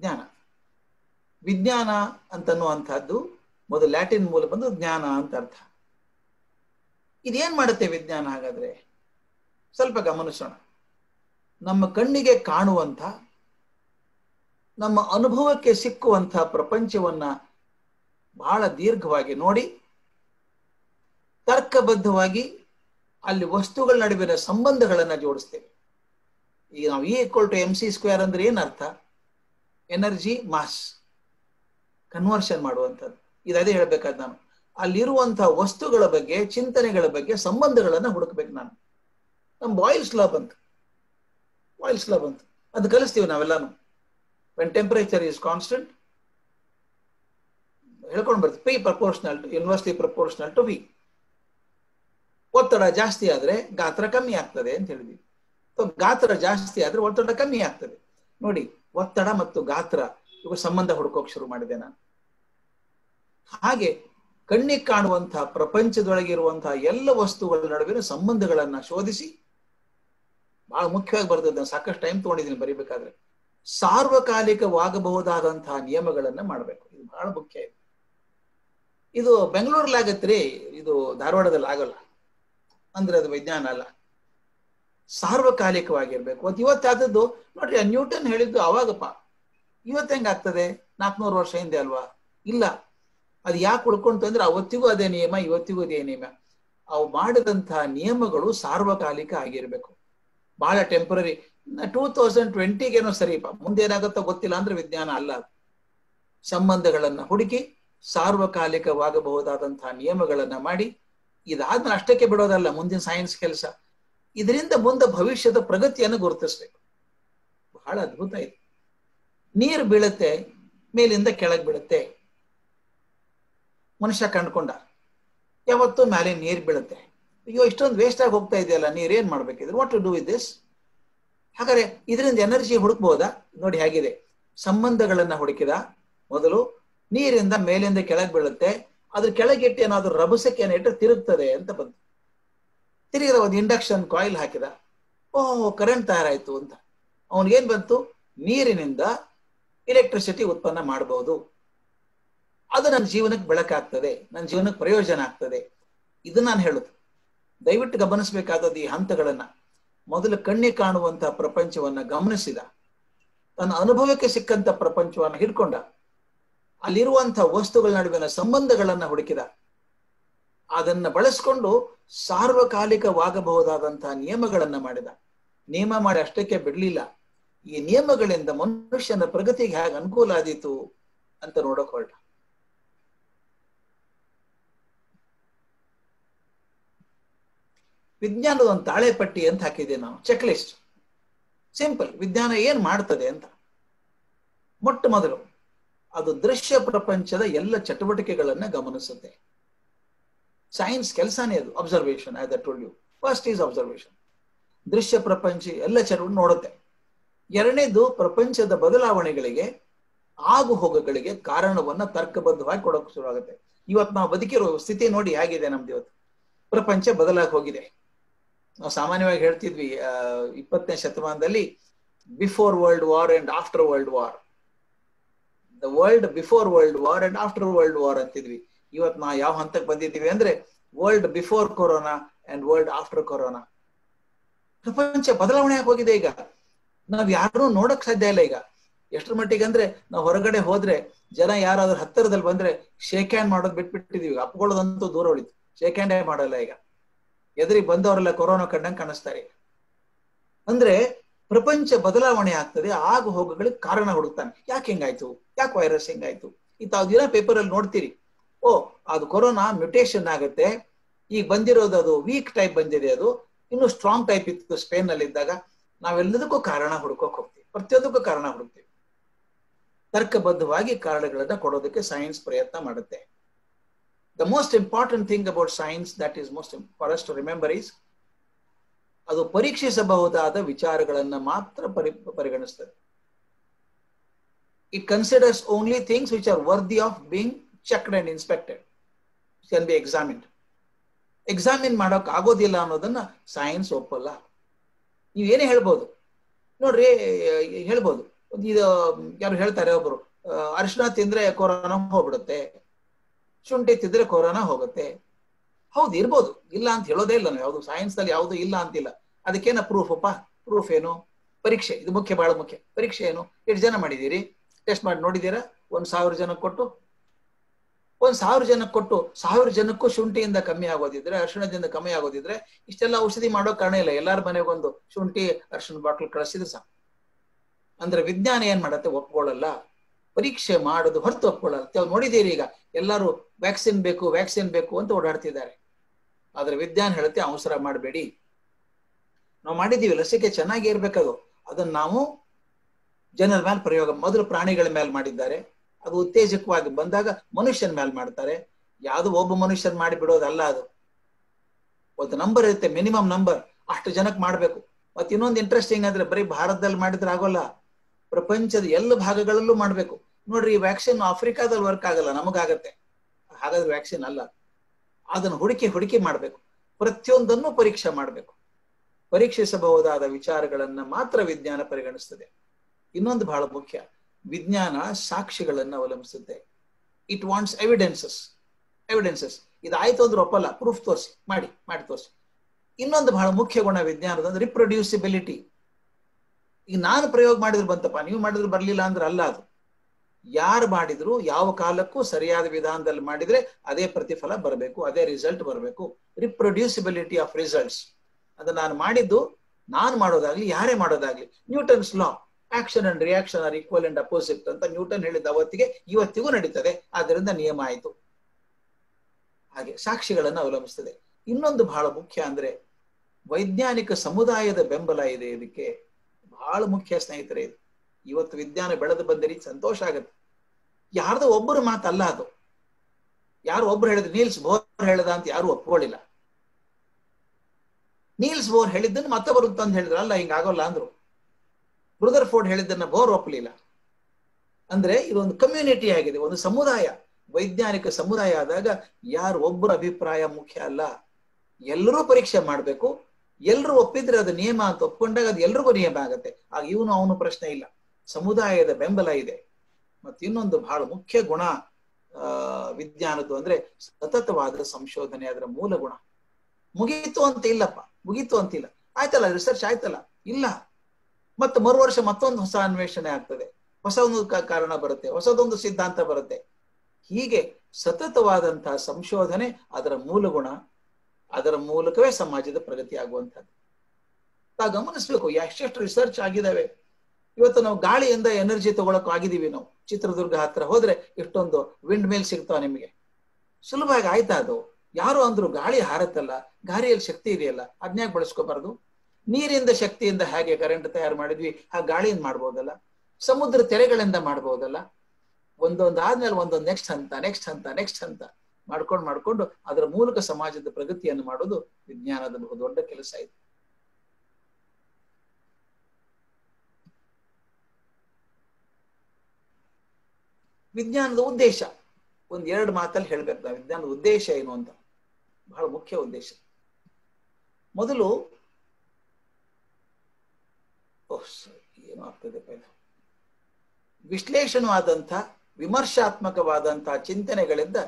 ಜ್ಞಾನ, ವಿಜ್ಞಾನ ಅಂತನ್ನುವಂತಹದ್ದು ಮೊದಲು ಲ್ಯಾಟಿನ್ ಮೂಲ ಬಂದು ಜ್ಞಾನ ಅಂತ ಅರ್ಥ. ಇದೇನ್ ಮಾಡುತ್ತೆ ವಿಜ್ಞಾನ ಹಾಗಾದ್ರೆ? ಸ್ವಲ್ಪ ಗಮನಿಸೋಣ. ನಮ್ಮ ಕಣ್ಣಿಗೆ ಕಾಣುವಂಥ, ನಮ್ಮ ಅನುಭವಕ್ಕೆ ಸಿಕ್ಕುವಂಥ ಪ್ರಪಂಚವನ್ನ ಬಹಳ ದೀರ್ಘವಾಗಿ ನೋಡಿ, ತರ್ಕಬದ್ಧವಾಗಿ ಅಲ್ಲಿ ವಸ್ತುಗಳ ನಡುವಿನ ಸಂಬಂಧಗಳನ್ನ ಜೋಡಿಸ್ತೇವೆ. ಈಗ ನಾವು E=mc² ಅಂದ್ರೆ ಏನ್ ಅರ್ಥ? ಎನರ್ಜಿ ಮಾಸ್ ಕನ್ವರ್ಷನ್ ಮಾಡುವಂಥದ್ದು. ಇದೇ ಹೇಳ್ಬೇಕಾದ್ ನಾನು. ಅಲ್ಲಿರುವಂತಹ ವಸ್ತುಗಳ ಬಗ್ಗೆ, ಚಿಂತನೆಗಳ ಬಗ್ಗೆ ಸಂಬಂಧಗಳನ್ನ ಹುಡುಕ್ಬೇಕು ನಾನು. ನಮ್ಮ ಬಾಯ್ಲ್ಸ್ ಲಾ ಬಂತು ಅದು ಕಲಿಸ್ತೀವಿ ನಾವೆಲ್ಲಾನು. ವೆನ್ ಟೆಂಪರೇಚರ್ ಈಸ್ ಕಾನ್ಸ್ಟೆಂಟ್ ಹೇಳ್ಕೊಂಡು ಬರ್ತೀವಿ, P proportional to university proportional to V. ಒತ್ತಡ ಜಾಸ್ತಿ ಆದ್ರೆ ಗಾತ್ರ ಕಮ್ಮಿ ಆಗ್ತದೆ ಅಂತ ಹೇಳಿದ್ವಿ. ಗಾತ್ರ ಜಾಸ್ತಿ ಆದ್ರೆ ಒತ್ತಡ ಕಮ್ಮಿ ಆಗ್ತದೆ. ನೋಡಿ, ಒತ್ತಡ ಮತ್ತು ಗಾತ್ರ ಇವು ಸಂಬಂಧ ಹುಡುಕೋಕ್ ಶುರು ಮಾಡಿದೆ ನಾನು. ಹಾಗೆ ಕಣ್ಣಿಗೆ ಕಾಣುವಂತಹ ಪ್ರಪಂಚದೊಳಗಿರುವಂತಹ ಎಲ್ಲ ವಸ್ತುಗಳ ನಡುವಿನ ಸಂಬಂಧಗಳನ್ನ ಶೋಧಿಸಿ, ಬಹಳ ಮುಖ್ಯವಾಗಿ ಬರ್ತದೆ, ಸಾಕಷ್ಟು ಟೈಮ್ ತಗೊಂಡಿದ್ದೀನಿ ಬರೀಬೇಕಾದ್ರೆ, ಸಾರ್ವಕಾಲಿಕವಾಗಬಹುದಾದಂತಹ ನಿಯಮಗಳನ್ನ ಮಾಡಬೇಕು. ಇದು ಬಹಳ ಮುಖ್ಯ. ಇದು ಬೆಂಗಳೂರಲ್ಲಿ ಆಗತ್ರಿ, ಇದು ಧಾರವಾಡದಲ್ಲಿ ಆಗಲ್ಲ ಅಂದ್ರೆ ಅದು ವಿಜ್ಞಾನ ಅಲ್ಲ. ಸಾರ್ವಕಾಲಿಕವಾಗಿರ್ಬೇಕು. ಅದು ಇವತ್ತಾದದ್ದು ನೋಡ್ರಿ, ನ್ಯೂಟನ್ ಹೇಳಿದ್ದು ಅವಾಗಪ್ಪ, ಇವತ್ತು ಹೆಂಗಾಗ್ತದೆ? 400 ವರ್ಷ ಹಿಂದೆ ಅಲ್ವಾ? ಇಲ್ಲ, ಅದು ಯಾಕೆ ಉಳ್ಕೊಂತು ಅಂದ್ರೆ ಅವತ್ತಿಗೂ ಅದೇ ನಿಯಮ, ಇವತ್ತಿಗೂ ಅದೇ ನಿಯಮ. ಅವು ಮಾಡಿದಂತಹ ನಿಯಮಗಳು ಸಾರ್ವಕಾಲಿಕ ಆಗಿರ್ಬೇಕು. ಬಹಳ ಟೆಂಪರರಿ. 2020ಗೇನೋ ಸರಿಪ, ಮುಂದೇನಾಗುತ್ತೋ ಗೊತ್ತಿಲ್ಲ ಅಂದ್ರೆ ವಿಜ್ಞಾನ ಅಲ್ಲ. ಸಂಬಂಧಗಳನ್ನ ಹುಡುಕಿ ಸಾರ್ವಕಾಲಿಕವಾಗಬಹುದಾದಂತಹ ನಿಯಮಗಳನ್ನ ಮಾಡಿ, ಇದಾದ್ಮೇಲೆ ಅಷ್ಟಕ್ಕೆ ಬಿಡೋದಲ್ಲ ಮುಂದಿನ ಸೈನ್ಸ್ ಕೆಲಸ. ಇದರಿಂದ ಮುಂದೆ ಭವಿಷ್ಯದ ಪ್ರಗತಿಯನ್ನು ಗುರುತಿಸ್ಬೇಕು. ಬಹಳ ಅದ್ಭುತ ಇದು. ನೀರು ಬೀಳುತ್ತೆ, ಮೇಲಿಂದ ಕೆಳಗೆ ಬೀಳುತ್ತೆ. ಮನುಷ್ಯ ಕಂಡುಕೊಂಡ, ಯಾವತ್ತೂ ಮೇಲೆ ನೀರು ಬೀಳುತ್ತೆ. ಅಯ್ಯೋ, ಇಷ್ಟೊಂದು ವೇಸ್ಟ್ ಆಗಿ ಹೋಗ್ತಾ ಇದೆಯಲ್ಲ ನೀರು, ಏನ್ ಮಾಡ್ಬೇಕಿದ್ರು? What to do with this? ಹಾಗಾದ್ರೆ ಇದರಿಂದ ಎನರ್ಜಿ ಹುಡುಕ್ಬೋದಾ? ನೋಡಿ ಹೇಗಿದೆ, ಸಂಬಂಧಗಳನ್ನ ಹುಡುಕಿದ. ಮೊದಲು ನೀರಿಂದ ಮೇಲಿಂದ ಕೆಳಗೆ ಬೀಳುತ್ತೆ, ಅದ್ರ ಕೆಳಗಿಟ್ಟು ಏನಾದ್ರು ರಭಸಕ್ಕೆ ಏನಿಟ್ಟು ತಿರುಗ್ತದೆ ಅಂತ ಬಂತು. ತಿರುಗಿದ ಒಂದು ಇಂಡಕ್ಷನ್ ಕಾಯಿಲ್ ಹಾಕಿದ, ಓಹ್ ಕರೆಂಟ್ ತಯಾರಾಯ್ತು ಅಂತ. ಅವನಿಗೇನ್ ಬಂತು? ನೀರಿನಿಂದ ಎಲೆಕ್ಟ್ರಿಸಿಟಿ ಉತ್ಪನ್ನ ಮಾಡಬಹುದು, ಅದು ನನ್ನ ಜೀವನಕ್ಕೆ ಬೆಳಕಾಗ್ತದೆ, ನನ್ನ ಜೀವನಕ್ಕೆ ಪ್ರಯೋಜನ ಆಗ್ತದೆ. ಇದನ್ನ ನಾನು ಹೇಳುದು. ದಯವಿಟ್ಟು ಗಮನಿಸಬೇಕಾದದ್ದು ಈ ಹಂತಗಳನ್ನ. ಮೊದಲು ಕಣ್ಣಿಗೆ ಕಾಣುವಂತಹ ಪ್ರಪಂಚವನ್ನ ಗಮನಿಸಿದ, ತನ್ನ ಅನುಭವಕ್ಕೆ ಸಿಕ್ಕಂತ ಪ್ರಪಂಚವನ್ನ ಹಿಡ್ಕೊಂಡ, ಅಲ್ಲಿರುವಂತಹ ವಸ್ತುಗಳ ನಡುವಿನ ಸಂಬಂಧಗಳನ್ನ ಹುಡುಕಿದ, ಅದನ್ನ ಬಳಸ್ಕೊಂಡು ಸಾರ್ವಕಾಲಿಕವಾಗಬಹುದಾದಂತಹ ನಿಯಮಗಳನ್ನ ಮಾಡಿದ. ನಿಯಮ ಮಾಡಿ ಅಷ್ಟಕ್ಕೆ ಬಿಡ್ಲಿಲ್ಲ. ಈ ನಿಯಮಗಳಿಂದ ಮನುಷ್ಯನ ಪ್ರಗತಿಗೆ ಹೇಗೆ ಅನುಕೂಲ ಆದೀತು ಅಂತ ನೋಡಕ್ ಹೊರಟ. ವಿಜ್ಞಾನದ ಒಂದು ತಾಳೆಪಟ್ಟಿ ಅಂತ ಹಾಕಿದ್ದೆ ನಾವು, ಚೆಕ್ ಲಿಸ್ಟ್. ಸಿಂಪಲ್, ವಿಜ್ಞಾನ ಏನ್ ಮಾಡ್ತದೆ ಅಂತ. ಮೊಟ್ಟ ಮೊದಲು ಅದು ದೃಶ್ಯ ಪ್ರಪಂಚದ ಎಲ್ಲ ಚಟುವಟಿಕೆಗಳನ್ನು ಗಮನಿಸುತ್ತೆ. ಸೈನ್ಸ್ ಕೆಲಸನೇ ಅದು observation. I told you first is observation. ದೃಶ್ಯ ಪ್ರಪಂಚ ಎಲ್ಲ ಚಟುವಟಿಕೆ ನೋಡುತ್ತೆ. ಎರಡನೇದು ಪ್ರಪಂಚದ ಬದಲಾವಣೆಗಳಿಗೆ ಆಗು ಹೋಗಗಳಿಗೆ ಕಾರಣವನ್ನ ತರ್ಕಬದ್ಧವಾಗಿ ಕೊಡೋಕೆ ಶುರುವಾಗುತ್ತೆ. ಇವತ್ತು ನಾವು ಬದುಕಿರೋ ಸ್ಥಿತಿ ನೋಡಿ ಹೇಗಿದೆ ನಮ್ದು. ಇವತ್ತು ಪ್ರಪಂಚ ಬದಲಾಗಿ ಹೋಗಿದೆ. ನಾವು ಸಾಮಾನ್ಯವಾಗಿ ಹೇಳ್ತಿದ್ವಿ 20ನೇ ಶತಮಾನದಲ್ಲಿ before world war and after world war, the world before world war and after world war ಅಂತಿದ್ವಿ. ಇವತ್ತು ನಾವು ಯಾವ ಹಂತಕ್ಕೆ ಬಂದಿದ್ದೀವಿ ಅಂದ್ರೆ world before corona and world after corona. ಪ್ರಪಂಚ ಬದಲಾವಣೆ ಆಗೋಗಿದೆ. ಈಗ ನಾವ್ ಯಾರು ನೋಡಕ್ ಸಾಧ್ಯ ಇಲ್ಲ. ಈಗ ಎಷ್ಟರ ಮಟ್ಟಿಗೆ ಅಂದ್ರೆ ನಾವು ಹೊರಗಡೆ ಹೋದ್ರೆ ಜನ ಯಾರಾದ್ರೂ ಹತ್ತಿರದಲ್ಲಿ ಬಂದ್ರೆ ಶೇಕ್ ಹ್ಯಾಂಡ್ ಮಾಡೋದು ಬಿಟ್ಬಿಟ್ಟಿದೀವಿ. ಅಪ್ಕೊಳ್ಳೋದಂತೂ ದೂರ ಉಳಿತು. ಶೇಕ್ ಹ್ಯಾಂಡೇ ಮಾಡಲ್ಲ. ಈಗ ಎದುರಿಗೆ ಬಂದವರೆಲ್ಲ ಕೊರೋನಾ ಕಂಡಂಗೆ ಕಾಣಿಸ್ತಾರೆ. ಅಂದ್ರೆ ಪ್ರಪಂಚ ಬದಲಾವಣೆ ಆಗ್ತದೆ. ಆಗು ಹೋಗಗಳಿಗೆ ಕಾರಣ ಹುಡುಕ್ತಾನೆ. ಯಾಕೆ ಹಿಂಗಾಯ್ತು, ಯಾಕೆ ವೈರಸ್ ಹಿಂಗಾಯ್ತು ಇಂತ ದಿನ ಪೇಪರ್ ಅಲ್ಲಿ ನೋಡ್ತೀರಿ. ಓ, ಅದು ಕೊರೋನಾ ಮ್ಯೂಟೇಷನ್ ಆಗುತ್ತೆ, ಈಗ ಬಂದಿರೋದು ಅದು ವೀಕ್ ಟೈಪ್ ಬಂದಿದೆ, ಅದು ಇನ್ನು ಸ್ಟ್ರಾಂಗ್ ಟೈಪ್ ಇತ್ತು ಸ್ಪೇನ್ ಅಲ್ಲಿ ಇದ್ದಾಗ. ನಾವೆಲ್ಲದಕ್ಕೂ ಕಾರಣ ಹುಡುಕೋಕ್ ಹೋಗ್ತೀವಿ, ಪ್ರತಿಯೊಂದಕ್ಕೂ ಕಾರಣ ಹುಡುಕ್ತೀವಿ. ತರ್ಕಬದ್ಧವಾಗಿ ಕಾರಣಗಳನ್ನ ಕೊಡೋದಕ್ಕೆ ಸೈನ್ಸ್ ಪ್ರಯತ್ನ ಮಾಡುತ್ತೆ. The most important thing about science that is most for us to remember is ಅದು ಪರೀಕ್ಷಿಸಬಹುದಾದ ವಿಚಾರಗಳನ್ನ ಮಾತ್ರ ಪರಿಗಣಿಸ್ತದೆ. It considers only things which are worthy of being checked and inspected, can be examined. Examine ಮಾಡೋಕ್ ಆಗೋದಿಲ್ಲ ಅನ್ನೋದನ್ನ ಸೈನ್ಸ್ ಒಪ್ಪಲ್ಲ. ನೀವೇನೇ ಹೇಳ್ಬೋದು ನೋಡ್ರಿ, ಹೇಳ್ಬೋದು ಇದು ಯಾರು ಹೇಳ್ತಾರೆ, ಒಬ್ರು ಅರಿಶಿನ ತಿಂದ್ರೆ ಕೊರೋನಾ ಹೋಗ್ಬಿಡುತ್ತೆ, ಶುಂಠಿ ತಿಂದ್ರೆ ಕೊರೋನಾ ಹೋಗುತ್ತೆ. ಹೌದು, ಇರ್ಬೋದು, ಇಲ್ಲ ಅಂತ ಹೇಳೋದೇ ಇಲ್ಲ. ನಾವು ಯಾವುದು ಸೈನ್ಸ್ ನಲ್ಲಿ ಯಾವುದು ಇಲ್ಲ ಅಂತಿಲ್ಲ. ಅದಕ್ಕೇನ ಪ್ರೂಫ್ ಅಪ್ಪ? ಪ್ರೂಫ್ ಏನು? ಪರೀಕ್ಷೆ. ಇದು ಮುಖ್ಯ, ಬಹಳ ಮುಖ್ಯ. ಪರೀಕ್ಷೆ ಏನು? ಎಷ್ಟು ಜನ ಮಾಡಿದ್ದೀರಿ? ಟೆಸ್ಟ್ ಮಾಡಿ ನೋಡಿದ್ದೀರಾ? 1000 ಜನಕ್ಕೆ ಕೊಟ್ಟು 1000 ಜನಕ್ಕೆ ಕೊಟ್ಟು 1000 ಜನಕ್ಕೂ ಶುಂಠಿಯಿಂದ ಕಮ್ಮಿ ಆಗೋದಿದ್ರೆ, ಅರಿಶಿಣದಿಂದ ಕಮ್ಮಿ ಆಗೋದಿದ್ರೆ ಇಷ್ಟೆಲ್ಲ ಔಷಧಿ ಮಾಡೋ ಕಾರಣ ಇಲ್ಲ. ಎಲ್ಲಾರ ಮನೆಗೊಂದು ಶುಂಠಿ ಅರಿಶಿಣ ಬಾಟ್ಲ್ ಕಳಿಸಿದ್ರೆ ಸಾಕು. ಅಂದ್ರೆ ವಿಜ್ಞಾನ ಏನ್ ಮಾಡತ್ತೆ? ಒಪ್ಕೊಳ್ಳಲ್ಲ. ಪರೀಕ್ಷೆ ಮಾಡೋದು ಹೊರತು ಒಪ್ಕೊಳ್ಳಲ್ಲ. ತಾವು ನೋಡಿದ್ದೀರಿ, ಈಗ ಎಲ್ಲರೂ ವ್ಯಾಕ್ಸಿನ್ ಬೇಕು ವ್ಯಾಕ್ಸಿನ್ ಬೇಕು ಅಂತ ಓಡಾಡ್ತಿದ್ದಾರೆ. ಆದ್ರೆ ವಿಜ್ಞಾನ ಹೇಳುತ್ತೆ ಅವಸರ ಮಾಡಬೇಡಿ. ನಾವು ಮಾಡಿದ್ದೀವಿ ಲಸಿಕೆ, ಚೆನ್ನಾಗಿ ಇರ್ಬೇಕದು. ಅದನ್ನ ನಾವು ಜನರ ಮೇಲೆ ಪ್ರಯೋಗ ಮೊದಲು ಪ್ರಾಣಿಗಳ ಮೇಲೆ ಮಾಡಿದ್ದಾರೆ. ಅದು ಉತ್ತೇಜಕವಾಗಿ ಬಂದಾಗ ಮನುಷ್ಯನ ಮೇಲೆ ಮಾಡ್ತಾರೆ. ಯಾವುದೋ ಒಬ್ಬ ಮನುಷ್ಯನ್ ಮಾಡಿ ಬಿಡೋದಲ್ಲ. ಅದು ಒಂದು ನಂಬರ್ ಇರುತ್ತೆ, ಮಿನಿಮಮ್ ನಂಬರ್, ಅಷ್ಟು ಜನಕ್ಕೆ ಮಾಡ್ಬೇಕು. ಮತ್ತೆ ಇನ್ನೊಂದು ಇಂಟ್ರೆಸ್ಟಿಂಗ್ ಅಂದ್ರೆ ಬರೀ ಭಾರತದಲ್ಲಿ ಮಾಡಿದ್ರೆ ಆಗೋಲ್ಲ, ಪ್ರಪಂಚದ ಎಲ್ಲ ಭಾಗಗಳಲ್ಲೂ ಮಾಡ್ಬೇಕು. ನೋಡ್ರಿ, ಈ ವ್ಯಾಕ್ಸಿನ್ ಆಫ್ರಿಕಾದಲ್ಲಿ ವರ್ಕ್ ಆಗಲ್ಲ, ನಮಗಾಗತ್ತೆ. ಹಾಗಾದ್ರೆ ವ್ಯಾಕ್ಸಿನ್ ಅಲ್ಲ. ಅದನ್ನು ಹುಡುಕಿ ಹುಡುಕಿ ಮಾಡ್ಬೇಕು. ಪ್ರತಿಯೊಂದನ್ನು ಪರೀಕ್ಷೆ ಮಾಡ್ಬೇಕು. ಪರೀಕ್ಷಿಸಬಹುದಾದ ವಿಚಾರಗಳನ್ನ ಮಾತ್ರ ವಿಜ್ಞಾನ ಪರಿಗಣಿಸ್ತದೆ. ಇನ್ನೊಂದು ಬಹಳ ಮುಖ್ಯ, ವಿಜ್ಞಾನ ಸಾಕ್ಷಿಗಳನ್ನ ಅವಲಂಬಿಸುತ್ತೆ. It wants evidences. ಎವಿಡೆನ್ಸಸ್ ಇದಾಯ್ತು ಅಂದ್ರೆ ಒಪ್ಪಲ್ಲ. ಪ್ರೂಫ್ ತೋರಿಸಿ, ಮಾಡಿ ಮಾಡಿ ತೋರಿಸಿ. ಇನ್ನೊಂದು ಬಹಳ ಮುಖ್ಯ ಗುಣ ವಿಜ್ಞಾನದ ಅಂದ್ರೆ ರಿಪ್ರೊಡ್ಯೂಸಿಬಿಲಿಟಿ. ಈಗ ನಾನು ಪ್ರಯೋಗ ಮಾಡಿದ್ರು ಬಂತಪ್ಪ, ನೀವು ಮಾಡಿದ್ರು ಬರ್ಲಿಲ್ಲ ಅಂದ್ರೆ ಅಲ್ಲ. ಅದು ಯಾರು ಮಾಡಿದ್ರು, ಯಾವ ಕಾಲಕ್ಕೂ ಸರಿಯಾದ ವಿಧಾನದಲ್ಲಿ ಮಾಡಿದ್ರೆ ಅದೇ ಪ್ರತಿಫಲ ಬರಬೇಕು, ಅದೇ ರಿಸಲ್ಟ್ ಬರಬೇಕು. Reproducibility of results. ಅದು ನಾನು ಮಾಡಿದ್ದು, ನಾನು ಮಾಡೋದಾಗ್ಲಿ ಯಾರೇ ಮಾಡೋದಾಗ್ಲಿ, Newton's law action and reaction are equal and opposite ಅಂತ ನ್ಯೂಟನ್ ಹೇಳಿದ ಅವತ್ತಿಗೆ ಇವತ್ತಿಗೂ ನಡೀತದೆ. ಆದ್ದರಿಂದ ನಿಯಮ ಆಯಿತು. ಹಾಗೆ ಸಾಕ್ಷಿಗಳನ್ನು ಅವಲಂಬಿಸ್ತದೆ. ಇನ್ನೊಂದು ಬಹಳ ಮುಖ್ಯ ಅಂದ್ರೆ ವೈಜ್ಞಾನಿಕ ಸಮುದಾಯದ ಬೆಂಬಲ ಇದೆ ಇದಕ್ಕೆ. ಬಹಳ ಮುಖ್ಯ ಸ್ನೇಹಿತರೆ ಇದು. ಇವತ್ತು ವಿಜ್ಞಾನ ಬೆಳೆದು ಬಂದರೆ ಸಂತೋಷ ಆಗುತ್ತೆ. ಯಾರ್ದೋ ಒಬ್ಬರು ಮಾತಲ್ಲ ಅದು. ಯಾರು ಒಬ್ರು ಹೇಳಿದ್ರು ನೀಲ್ಸ್ ಬೋರ್ ಹೇಳದ ಅಂತ ಯಾರು ಒಪ್ಕೊಳ್ಳಿಲ್ಲ. ನೀಲ್ಸ್ ಬೋರ್ ಹೇಳಿದ್ದನ್ನು ಮತ್ತೊಬ್ಬರು ತಂದು ಹೇಳಿದ್ರು, ಅಲ್ಲ ಹಿಂಗಾಗೋಲ್ಲ ಅಂದ್ರು. ರುದರ್ಫೋರ್ಡ್ ಹೇಳಿದ್ದನ್ನ ಬೋರ್ ಒಪ್ಪಲಿಲ್ಲ. ಅಂದ್ರೆ ಇದೊಂದು ಕಮ್ಯುನಿಟಿ ಆಗಿದೆ, ಒಂದು ಸಮುದಾಯ. ವೈಜ್ಞಾನಿಕ ಸಮುದಾಯ ಆದಾಗ ಯಾರು ಒಬ್ಬರ ಅಭಿಪ್ರಾಯ ಮುಖ್ಯ ಅಲ್ಲ. ಎಲ್ಲರೂ ಪರೀಕ್ಷೆ ಮಾಡಬೇಕು. ಎಲ್ಲರೂ ಒಪ್ಪಿದ್ರೆ ಅದು ನಿಯಮ ಅಂತ ಒಪ್ಕೊಂಡಾಗ ಅದು ಎಲ್ರಿಗೂ ನಿಯಮ ಆಗುತ್ತೆ. ಆಗ ಇವನು ಅವನು ಪ್ರಶ್ನೆ ಇಲ್ಲ. ಸಮುದಾಯದ ಬೆಂಬಲ ಇದೆ. ಮತ್ತೆ ಇನ್ನೊಂದು ಬಹಳ ಮುಖ್ಯ ಗುಣ ವಿಜ್ಞಾನದ್ದು ಅಂದ್ರೆ ಸತತವಾದ ಸಂಶೋಧನೆ. ಅದರ ಮೂಲ ಗುಣ ಮುಗೀತು ಅಂತ ಇಲ್ಲಪ್ಪ, ಮುಗೀತು ಅಂತಿಲ್ಲ. ಆಯ್ತಲ್ಲ ರಿಸರ್ಚ್, ಆಯ್ತಲ್ಲ ಇಲ್ಲ, ಮತ್ತೆ ಮರು ವರ್ಷ ಮತ್ತೊಂದು ಹೊಸ ಅನ್ವೇಷಣೆ ಆಗ್ತದೆ, ಹೊಸ ಒಂದು ಕಾರಣ ಬರುತ್ತೆ, ಹೊಸದೊಂದು ಸಿದ್ಧಾಂತ ಬರುತ್ತೆ. ಹೀಗೆ ಸತತವಾದಂತಹ ಸಂಶೋಧನೆ ಅದರ ಮೂಲ ಗುಣ. ಅದರ ಮೂಲಕವೇ ಸಮಾಜದ ಪ್ರಗತಿ ಆಗುವಂಥದ್ದು. ತಾ ಗಮನಿಸ್ಬೇಕು ಎಷ್ಟೆಷ್ಟು ರಿಸರ್ಚ್ ಆಗಿದ್ದಾವೆ. ಇವತ್ತು ನಾವು ಗಾಳಿಯಿಂದ ಎನರ್ಜಿ ತಗೊಳಕ್ ಆಗಿದ್ದೀವಿ. ನಾವು ಚಿತ್ರದುರ್ಗ ಹತ್ರ ಹೋದ್ರೆ ಎಷ್ಟೊಂದು ವಿಂಡ್ ಮೇಲ್ ಸಿಗ್ತಾವ ನಿಮಗೆ, ಸುಲಭವಾಗಿ. ಆಯ್ತಾ, ಅದು ಯಾರು ಅಂದ್ರು ಗಾಳಿ ಹಾರತ್ತಲ್ಲ, ಗಾಳಿಯಲ್ಲಿ ಶಕ್ತಿ ಇದೆಯಲ್ಲ, ಅದ್ನ್ಯಾಕ್ ಬಳಸ್ಕೋಬಾರ್ದು? ನೀರಿಂದ ಶಕ್ತಿಯಿಂದ ಹೇಗೆ ಕರೆಂಟ್ ತಯಾರು ಮಾಡಿದ್ವಿ, ಆ ಗಾಳಿಯಿಂದ ಮಾಡ್ಬೋದಲ್ಲ. ಸಮುದ್ರ ತೆರೆಗಳಿಂದ ಮಾಡ್ಬೋದಲ್ಲ, ಒಂದೊಂದಾದ್ಮೇಲೆ ಒಂದೊಂದು ನೆಕ್ಸ್ಟ್ ಹಂತ ನೆಕ್ಸ್ಟ್ ಹಂತ ನೆಕ್ಸ್ಟ್ ಹಂತ ಮಾಡ್ಕೊಂಡು ಮಾಡ್ಕೊಂಡು ಅದರ ಮೂಲಕ ಸಮಾಜದ ಪ್ರಗತಿಯನ್ನು ಮಾಡೋದು ವಿಜ್ಞಾನದ ಬಹುದೊಡ್ಡ ಕೆಲಸ ಇದೆ. ವಿಜ್ಞಾನದ ಉದ್ದೇಶ ಒಂದೆರಡು ಮಾತಲ್ಲಿ ಹೇಳ್ಬೇಕು. ವಿಜ್ಞಾನದ ಉದ್ದೇಶ ಏನು ಅಂತ, ಬಹಳ ಮುಖ್ಯ ಉದ್ದೇಶ. ಮೊದಲು ಏನು ಆಗ್ತದೆ, ವಿಶ್ಲೇಷಣವಾದಂಥ ವಿಮರ್ಶಾತ್ಮಕವಾದಂತಹ ಚಿಂತನೆಗಳಿಂದ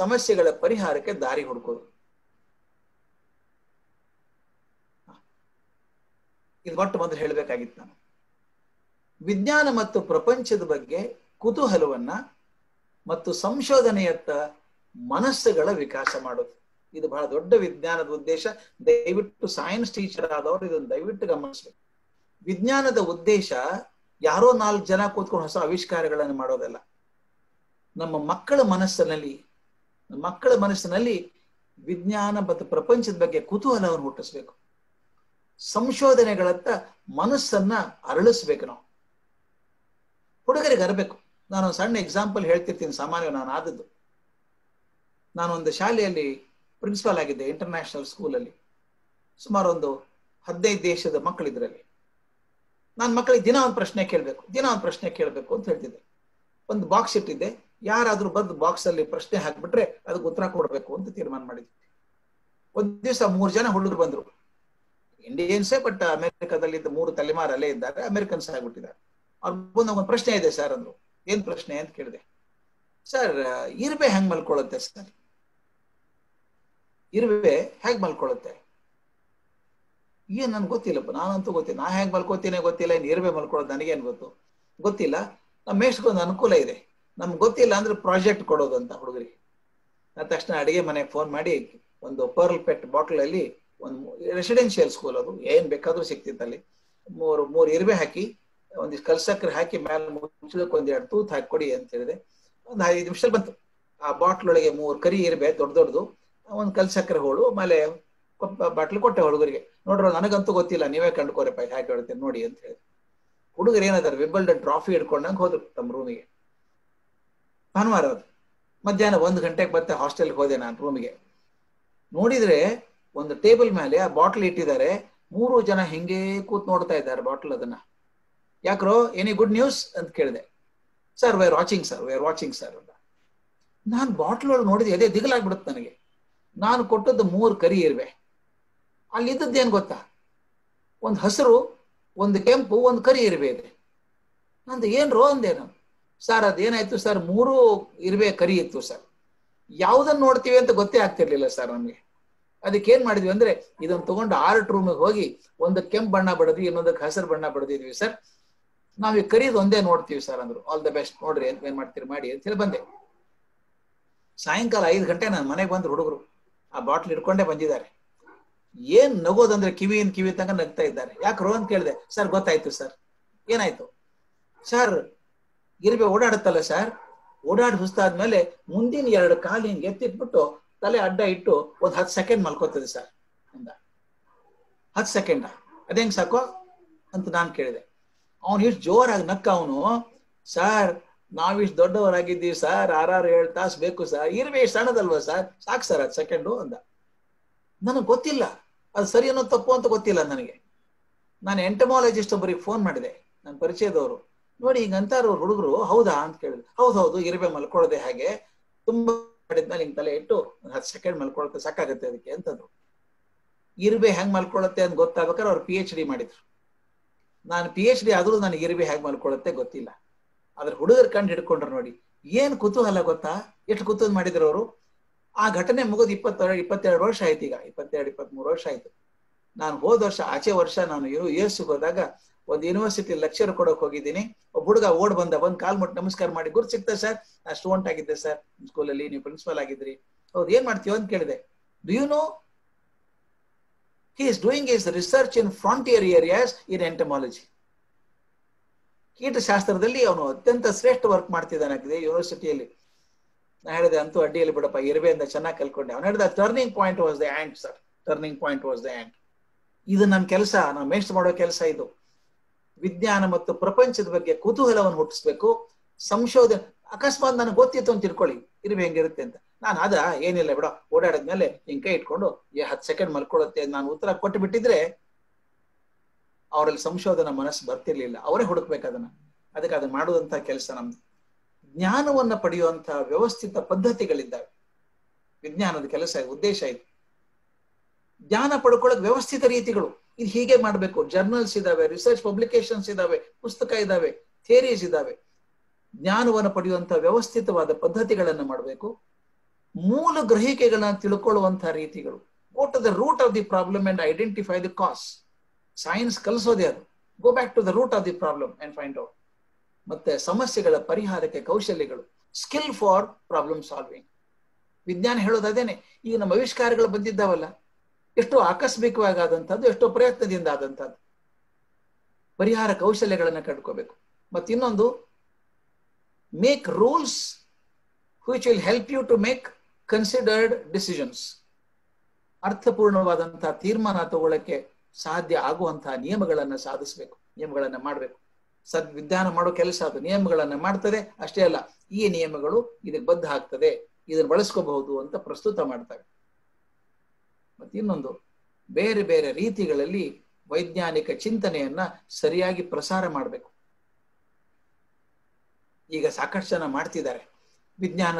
ಸಮಸ್ಯೆಗಳ ಪರಿಹಾರಕ್ಕೆ ದಾರಿ ಹುಡುಕೋದು. ಇದು ಮೊಟ್ಟ ಮೊದಲು ಹೇಳಬೇಕಾಗಿತ್ತು. ನಾನು ವಿಜ್ಞಾನ ಮತ್ತು ಪ್ರಪಂಚದ ಬಗ್ಗೆ ಕುತೂಹಲವನ್ನ ಮತ್ತು ಸಂಶೋಧನೆಯತ್ತ ಮನಸ್ಸುಗಳ ವಿಕಾಸ ಮಾಡೋದು, ಇದು ಬಹಳ ದೊಡ್ಡ ವಿಜ್ಞಾನದ ಉದ್ದೇಶ. ದಯವಿಟ್ಟು ಸೈನ್ಸ್ ಟೀಚರ್ ಆದವರು ಇದನ್ನು ದಯವಿಟ್ಟು ಗಮನಿಸಬೇಕು. ವಿಜ್ಞಾನದ ಉದ್ದೇಶ ಯಾರೋ ನಾಲ್ಕು ಜನ ಕೂತ್ಕೊಂಡು ಹೊಸ ಆವಿಷ್ಕಾರಗಳನ್ನು ಮಾಡೋದಲ್ಲ, ನಮ್ಮ ಮಕ್ಕಳ ಮನಸ್ಸಿನಲ್ಲಿ ವಿಜ್ಞಾನ ಮತ್ತು ಪ್ರಪಂಚದ ಬಗ್ಗೆ ಕುತೂಹಲವನ್ನು ಹುಟ್ಟಿಸ್ಬೇಕು, ಸಂಶೋಧನೆಗಳತ್ತ ಮನಸ್ಸನ್ನ ಅರಳಿಸ್ಬೇಕು. ನಾವು ಹುಡುಗರಿಗೆ ಅರಬೇಕು. ನಾನು ಸಣ್ಣ ಎಕ್ಸಾಂಪಲ್ ಹೇಳ್ತಿರ್ತೀನಿ, ಸಾಮಾನ್ಯ ನಾನು ಆದದ್ದು. ನಾನೊಂದು ಶಾಲೆಯಲ್ಲಿ ಪ್ರಿನ್ಸಿಪಾಲ್ ಆಗಿದ್ದೆ, ಇಂಟರ್ನ್ಯಾಷನಲ್ ಸ್ಕೂಲಲ್ಲಿ. ಸುಮಾರು ಒಂದು 15 ದೇಶದ ಮಕ್ಕಳಿದ್ರಲ್ಲಿ. ನಾನು ಮಕ್ಕಳಿಗೆ ದಿನ ಒಂದು ಪ್ರಶ್ನೆ ಕೇಳಬೇಕು ಅಂತ ಹೇಳ್ತಿದ್ದೆ. ಒಂದು ಬಾಕ್ಸ್ ಇಟ್ಟಿದ್ದೆ, ಯಾರಾದ್ರೂ ಬಂದು ಬಾಕ್ಸ್ ಅಲ್ಲಿ ಪ್ರಶ್ನೆ ಹಾಕಿಬಿಟ್ರೆ ಅದಕ್ಕೆ ಉತ್ತರ ಕೊಡಬೇಕು ಅಂತ ತೀರ್ಮಾನ ಮಾಡಿದ್ವಿ. ಒಂದ್ ದಿವಸ 3 ಜನ ಹುಡುಗರು ಬಂದ್ರು, ಇಂಡಿಯನ್ಸೇ, ಬಟ್ ಅಮೆರಿಕದಲ್ಲಿ 3 ತಲೆಮಾರಲ್ಲೇ ಇದ್ದಾರೆ, ಅಮೆರಿಕನ್ಸ್ ಆಗಿಬಿಟ್ಟಿದ್ದಾರೆ. ಅವ್ರು ಬಂದು ಒಂದು ಪ್ರಶ್ನೆ ಇದೆ ಸರ್ ಅಂದ್ರು. ಏನ್ ಪ್ರಶ್ನೆ ಅಂತ ಕೇಳಿದೆ. ಸರ್, ಇರುವೆ ಹೆಂಗ್ ಮಲ್ಕೊಳ್ಳುತ್ತೆ ಸರ್? ಇರುವೆ ಹೇಗ್ ಮಲ್ಕೊಳ್ಳುತ್ತೆ? ಏನ್ ನನ್ಗೆ ಗೊತ್ತಿಲ್ಲಪ್ಪ, ನಾನಂತೂ ಗೊತ್ತಿಲ್ಲ, ನಾ ಹೆಂಗ್ ಮಲ್ಕೋತೀನಿ ಗೊತ್ತಿಲ್ಲ, ಇನ್ ಇರುವೆ ಮಲ್ಕೊಳ್ಳೋದು ನನಗೇನ್ ಗೊತ್ತು, ಗೊತ್ತಿಲ್ಲ. ನಮ್ಮ ಮೇಷ್ಟ್ಗೊಂದು ಅನುಕೂಲ ಇದೆ, ನಮ್ಗೆ ಗೊತ್ತಿಲ್ಲ ಅಂದ್ರೆ ಪ್ರಾಜೆಕ್ಟ್ ಕೊಡೋದು ಅಂತ ಹುಡುಗರಿಗೆ. ನಾನು ತಕ್ಷಣ ಅಡಿಗೆ ಮನೆಗೆ ಫೋನ್ ಮಾಡಿ ಒಂದು ಪರ್ಲ್ ಪೆಟ್ ಬಾಟ್ಲಲ್ಲಿ ಒಂದು ರೆಸಿಡೆನ್ಷಿಯಲ್ ಸ್ಕೂಲ್, ಅದು ಏನ್ ಬೇಕಾದ್ರೂ ಸಿಕ್ತಿತ್ತಲ್ಲಿ, 3 ಇರುವೆ ಹಾಕಿ ಒಂದಿಷ್ಟು ಕಲ್ಸಕ್ಕರೆ ಹಾಕಿ ಮೇಲೆ ಮುಚ್ಚಲಕ್ಕೆ 1-2 ತೂತ್ ಹಾಕಿಕೊಡಿ ಅಂತ ಹೇಳಿದೆ. ಒಂದು 5 ನಿಮಿಷ ಬಂತು. ಆ ಬಾಟ್ಲೊಳಗೆ 3 ಕರಿ ಇರುವೆ, ದೊಡ್ಡದು, ಒಂದು ಕಲ್ಸಕ್ಕರೆ ಹೋಳು, ಆಮೇಲೆ ಬಾಟ್ಲು ಕೊಟ್ಟೆ ಹುಡುಗರಿಗೆ. ನೋಡ್ರ, ನನಗಂತೂ ಗೊತ್ತಿಲ್ಲ, ನೀವೇ ಕಂಡುಕೋರಪ್ಪ ಹಾಕಿ ಹೇಳ್ತೀನಿ ನೋಡಿ ಅಂತ ಹೇಳಿ. ಹುಡುಗರು ಏನಾದ್ರು ವಿಂಬಲ್ಡನ್ ಟ್ರಾಫಿ ಹಿಡ್ಕೊಂಡಂಗೆ ಹೋದ್ರು ತಮ್ಮ ರೂಮಿಗೆ. ಭಾನುವಾರ ಅದು ಮಧ್ಯಾಹ್ನ 1 ಗಂಟೆಗೆ ಮತ್ತೆ ಹಾಸ್ಟೆಲ್ಗೆ ಹೋದೆ ನಾನು ರೂಮಿಗೆ. ನೋಡಿದ್ರೆ ಒಂದು ಟೇಬಲ್ ಮೇಲೆ ಆ ಬಾಟ್ಲ್ ಇಟ್ಟಿದ್ದಾರೆ. 3 ಜನ ಹಿಂಗೇ ಕೂತ್ ನೋಡ್ತಾ ಇದ್ದಾರೆ ಬಾಟ್ಲ್ ಅದನ್ನ. ಯಾಕ್ರೋ, ಎನಿ ಗುಡ್ ನ್ಯೂಸ್ ಅಂತ ಕೇಳಿದೆ. ಸರ್, ವೇರ್ ವಾಚಿಂಗ್ ಸರ್ ಅಂತ. ನಾನು ಬಾಟ್ಲ್ ಒಳಗೆ ನೋಡಿದೆ, ಅದೇ ದಿಗಲಾಗ್ಬಿಡುತ್ತೆ ನನಗೆ. ನಾನು ಕೊಟ್ಟದ್ದು 3 ಕರಿ ಇರುವೆ, ಅಲ್ಲಿ ಇದ್ದದ್ದೇನು ಗೊತ್ತಾ, ಒಂದು ಹಸಿರು, ಒಂದು ಕೆಂಪು, ಒಂದು ಕರಿ ಇರುವೆ ಇದೆ. ನಂದು ಏನ್ರೋ ಅಂದೆ ನಾನು. ಸರ್ ಅದೇನಾಯ್ತು ಸರ್, 3 ಇರುವೆ ಕರಿ ಇತ್ತು ಸರ್, ಯಾವುದನ್ನ ನೋಡ್ತೀವಿ ಅಂತ ಗೊತ್ತೇ ಆಗ್ತಿರ್ಲಿಲ್ಲ ಸರ್ ನಮಗೆ. ಅದಕ್ಕೆ ಏನ್ ಮಾಡಿದ್ವಿ ಅಂದ್ರೆ, ಇದನ್ನು ತಗೊಂಡು ಆರ್ಟ್ ರೂಮಿಗೆ ಹೋಗಿ ಒಂದಕ್ಕೆ ಕೆಂಪು ಬಣ್ಣ ಬಡದ್ವಿ, ಇನ್ನೊಂದಕ್ಕೆ ಹಸಿರು ಬಣ್ಣ ಬಡದಿದ್ವಿ ಸರ್, ನಾವೀಗ ಕರೀದು ಒಂದೇ ನೋಡ್ತೀವಿ ಸರ್ ಅಂದ್ರು. ಆಲ್ ದ ಬೆಸ್ಟ್, ನೋಡ್ರಿ ಅಂತ, ಏನ್ ಮಾಡ್ತೀರಿ ಮಾಡಿ ಅಂತ ಹೇಳಿ ಬಂದೆ. ಸಾಯಂಕಾಲ 5 ಗಂಟೆ ನಾನು ಮನೆಗೆ ಬಂದ್ರು ಹುಡುಗರು ಆ ಬಾಟ್ಲ್ ಹಿಡ್ಕೊಂಡೇ ಬಂದಿದ್ದಾರೆ. ಏನ್ ನಗೋದಂದ್ರೆ ಕಿವಿ ತನಕ ನಗ್ತಾ ಇದ್ದಾರೆ. ಯಾಕೆ ರೋ ಅಂತ ಕೇಳಿದೆ. ಸರ್ ಗೊತ್ತಾಯ್ತು ಸರ್. ಏನಾಯ್ತು ಸರ್? ಇರುವೆ ಓಡಾಡುತ್ತಲ್ಲ ಸರ್, ಓಡಾಡಿ ಹುಸ್ತಾದ್ಮೇಲೆ ಮುಂದಿನ 2 ಕಾಲು ಹಿಂಗೆ ಎತ್ತಿಟ್ಬಿಟ್ಟು ತಲೆ ಅಡ್ಡ ಇಟ್ಟು ಒಂದು 10 ಸೆಕೆಂಡ್ ಮಲ್ಕೋತದೆ ಸರ್ ಅಂದ. 10 ಸೆಕೆಂಡ ಅದೇಂಗ್ ಸಾಕೋ ಅಂತ ನಾನು ಕೇಳಿದೆ. ಅವ್ನು ಇಷ್ಟು ಜೋರಾಗಿ ನಕ್ಕ ಅವನು, ಸರ್ ನಾವಿಷ್ಟು ದೊಡ್ಡವರಾಗಿದ್ದೀವಿ ಸರ್, 6-7 ತಾಸು ಬೇಕು ಸರ್, ಇರುವೆ ಸಣ್ಣದಲ್ವಾ ಸರ್, ಸಾಕು ಸರ್ 10 ಸೆಕೆಂಡು ಅಂದ. ನನಗೆ ಗೊತ್ತಿಲ್ಲ ಅದು ಸರಿ ಅನ್ನೋ ತಪ್ಪು ಅಂತ ಗೊತ್ತಿಲ್ಲ ನನಗೆ. ನಾನು ಎಂಟಮಾಲಜಿಸ್ಟ್ ಒಬ್ಬರಿಗೆ ಫೋನ್ ಮಾಡಿದೆ, ನನ್ನ ಪರಿಚಯದವರು. ನೋಡಿ ಹಿಂಗಂತ ಅವ್ರ ಹುಡುಗರು. ಹೌದಾ ಅಂತ ಕೇಳಿದ್ರು. ಹೌದು, ಇರುವೆ ಮಲ್ಕೊಳ್ಳೋದೆ ಹಾಗೆ, ತುಂಬಾ ಮಾಡಿದ್ಮೇಲೆ ಹಿಂಗೆ ತಲೆ ಇಟ್ಟು 10 ಸೆಕೆಂಡ್ ಮಲ್ಕೊಳ್ಳುತ್ತೆ, ಸಾಕಾಗುತ್ತೆ ಅದಕ್ಕೆ ಅಂತಂದ್ರು. ಇರುವೆ ಹೆಂಗ್ ಮಲ್ಕೊಳ್ಳುತ್ತೆ ಅಂತ ಗೊತ್ತಾಗ್ಬೇಕಾದ್ರೆ ಅವ್ರು PhD ಮಾಡಿದ್ರು. ನಾನು PhD ಆದ್ರೂ ನನಗೆ ಇರುವೆ ಹೇಗೆ ಮಲ್ಕೊಳ್ಳುತ್ತೆ ಗೊತ್ತಿಲ್ಲ. ಆದ್ರೆ ಹುಡುಗರು ಕಂಡು ಹಿಡ್ಕೊಂಡ್ರು. ನೋಡಿ ಏನ್ ಕುತೂಹಲ ಗೊತ್ತಾ, ಎಷ್ಟು ಕುತೂಹಲ ಮಾಡಿದ್ರು ಅವರು. ಆ ಘಟನೆ ಮುಗಿದು 22 ವರ್ಷ ಆಯ್ತು, ಈಗ 22-23 ವರ್ಷ ಆಯ್ತು. ನಾನು ಹೋದ ವರ್ಷ, ಆಚೆ ವರ್ಷ ನಾನು US ಹೋದಾಗ ಒಂದು ಯೂನಿವರ್ಸಿಟಿ ಲೆಕ್ಚರ್ ಕೊಡೋಕೆ ಹೋಗಿದ್ದೀನಿ. ಒಬ್ಬ ಹುಡುಗ ಓಡ್ ಬಂದ, ಬಂದ್ ಕಾಲ್ ಮುಟ್ಟು ನಮಸ್ಕಾರ ಮಾಡಿ, ಗುರು ಸಿಗ್ತಾ ಸರ್, ನಾನು ಸ್ಟೂಡೆಂಟ್ ಆಗಿದ್ದೆ ಸರ್ ನಿಮ್ಮ ಸ್ಕೂಲಲ್ಲಿ, ನೀವು ಪ್ರಿನ್ಸಿಪಾಲ್ ಆಗಿದ್ರಿ. ಹೌದು, ಏನ್ ಮಾಡ್ತೀವೋ ಅಂತ ಕೇಳಿದೆ. Do you know he is doing his research in frontier areas in entomology. ಕೀಟಶಾಸ್ತ್ರದಲ್ಲಿ ಅವನು ಅತ್ಯಂತ ಶ್ರೇಷ್ಠ ವರ್ಕ್ ಮಾಡ್ತಿದ್ದಾನೆ ಯೂನಿವರ್ಸಿಟಿಯಲ್ಲಿ. ನಾನು ಹೇಳಿದೆ, ಅಂತೂ ಅಡ್ಡಿಯಲ್ಲಿ ಬಿಡಪ್ಪ, ಇರುವೆಯಿಂದ ಚೆನ್ನಾಗಿ ಕಲ್ಕೊಂಡೆ. ಅವನು ಹೇಳಿದ, turning point was the ant. ಇದು ನನ್ನ ಕೆಲಸ, ನಾನು ಮೇಸ್ಟ್ ಮಾಡೋ ಕೆಲಸ ಇದು. ವಿಜ್ಞಾನ ಮತ್ತು ಪ್ರಪಂಚದ ಬಗ್ಗೆ ಕುತೂಹಲವನ್ನು ಹುಟ್ಟಿಸಬೇಕು. ಸಂಶೋಧನೆ ಅಕಸ್ಮಾತ್ ನನಗೆ ಗೊತ್ತಿತ್ತು ಅಂತ ತಿಳ್ಕೊಳ್ಳಿ, ಇರುವೆ ಹೆಂಗಿರುತ್ತೆ ಅಂತ. ನಾನು ಅದ ಏನಿಲ್ಲ ಬಿಡ, ಓಡಾಡದ್ಮೇಲೆ ಹಿಂಗೆ ಕೈ ಇಟ್ಕೊಂಡು 10 ಸೆಕೆಂಡ್ ಮಲ್ಕೊಳ್ಳುತ್ತೆ ನಾನು ಉತ್ತರ ಕೊಟ್ಟು ಬಿಟ್ಟಿದ್ರೆ ಅವರಲ್ಲಿ ಸಂಶೋಧನಾ ಮನಸ್ಸು ಬರ್ತಿರ್ಲಿಲ್ಲ, ಅವರೇ ಹುಡುಕ್ಬೇಕು ಅದನ್ನ. ಅದಕ್ಕೆ ಅದನ್ನ ಮಾಡುವಂತಹ ಕೆಲಸ ನಮ್ದು. ಜ್ಞಾನವನ್ನ ಪಡೆಯುವಂತಹ ವ್ಯವಸ್ಥಿತ ಪದ್ಧತಿಗಳಿದ್ದಾವೆ, ವಿಜ್ಞಾನದ ಕೆಲಸ ಉದ್ದೇಶ ಇದು. ಜ್ಞಾನ ಪಡ್ಕೊಳ್ಳೋಕೆ ವ್ಯವಸ್ಥಿತ ರೀತಿಗಳು, ಇದು ಹೀಗೆ ಮಾಡಬೇಕು. ಜರ್ನಲ್ಸ್ ಇದಾವೆ, ರಿಸರ್ಚ್ ಪಬ್ಲಿಕೇಶನ್ಸ್ ಇದಾವೆ, ಪುಸ್ತಕ ಇದಾವೆ, ಥಿಯರೀಸ್ ಇದಾವೆ. ಜ್ಞಾನವನ್ನು ಪಡೆಯುವಂತಹ ವ್ಯವಸ್ಥಿತವಾದ ಪದ್ಧತಿಗಳನ್ನು ಮಾಡಬೇಕು. ಮೂಲ ಗ್ರಹಿಕೆಗಳನ್ನ ತಿಳ್ಕೊಳ್ಳುವಂತಹ ರೀತಿಗಳು. Go to the root of the problem and identify the cause. Science ಕಲಿಸೋದೇ ಅದು. Go back to the root of the problem and find out. ಮತ್ತೆ ಸಮಸ್ಯೆಗಳ ಪರಿಹಾರಕ್ಕೆ ಕೌಶಲ್ಯಗಳು, ಸ್ಕಿಲ್ ಫಾರ್ ಪ್ರಾಬ್ಲಮ್ ಸಾಲ್ವಿಂಗ್. ವಿಜ್ಞಾನ ಹೇಳೋದೇನೆ. ಈಗ ನಮ್ಮ ಆವಿಷ್ಕಾರಗಳು ಬಂದಿದ್ದಾವಲ್ಲ, ಎಷ್ಟೋ ಆಕಸ್ಮಿಕವಾಗಿ ಆದಂಥದ್ದು, ಎಷ್ಟೋ ಪ್ರಯತ್ನದಿಂದ ಆದಂಥದ್ದು. ಪರಿಹಾರ ಕೌಶಲ್ಯಗಳನ್ನು ಕಂಡುಕೋಬೇಕು. ಮತ್ತು ಇನ್ನೊಂದು, make rules which will help you to make considered decisions. ಅರ್ಥಪೂರ್ಣವಾದಂತಹ ತೀರ್ಮಾನ ತಗೊಳ್ಳಕ್ಕೆ ಸಾಧ್ಯ ಆಗುವಂತಹ ನಿಯಮಗಳನ್ನು ಸಾಧಿಸಬೇಕು, ನಿಯಮಗಳನ್ನು ಮಾಡಬೇಕು. ವಿಜ್ಞಾನ ಮಾಡೋ ಕೆಲಸ ಅದು ನಿಯಮಗಳನ್ನು ಮಾಡ್ತದೆ. ಅಷ್ಟೇ ಅಲ್ಲ, ಈ ನಿಯಮಗಳು ಇದಕ್ಕೆ ಬದ್ಧ ಆಗ್ತದೆ, ಇದನ್ನು ಬಳಸ್ಕೋಬಹುದು ಅಂತ ಪ್ರಸ್ತುತ ಮಾಡ್ತವೆ. ಮತ್ತೆ ಇನ್ನೊಂದು, ಬೇರೆ ಬೇರೆ ರೀತಿಗಳಲ್ಲಿ ವೈಜ್ಞಾನಿಕ ಚಿಂತನೆಯನ್ನ ಸರಿಯಾಗಿ ಪ್ರಸಾರ ಮಾಡಬೇಕು. ಈಗ ಸಾಕಷ್ಟು ಜನ ಮಾಡ್ತಿದ್ದಾರೆ. ವಿಜ್ಞಾನ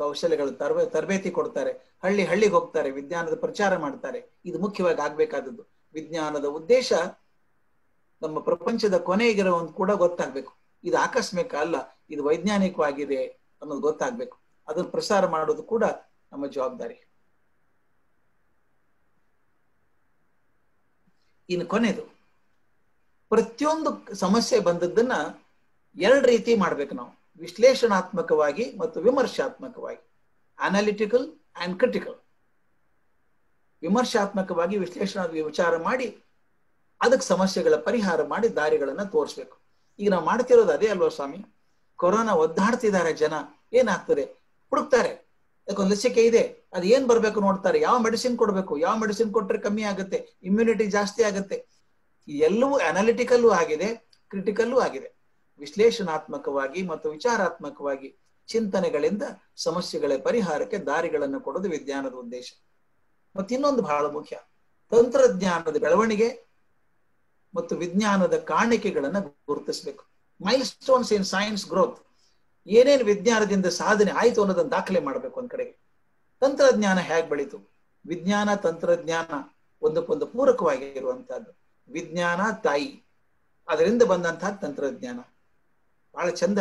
ಕೌಶಲ್ಯಗಳ ತರಬೇತಿ ಕೊಡ್ತಾರೆ, ಹಳ್ಳಿ ಹಳ್ಳಿಗೆ ಹೋಗ್ತಾರೆ, ವಿಜ್ಞಾನದ ಪ್ರಚಾರ ಮಾಡ್ತಾರೆ. ಇದು ಮುಖ್ಯವಾಗಿ ಆಗ್ಬೇಕಾದದ್ದು. ವಿಜ್ಞಾನದ ಉದ್ದೇಶ ನಮ್ಮ ಪ್ರಪಂಚದ ಕೊನೆಗಿರುವಂತ ಕೂಡ ಗೊತ್ತಾಗ್ಬೇಕು. ಇದು ಆಕಸ್ಮಿಕ ಅಲ್ಲ, ಇದು ವೈಜ್ಞಾನಿಕವಾಗಿದೆ ಅನ್ನೋದು ಗೊತ್ತಾಗ್ಬೇಕು. ಅದನ್ನು ಪ್ರಸಾರ ಮಾಡೋದು ಕೂಡ ನಮ್ಮ ಜವಾಬ್ದಾರಿ. ಇನ್ನು ಕೊನೆಯದು, ಪ್ರತಿಯೊಂದು ಸಮಸ್ಯೆ ಬಂದದ್ದನ್ನ 2 ರೀತಿ ಮಾಡ್ಬೇಕು ನಾವು, ವಿಶ್ಲೇಷಣಾತ್ಮಕವಾಗಿ ಮತ್ತು ವಿಮರ್ಶಾತ್ಮಕವಾಗಿ. Analytical and critical. ವಿಮರ್ಶಾತ್ಮಕವಾಗಿ ವಿಶ್ಲೇಷಣಾತ್ಮಕ ವಿಚಾರ ಮಾಡಿ ಅದಕ್ಕೆ ಸಮಸ್ಯೆಗಳ ಪರಿಹಾರ ಮಾಡಿ ದಾರಿಗಳನ್ನು ತೋರಿಸ್ಬೇಕು. ಈಗ ನಾವು ಮಾಡ್ತಿರೋದು ಅದೇ ಅಲ್ವಾ ಸ್ವಾಮಿ? ಕೊರೋನಾ ಒದ್ದಾಡ್ತಿದ್ದಾರೆ ಜನ, ಏನಾಗ್ತದೆ ಹುಡುಕ್ತಾರೆ, ಅದಕ್ಕೊಂದು ಲಸಿಕೆ ಇದೆ, ಅದು ಏನ್ ಬರ್ಬೇಕು ನೋಡ್ತಾರೆ, ಯಾವ ಮೆಡಿಸಿನ್ ಕೊಡ್ಬೇಕು, ಯಾವ ಮೆಡಿಸಿನ್ ಕೊಟ್ರೆ ಕಮ್ಮಿ ಆಗುತ್ತೆ, ಇಮ್ಯುನಿಟಿ ಜಾಸ್ತಿ ಆಗುತ್ತೆ. ಎಲ್ಲವೂ ಅನಾಲಿಟಿಕಲ್ಲೂ ಆಗಿದೆ, ಕ್ರಿಟಿಕಲ್ಲೂ ಆಗಿದೆ. ವಿಶ್ಲೇಷಣಾತ್ಮಕವಾಗಿ ಮತ್ತು ವಿಚಾರಾತ್ಮಕವಾಗಿ ಚಿಂತನೆಗಳಿಂದ ಸಮಸ್ಯೆಗಳ ಪರಿಹಾರಕ್ಕೆ ದಾರಿಗಳನ್ನು ಕೊಡೋದು ವಿಜ್ಞಾನದ ಉದ್ದೇಶ. ಮತ್ತಿನ್ನೊಂದು ಬಹಳ ಮುಖ್ಯ, ತಂತ್ರಜ್ಞಾನದ ಬೆಳವಣಿಗೆ ಮತ್ತು ವಿಜ್ಞಾನದ ಕಾಣಿಕೆಗಳನ್ನು ಗುರುತಿಸಬೇಕು. Milestones in science growth. ಏನೇನು ವಿಜ್ಞಾನದಿಂದ ಸಾಧನೆ ಆಯಿತು ಅನ್ನೋದನ್ನು ದಾಖಲೆ ಮಾಡಬೇಕು. ಒಂದ್ ಕಡೆಗೆ ತಂತ್ರಜ್ಞಾನ ಹೇಗೆ ಬೆಳೀತು, ವಿಜ್ಞಾನ ತಂತ್ರಜ್ಞಾನ ಒಂದಕ್ಕೊಂದು ಪೂರಕವಾಗಿರುವಂತಹದ್ದು. ವಿಜ್ಞಾನ ತಾಯಿ, ಅದರಿಂದ ಬಂದಂತಹ ತಂತ್ರಜ್ಞಾನ ಬಹಳ ಚಂದ.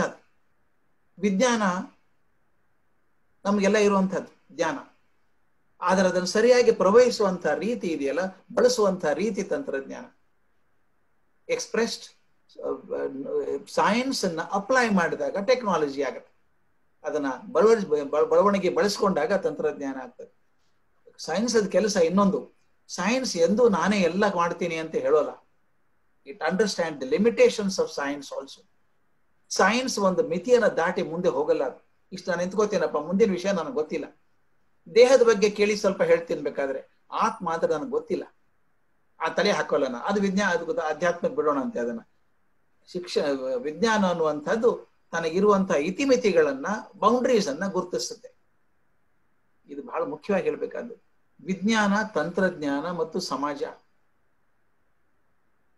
ವಿಜ್ಞಾನ ನಮಗೆಲ್ಲ ಇರುವಂಥದ್ದು ಜ್ಞಾನ, ಆದರೆ ಅದನ್ನು ಸರಿಯಾಗಿ ಪ್ರವಹಿಸುವಂತಹ ರೀತಿ ಇದೆಯಲ್ಲ, ಬಳಸುವಂತಹ ರೀತಿ ತಂತ್ರಜ್ಞಾನ. ಎಕ್ಸ್ಪ್ರೆಸ್ಡ್ ಸೈನ್ಸ್ ಅನ್ನ ಅಪ್ಲೈ ಮಾಡಿದಾಗ ಟೆಕ್ನಾಲಜಿ ಆಗುತ್ತೆ, ಅದನ್ನ ಬೆಳವಣಿಗೆ ಬಳಸ್ಕೊಂಡಾಗ ತಂತ್ರಜ್ಞಾನ ಆಗ್ತದೆ. ಸೈನ್ಸ್ ಅದ ಕೆಲಸ ಇನ್ನೊಂದು, ಸೈನ್ಸ್ ಎಂದು ನಾನೇ ಎಲ್ಲ ಮಾಡ್ತೀನಿ ಅಂತ ಹೇಳೋಲ್ಲ. It understand the limitations of science also. Science ಒಂದು ಮಿತಿಯನ್ನು ದಾಟಿ ಮುಂದೆ ಹೋಗಲ್ಲ. ಇಷ್ಟು ನಾನು ನಿಂತ್ಕೋತೀನಪ್ಪ, ಮುಂದಿನ ವಿಷಯ ನನಗೆ ಗೊತ್ತಿಲ್ಲ. ದೇಹದ ಬಗ್ಗೆ ಕೇಳಿ ಸ್ವಲ್ಪ ಹೇಳ್ತೀನಿ ಬೇಕಾದ್ರೆ, ಆತ್ಮ ಆದ್ರೆ ನನಗೆ ಗೊತ್ತಿಲ್ಲ, ಆ ತಲೆ ಹಾಕೋಲ್ಲ, ಅದು ವಿಜ್ಞಾನ, ಅದು ಅಧ್ಯಾತ್ಮಕ್ಕೆ ಬಿಡೋಣ ಅಂತೆ ಅದನ್ನ. ಶಿಕ್ಷಣ ವಿಜ್ಞಾನ ಅನ್ನುವಂಥದ್ದು ತನಗಿರುವಂತಹ ಇತಿಮಿತಿಗಳನ್ನ, ಬೌಂಡ್ರೀಸ್ ಅನ್ನ ಗುರುತಿಸುತ್ತೆ. ಇದು ಬಹಳ ಮುಖ್ಯವಾಗಿ ಹೇಳ್ಬೇಕಾದ್ದು. ವಿಜ್ಞಾನ, ತಂತ್ರಜ್ಞಾನ ಮತ್ತು ಸಮಾಜ,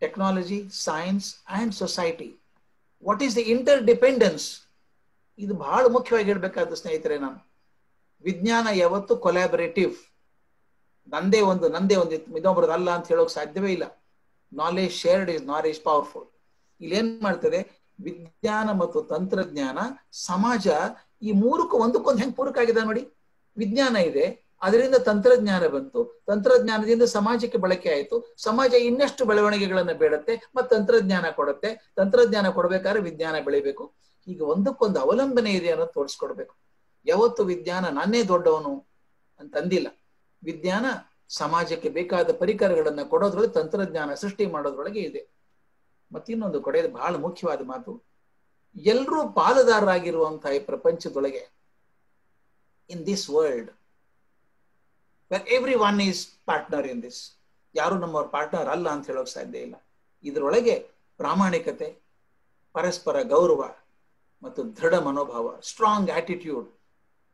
technology, science and society, what is the interdependence. ಇದು ಬಹಳ ಮುಖ್ಯವಾಗಿ ಹೇಳ್ಬೇಕಾದ ಸ್ನೇಹಿತರೆ. ನಾನು ವಿಜ್ಞಾನ ಯಾವತ್ತು ಕೊಲಾಬರೇಟಿವ್, ನಂದೇ ಒಂದು ಇನ್ನೊಬ್ರದ್ದು ಅಲ್ಲ ಅಂತ ಹೇಳೋಕೆ ಸಾಧ್ಯವೇ ಇಲ್ಲ. Knowledge shared is knowledge powerful. ಇಲ್ಲೇನ್ ಮಾಡ್ತದೆ, ವಿಜ್ಞಾನ ಮತ್ತು ತಂತ್ರಜ್ಞಾನ, ಸಮಾಜ, ಈ ಮೂರಕ್ಕೂ ಒಂದಕ್ಕೊಂದು ಹೆಂಗೆ ಪೂರಕ ಆಗಿದೆ ನೋಡಿ. ವಿಜ್ಞಾನ ಇದೆ, ಅದರಿಂದ ತಂತ್ರಜ್ಞಾನ ಬಂತು, ತಂತ್ರಜ್ಞಾನದಿಂದ ಸಮಾಜಕ್ಕೆ ಬಳಕೆ ಆಯಿತು, ಸಮಾಜ ಇನ್ನಷ್ಟು ಬೆಳವಣಿಗೆಗಳನ್ನು ಬೇಡುತ್ತೆ, ಮತ್ತು ತಂತ್ರಜ್ಞಾನ ಕೊಡುತ್ತೆ, ತಂತ್ರಜ್ಞಾನ ಕೊಡಬೇಕಾದ್ರೆ ವಿಜ್ಞಾನ ಬೆಳಿಬೇಕು. ಈಗ ಒಂದಕ್ಕೊಂದು ಅವಲಂಬನೆ ಇದೆ ಅನ್ನೋದು ತೋರಿಸ್ಕೊಡ್ಬೇಕು. ಯಾವತ್ತು ವಿಜ್ಞಾನ ನಾನೇ ದೊಡ್ಡವನು ಅಂತಂದಿಲ್ಲ. ವಿಜ್ಞಾನ ಸಮಾಜಕ್ಕೆ ಬೇಕಾದ ಪರಿಕರಗಳನ್ನು ಕೊಡೋದ್ರೊಳಗೆ, ತಂತ್ರಜ್ಞಾನ ಸೃಷ್ಟಿ ಮಾಡೋದ್ರೊಳಗೆ ಇದೆ. ಮತ್ತಿನ್ನೊಂದು ಕೊಡೆಯದು ಬಹಳ ಮುಖ್ಯವಾದ ಮಾತು, ಎಲ್ಲರೂ ಪಾಲುದಾರರಾಗಿರುವಂತಹ ಈ ಪ್ರಪಂಚದೊಳಗೆ, in this world where everyone is partner in this, ಯಾರು ನಮ್ಮವ್ರ ಪಾರ್ಟ್ನರ್ ಅಲ್ಲ ಅಂತ ಹೇಳೋಕೆ ಸಾಧ್ಯ ಇಲ್ಲ. ಇದರೊಳಗೆ ಪ್ರಾಮಾಣಿಕತೆ, ಪರಸ್ಪರ ಗೌರವ ಮತ್ತು ದೃಢ ಮನೋಭಾವ, ಸ್ಟ್ರಾಂಗ್ ಆಟಿಟ್ಯೂಡ್,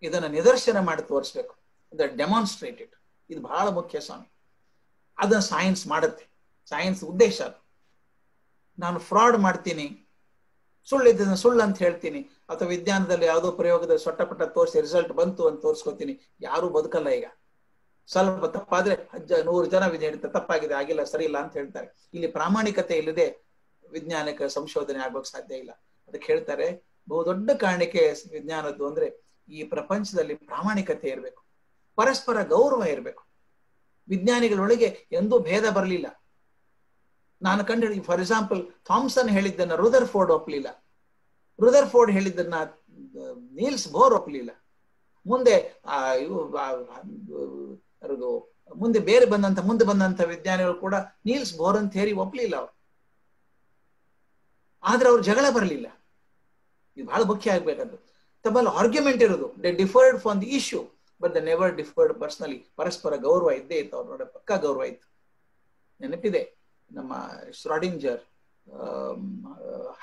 ಇದನ್ನು ನಿದರ್ಶನ ಮಾಡಿ ತೋರಿಸಬೇಕು. ಡೆಮಾನ್ಸ್ಟ್ರೇಟೆಡ್, ಇದು ಬಹಳ ಮುಖ್ಯ ಸ್ವಾಮಿ. ಅದನ್ನು ಸೈನ್ಸ್ ಮಾಡುತ್ತೆ, ಸೈನ್ಸ್ ಉದ್ದೇಶ ಅದು. ನಾನು ಫ್ರಾಡ್ ಮಾಡ್ತೀನಿ, ಸುಳ್ಳಿದ್ದನ್ನು ಸುಳ್ಳು ಅಂತ ಹೇಳ್ತೀನಿ, ಅಥವಾ ವಿಜ್ಞಾನದಲ್ಲಿ ಯಾವುದೋ ಪ್ರಯೋಗದ ಸೊಟ್ಟಪಟ್ಟ ತೋರಿಸಿ ರಿಸಲ್ಟ್ ಬಂತು ಅಂತ ತೋರಿಸ್ಕೊತೀನಿ, ಯಾರೂ ಬದುಕಲ್ಲ. ಈಗ ಸ್ವಲ್ಪ ತಪ್ಪಾದ್ರೆ 100 ಜನ ವಿಜ್ಞಾನಿ ತಪ್ಪಾಗಿದೆ, ಆಗಿಲ್ಲ, ಸರಿ ಇಲ್ಲ ಅಂತ ಹೇಳ್ತಾರೆ. ಇಲ್ಲಿ ಪ್ರಾಮಾಣಿಕತೆ ಇಲ್ಲದೆ ವಿಜ್ಞಾನಿಕ ಸಂಶೋಧನೆ ಆಗೋಕ್ ಸಾಧ್ಯ ಇಲ್ಲ. ಅದಕ್ಕೆ ಹೇಳ್ತಾರೆ ಬಹುದೊಡ್ಡ ಕಾರಣಕ್ಕೆ ವಿಜ್ಞಾನದ್ದು ಅಂದ್ರೆ ಈ ಪ್ರಪಂಚದಲ್ಲಿ ಪ್ರಾಮಾಣಿಕತೆ ಇರಬೇಕು, ಪರಸ್ಪರ ಗೌರವ ಇರಬೇಕು. ವಿಜ್ಞಾನಿಗಳೊಳಗೆ ಎಂದೂ ಭೇದ ಬರಲಿಲ್ಲ. ನಾನು ಕಂಡು ಹಿಡಿದ, ಫಾರ್ ಎಕ್ಸಾಂಪಲ್, ಥಾಮ್ಸನ್ ಹೇಳಿದ್ದನ್ನ ರುದರ್ಫೋರ್ಡ್ ಒಪ್ಪಲಿಲ್ಲ, ರುದರ್ಫೋರ್ಡ್ ಹೇಳಿದ್ದನ್ನ ನೀಲ್ಸ್ ಬೋರ್ ಒಪ್ಪಲಿಲ್ಲ. ಮುಂದೆ ಮುಂದೆ ಬಂದಂತ ವಿಜ್ಞಾನಿಗಳು ಕೂಡ ನೀಲ್ಸ್ ಬೋರ್ ಅಂತ ಥಿಯರಿ ಒಪ್ಪಲಿಲ್ಲ ಅವ್ರು. ಆದ್ರೆ ಅವ್ರು ಜಗಳ ಬರಲಿಲ್ಲ. ಇದು ಬಹಳ ಮುಖ್ಯ ಆಗ್ಬೇಕಂದ್ರೆ ತಮ್ಮಲ್ಲಿ ಆರ್ಗ್ಯುಮೆಂಟ್ ಇರೋದು. They differed for the issue but they never differed personally. ಪರಸ್ಪರ ಗೌರವ ಇದ್ದೇ ಇತ್ತು ಅವ್ರ ನೋಡ, ಪಕ್ಕಾ ಗೌರವ ಇತ್ತು. ನೆನಪಿದೆ ನಮ್ಮ ಶ್ರಾಡಿಂಜರ್,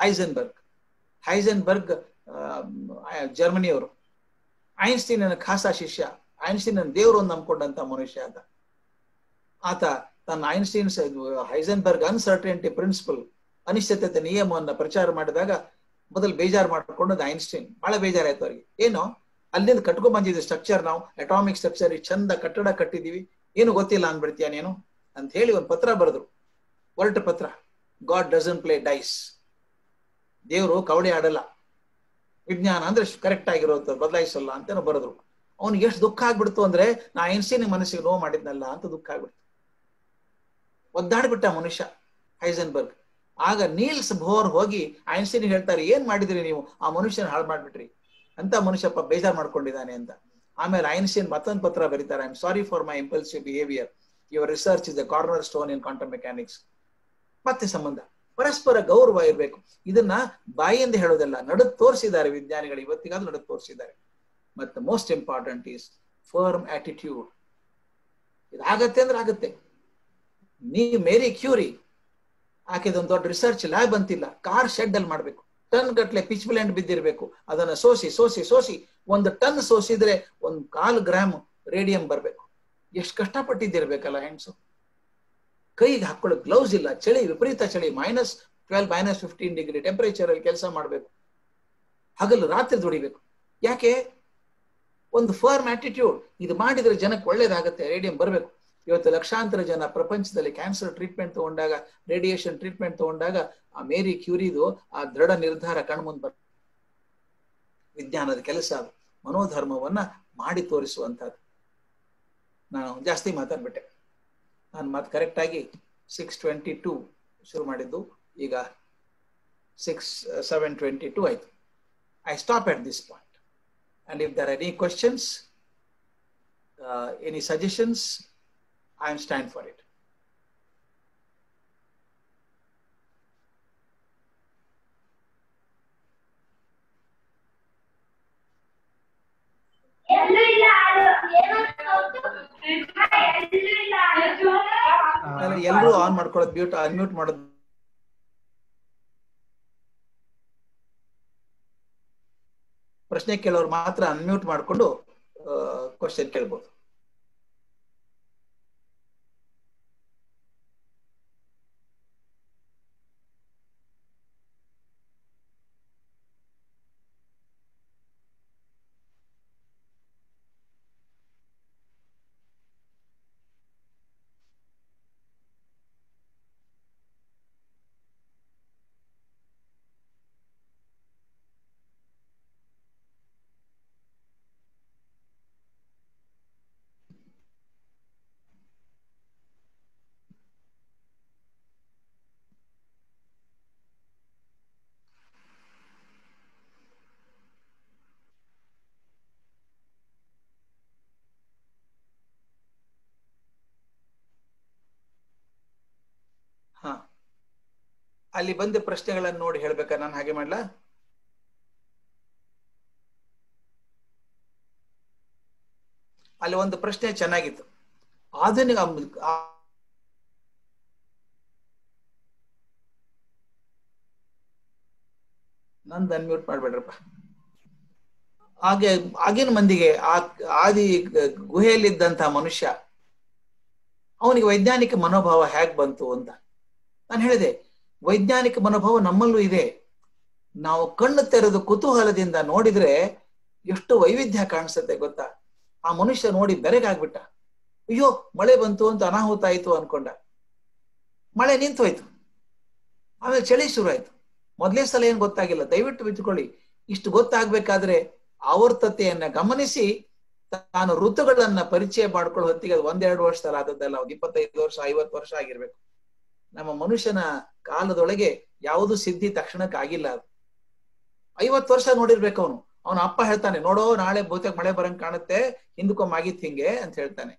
ಹೈಸನ್ಬರ್ಗ್ ಜರ್ಮನಿಯವರು, ಐನ್ಸ್ಟೀನ್ ಅನ್ನ ಖಾಸಾ ಶಿಷ್ಯ, ಐನ್ಸ್ಟೀನ್ ಅನ್ನ ದೇವರು ನಂಬ್ಕೊಂಡಂತ ಮನುಷ್ಯ. ಆತ ತನ್ನ ಹೈಸನ್ಬರ್ಗ್ ಅನ್ಸರ್ಟನಿಟಿ ಪ್ರಿನ್ಸಿಪಲ್, ಅನಿಶ್ಚಿತತೆ ನಿಯಮವನ್ನು ಪ್ರಚಾರ ಮಾಡಿದಾಗ ಮೊದಲು ಬೇಜಾರು ಮಾಡಿಕೊಂಡದ್ದು ಐನ್ಸ್ಟೀನ್. ಬಹಳ ಬೇಜಾರಾಯ್ತು ಅವರಿಗೆ. ಏನೋ ಅಲ್ಲಿಂದ ಕಟ್ಕೊಂಡ್ ಬಂದಿದ್ವಿ ಸ್ಟ್ರಕ್ಚರ್, ನಾವು ಅಟಾಮಿಕ್ ಸ್ಟ್ರಕ್ಚರ್ ಚಂದ ಕಟ್ಟಡ ಕಟ್ಟಿದೀವಿ, ಏನು ಗೊತ್ತಿಲ್ಲ ಅಂದ್ಬಿಡ್ತೀಯ ನೀನು ಅಂತ ಹೇಳಿ ಒಂದು ಪತ್ರ ಬರೆದ್ರು, ಒರಟ ಪತ್ರ. ಗಾಡ್ ಡಸಂಟ್ ಪ್ಲೇ ಡೈಸ್, ದೇವರು ಕವಡೆ ಆಡಲ್ಲ, ವಿಜ್ಞಾನ ಅಂದ್ರೆ ಕರೆಕ್ಟ್ ಆಗಿರೋದು ಬದಲಾಯಿಸಲ್ಲ ಅಂತ ಬರೆದ್ರು. ಅವ್ನಿಗೆ ಎಷ್ಟು ದುಃಖ ಆಗ್ಬಿಡ್ತು ಅಂದ್ರೆ, ನಾ ಐನ್ಸ್ಟೀನ್ ಮನಸ್ಸಿಗೆ ನೋವು ಮಾಡಿದ್ನಲ್ಲ ಅಂತ ದುಃಖ ಆಗ್ಬಿಡ್ತು, ಒದ್ದಾಡ್ಬಿಟ್ಟ ಮನುಷ್ಯ ಹೈಸನ್ಬರ್ಗ್. ಆಗ ನೀಲ್ಸ್ ಬೋರ್ ಹೋಗಿ ಐನ್ಸ್ಟೀನ್ ಹೇಳ್ತಾರೆ, ಏನ್ ಮಾಡಿದ್ರಿ ನೀವು, ಆ ಮನುಷ್ಯನ ಹಾಳು ಮಾಡ್ಬಿಟ್ರಿ ಅಂತ ಮನುಷ್ಯಪ್ಪ ಬೇಜಾರು ಮಾಡ್ಕೊಂಡಿದ್ದಾನೆ ಅಂತ. ಆಮೇಲೆ ಐನ್ಸ್ಟೀನ್ ಮತ್ತೊಂದು ಪತ್ರ ಬರೀತಾರೆ, I am sorry for my impulsive behaviour, your research is the corner stone in ಕ್ವಾಂಟಮ್ ಮೆಕ್ಯಾನಿಕ್ಸ್. ಮತ್ತೆ ಸಂಬಂಧ, ಪರಸ್ಪರ ಗೌರವ ಇರಬೇಕು. ಇದನ್ನ ಬಾಯಿಂದ ಹೇಳೋದಲ್ಲ, ನಡೆದು ತೋರಿಸಿದ್ದಾರೆ ವಿಜ್ಞಾನಿಗಳು, ಇವತ್ತಿಗಾದ್ರೂ ನಡೆದು ತೋರಿಸಿದ್ದಾರೆ. ಮತ್ತೆ most important is firm attitude. ಇದಾಗತ್ತೆ ಅಂದ್ರೆ ಆಗತ್ತೆ. ನೀ ಮೇರಿ ಕ್ಯೂರಿ, ಆಕೆದೊಂದು ದೊಡ್ಡ ರಿಸರ್ಚ್ ಲ್ಯಾಬ್ ಅಂತಿಲ್ಲ, ಕಾರ್ ಶೆಡ್ ಅಲ್ಲಿ ಮಾಡ್ಬೇಕು, ಟನ್ ಗಟ್ಲೆ ಪಿಚ್ ಬ್ಲೆಂಡ್ ಬಿದ್ದಿರ್ಬೇಕು, ಅದನ್ನ ಸೋಸಿ ಒಂದು ಟನ್ ಸೋಸಿದ್ರೆ 1/4 ಗ್ರಾಮ್ ರೇಡಿಯಂ ಬರ್ಬೇಕು. ಎಷ್ಟು ಕಷ್ಟಪಟ್ಟಿದ್ದಿರ್ಬೇಕಲ್ಲ ಹೆಣ್ಸು. ಕೈಗೆ ಹಾಕೊಳ್ಳೋ ಗ್ಲೌಸ್ ಇಲ್ಲ, ಚಳಿ, ವಿಪರೀತ ಚಳಿ, -12 -15 ಡಿಗ್ರಿ ಟೆಂಪರೇಚರ್ ಅಲ್ಲಿ ಕೆಲಸ ಮಾಡ್ಬೇಕು, ಹಗಲು ರಾತ್ರಿ ದುಡಿಬೇಕು. ಯಾಕೆ? ಒಂದು ಫರ್ಮ್ ಆಟಿಟ್ಯೂಡ್. ಇದು ಮಾಡಿದ್ರೆ ಜನಕ್ಕೆ ಒಳ್ಳೇದಾಗುತ್ತೆ, ರೇಡಿಯಂ ಬರಬೇಕು. ಇವತ್ತು ಲಕ್ಷಾಂತರ ಜನ ಪ್ರಪಂಚದಲ್ಲಿ ಕ್ಯಾನ್ಸರ್ ಟ್ರೀಟ್ಮೆಂಟ್ ತಗೊಂಡಾಗ, ರೇಡಿಯೇಷನ್ ಟ್ರೀಟ್ಮೆಂಟ್ ತಗೊಂಡಾಗ ಆ ಮೇರಿ ಕ್ಯೂರಿದು ಆ ದೃಢ ನಿರ್ಧಾರ ಕಣ್ಮುಂದ್ ಬರ್ತದೆ. ವಿಜ್ಞಾನದ ಕೆಲಸ ಅದು, ಮನೋಧರ್ಮವನ್ನ ಮಾಡಿ ತೋರಿಸುವಂತಹದ್ದು. ನಾನು ಜಾಸ್ತಿ ಮಾತಾಡ್ಬಿಟ್ಟೆ, ನಾನು ಮಾತು ಕರೆಕ್ಟಾಗಿ 6:22 ಶುರು ಮಾಡಿದ್ದು, ಈಗ 7:22 ಆಯಿತು. I stop at this point and if there are any questions, any suggestions, I am stand for it. Ellu illa eno ellu illa alle ellu on madkolod mute unmute madod. ಪ್ರಶ್ನೆ ಕೇಳೋರು ಮಾತ್ರ unmute ಮಾಡ್ಕೊಂಡು question ಕೇಳಬಹುದು. ಅಲ್ಲಿ ಬಂದ ಪ್ರಶ್ನೆಗಳನ್ನು ನೋಡಿ ಹೇಳ್ಬೇಕಾ? ನಾನು ಹಾಗೆ ಮಾಡ್ಲಾ? ಅಲ್ಲಿ ಒಂದು ಪ್ರಶ್ನೆ ಚೆನ್ನಾಗಿತ್ತು. ಆಧುನಿಕ ನಂದು ಅನ್ಮ್ಯೂಟ್ ಮಾಡ್ಬೇಡ್ರಪ್ಪ. ಹಾಗೆ ಆಗಿನ ಮಂದಿಗೆ ಆ ಆದಿ ಗುಹೆಯಲ್ಲಿದ್ದಂಥ ಮನುಷ್ಯ ಅವನಿಗೆ ವೈಜ್ಞಾನಿಕ ಮನೋಭಾವ ಹೇಗೆ ಬಂತು ಅಂತ ನಾನು ಹೇಳಿದೆ. ವೈಜ್ಞಾನಿಕ ಮನೋಭಾವ ನಮ್ಮಲ್ಲೂ ಇದೆ. ನಾವು ಕಣ್ಣು ತೆರೆದು ಕುತೂಹಲದಿಂದ ನೋಡಿದ್ರೆ ಎಷ್ಟು ವೈವಿಧ್ಯ ಕಾಣಿಸುತ್ತೆ ಗೊತ್ತಾ. ಆ ಮನುಷ್ಯ ನೋಡಿ ಬೆರಗಾಗ್ಬಿಟ್ಟ, ಅಯ್ಯೋ ಮಳೆ ಬಂತು ಅಂತ ಅನಾಹುತ ಆಯ್ತು ಅನ್ಕೊಂಡ. ಮಳೆ ನಿಂತು ಹೋಯ್ತು, ಆಮೇಲೆ ಚಳಿ ಶುರು ಆಯ್ತು. ಮೊದಲೇ ಸಲ ಏನ್ ಗೊತ್ತಾಗಿಲ್ಲ. ದಯವಿಟ್ಟು ಬಿಚ್ಚಿಕೊಳ್ಳಿ, ಇಷ್ಟು ಗೊತ್ತಾಗ್ಬೇಕಾದ್ರೆ ಆವರ್ತತೆಯನ್ನ ಗಮನಿಸಿ ತಾನು ಋತುಗಳನ್ನ ಪರಿಚಯ ಮಾಡ್ಕೊಳ್ಳೋ ಹೊತ್ತಿಗೆ ಅದು 1-2 ವರ್ಷದಲ್ಲಿ ಆದದ್ದಲ್ಲ, 25 ವರ್ಷ 50 ವರ್ಷ ಆಗಿರ್ಬೇಕು. ನಮ್ಮ ಮನುಷ್ಯನ ಕಾಲದೊಳಗೆ ಯಾವುದು ಸಿದ್ಧಿ ತಕ್ಷಣಕ್ಕೆ ಆಗಿಲ್ಲ. ಅದು 50 ವರ್ಷ ನೋಡಿರ್ಬೇಕು ಅವನು. ಅವನ ಅಪ್ಪ ಹೇಳ್ತಾನೆ, ನೋಡೋ ನಾಳೆ ಬಹುತೇಕ ಮಳೆ ಬರಂಗ್ ಕಾಣುತ್ತೆ, ಹಿಂದಕ್ಕೊಮ್ಮೆ ಆಗಿತ್ತು ಹಿಂಗೆ ಅಂತ ಹೇಳ್ತಾನೆ.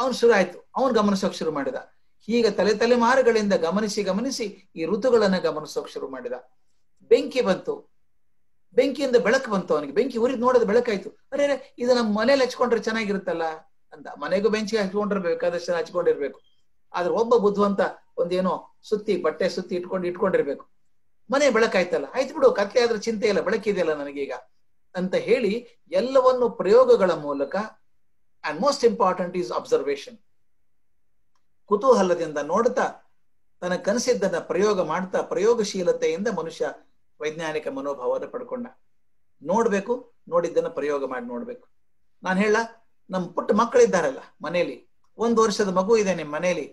ಅವ್ನು ಶುರು ಆಯ್ತು, ಅವ್ನು ಗಮನಿಸೋಕ್ ಶುರು ಮಾಡಿದ. ಹೀಗೆ ತಲೆಮಾರುಗಳಿಂದ ಗಮನಿಸಿ ಈ ಋತುಗಳನ್ನ ಗಮನಿಸೋಕ್ ಶುರು ಮಾಡಿದ. ಬೆಂಕಿ ಬಂತು, ಬೆಂಕಿಯಿಂದ ಬೆಳಕು ಬಂತು. ಅವನಿಗೆ ಬೆಂಕಿ ಉರಿದ್ ನೋಡೋದು ಬೆಳಕಾಯ್ತು. ಅರೆ ಇದು ನಮ್ಮ ಮನೇಲಿ ಹಚ್ಕೊಂಡ್ರೆ ಚೆನ್ನಾಗಿರುತ್ತಲ್ಲ ಅಂತ. ಮನೆಗೂ ಬೆಂಕಿ ಹಚ್ಕೊಂಡಿರ್ಬೇಕಾದಷ್ಟು ಹಚ್ಕೊಂಡಿರ್ಬೇಕು. ಆದ್ರೆ ಒಬ್ಬ ಬುದ್ಧಿವಂತ ಒಂದೇನೋ ಬಟ್ಟೆ ಸುತ್ತಿ ಇಟ್ಕೊಂಡಿರ್ಬೇಕು. ಮನೆ ಬೆಳಕಾಯ್ತಲ್ಲ, ಆಯ್ತು ಬಿಡು, ಕತ್ಲೆ ಆದ್ರೆ ಚಿಂತೆ ಇಲ್ಲ, ಬೆಳಕಿದೆಯಲ್ಲ ನನಗೀಗ ಅಂತ ಹೇಳಿ ಎಲ್ಲವನ್ನು ಪ್ರಯೋಗಗಳ ಮೂಲಕ, and most important is observation, ಕುತೂಹಲದಿಂದ ನೋಡ್ತಾ ತನ್ನ ಕನಸಿದ್ದನ್ನ ಪ್ರಯೋಗ ಮಾಡ್ತಾ ಪ್ರಯೋಗಶೀಲತೆಯಿಂದ ಮನುಷ್ಯ ವೈಜ್ಞಾನಿಕ ಮನೋಭಾವನ ಪಡ್ಕೊಂಡ. ನೋಡ್ಬೇಕು, ನೋಡಿದ್ದನ್ನ ಪ್ರಯೋಗ ಮಾಡಿ ನೋಡ್ಬೇಕು. ನಾನು ಹೇಳ, ನಮ್ಮ ಪುಟ್ಟ ಮಕ್ಕಳಿದ್ದಾರಲ್ಲ ಮನೇಲಿ, 1 ವರ್ಷದ ಮಗು ಇದೆ ನಿಮ್ಮ ಮನೇಲಿ,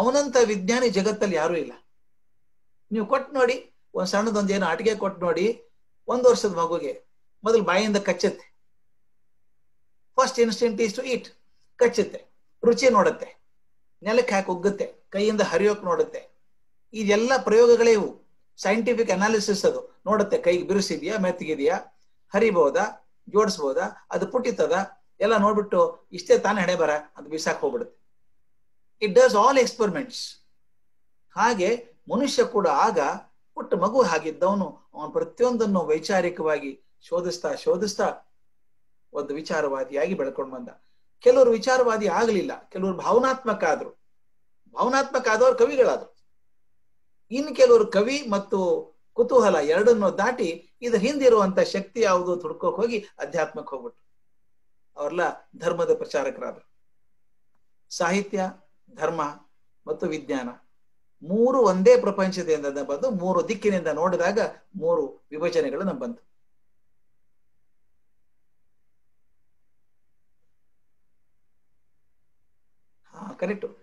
ಅವನಂತ ವಿಜ್ಞಾನಿ ಜಗತ್ತಲ್ಲಿ ಯಾರೂ ಇಲ್ಲ. ನೀವು ಕೊಟ್ಟು ನೋಡಿ, ಒಂದು ಸಣ್ಣದೊಂದೇನು ಆಟಿಗೆ ಕೊಟ್ಟು ನೋಡಿ 1 ವರ್ಷದ ಮಗುಗೆ. ಮೊದಲು ಬಾಯಿಂದ ಕಚ್ಚುತ್ತೆ, first instinct is to eat. ಕಚ್ಚುತ್ತೆ, ರುಚಿ ನೋಡುತ್ತೆ, ನೆಲಕ್ಕೆ ಹಾಕಿ ಉಗ್ಗುತ್ತೆ, ಕೈಯಿಂದ ಹರಿಯೋಕೆ ನೋಡುತ್ತೆ. ಇದೆಲ್ಲ ಪ್ರಯೋಗಗಳೇ ಇವು. ಸೈಂಟಿಫಿಕ್ ಅನಾಲಿಸಿಸ್ ಅದು. ನೋಡುತ್ತೆ, ಕೈಗೆ ಬಿರುಸಿದೆಯಾ, ಮೆತ್ತಗಿದೆಯಾ, ಹರಿಬೋದಾ, ಜೋಡಿಸ್ಬೋದಾ, ಅದು ಪುಟ್ಟಿತದ ಎಲ್ಲ ನೋಡ್ಬಿಟ್ಟು ಇಷ್ಟೇ ತಾನೇ ಹಣೆ ಬರ ಅದು ಬಿಸಾಕ್ ಹೋಗ್ಬಿಡುತ್ತೆ. It does all experiments. ಹಾಗೆ ಮನುಷ್ಯ ಕೂಡ ಆಗ ಪುಟ್ಟ ಮಗು ಹಾಗಿದ್ದವನು, ಅವನು ಪ್ರತಿಯೊಂದನ್ನು ವೈಚಾರಿಕವಾಗಿ ಶೋಧಿಸ್ತಾ ಒಂದು ವಿಚಾರವಾದಿಯಾಗಿ ಬೆಳ್ಕೊಂಡು ಬಂದ. ಕೆಲವರು ವಿಚಾರವಾದಿ ಆಗಲಿಲ್ಲ, ಕೆಲವರು ಭಾವನಾತ್ಮಕ ಆದವರು ಕವಿಗಳಾದ್ರು. ಇನ್ನು ಕೆಲವರು ಕವಿ ಮತ್ತು ಕುತೂಹಲ ಎರಡನ್ನು ದಾಟಿ ಇದ್ರ ಹಿಂದಿರುವಂತ ಶಕ್ತಿ ಯಾವುದು ತುಡ್ಕೋಕ್ ಹೋಗಿ ಅಧ್ಯಾತ್ಮಕ್ಕೆ ಹೋಗ್ಬಿಟ್ರು. ಅವ್ರೆಲ್ಲ ಧರ್ಮದ ಪ್ರಚಾರಕರಾದ್ರು. ಸಾಹಿತ್ಯ, ಧರ್ಮ ಮತ್ತು ವಿಜ್ಞಾನ 3 ಒಂದೇ ಪ್ರಪಂಚದಿಂದ ಬಂದು 3 ದಿಕ್ಕಿನಿಂದ ನೋಡಿದಾಗ 3 ವಿಭಜನೆಗಳು ನಮ್ ಬಂತು. ಕರೆಕ್ಟು.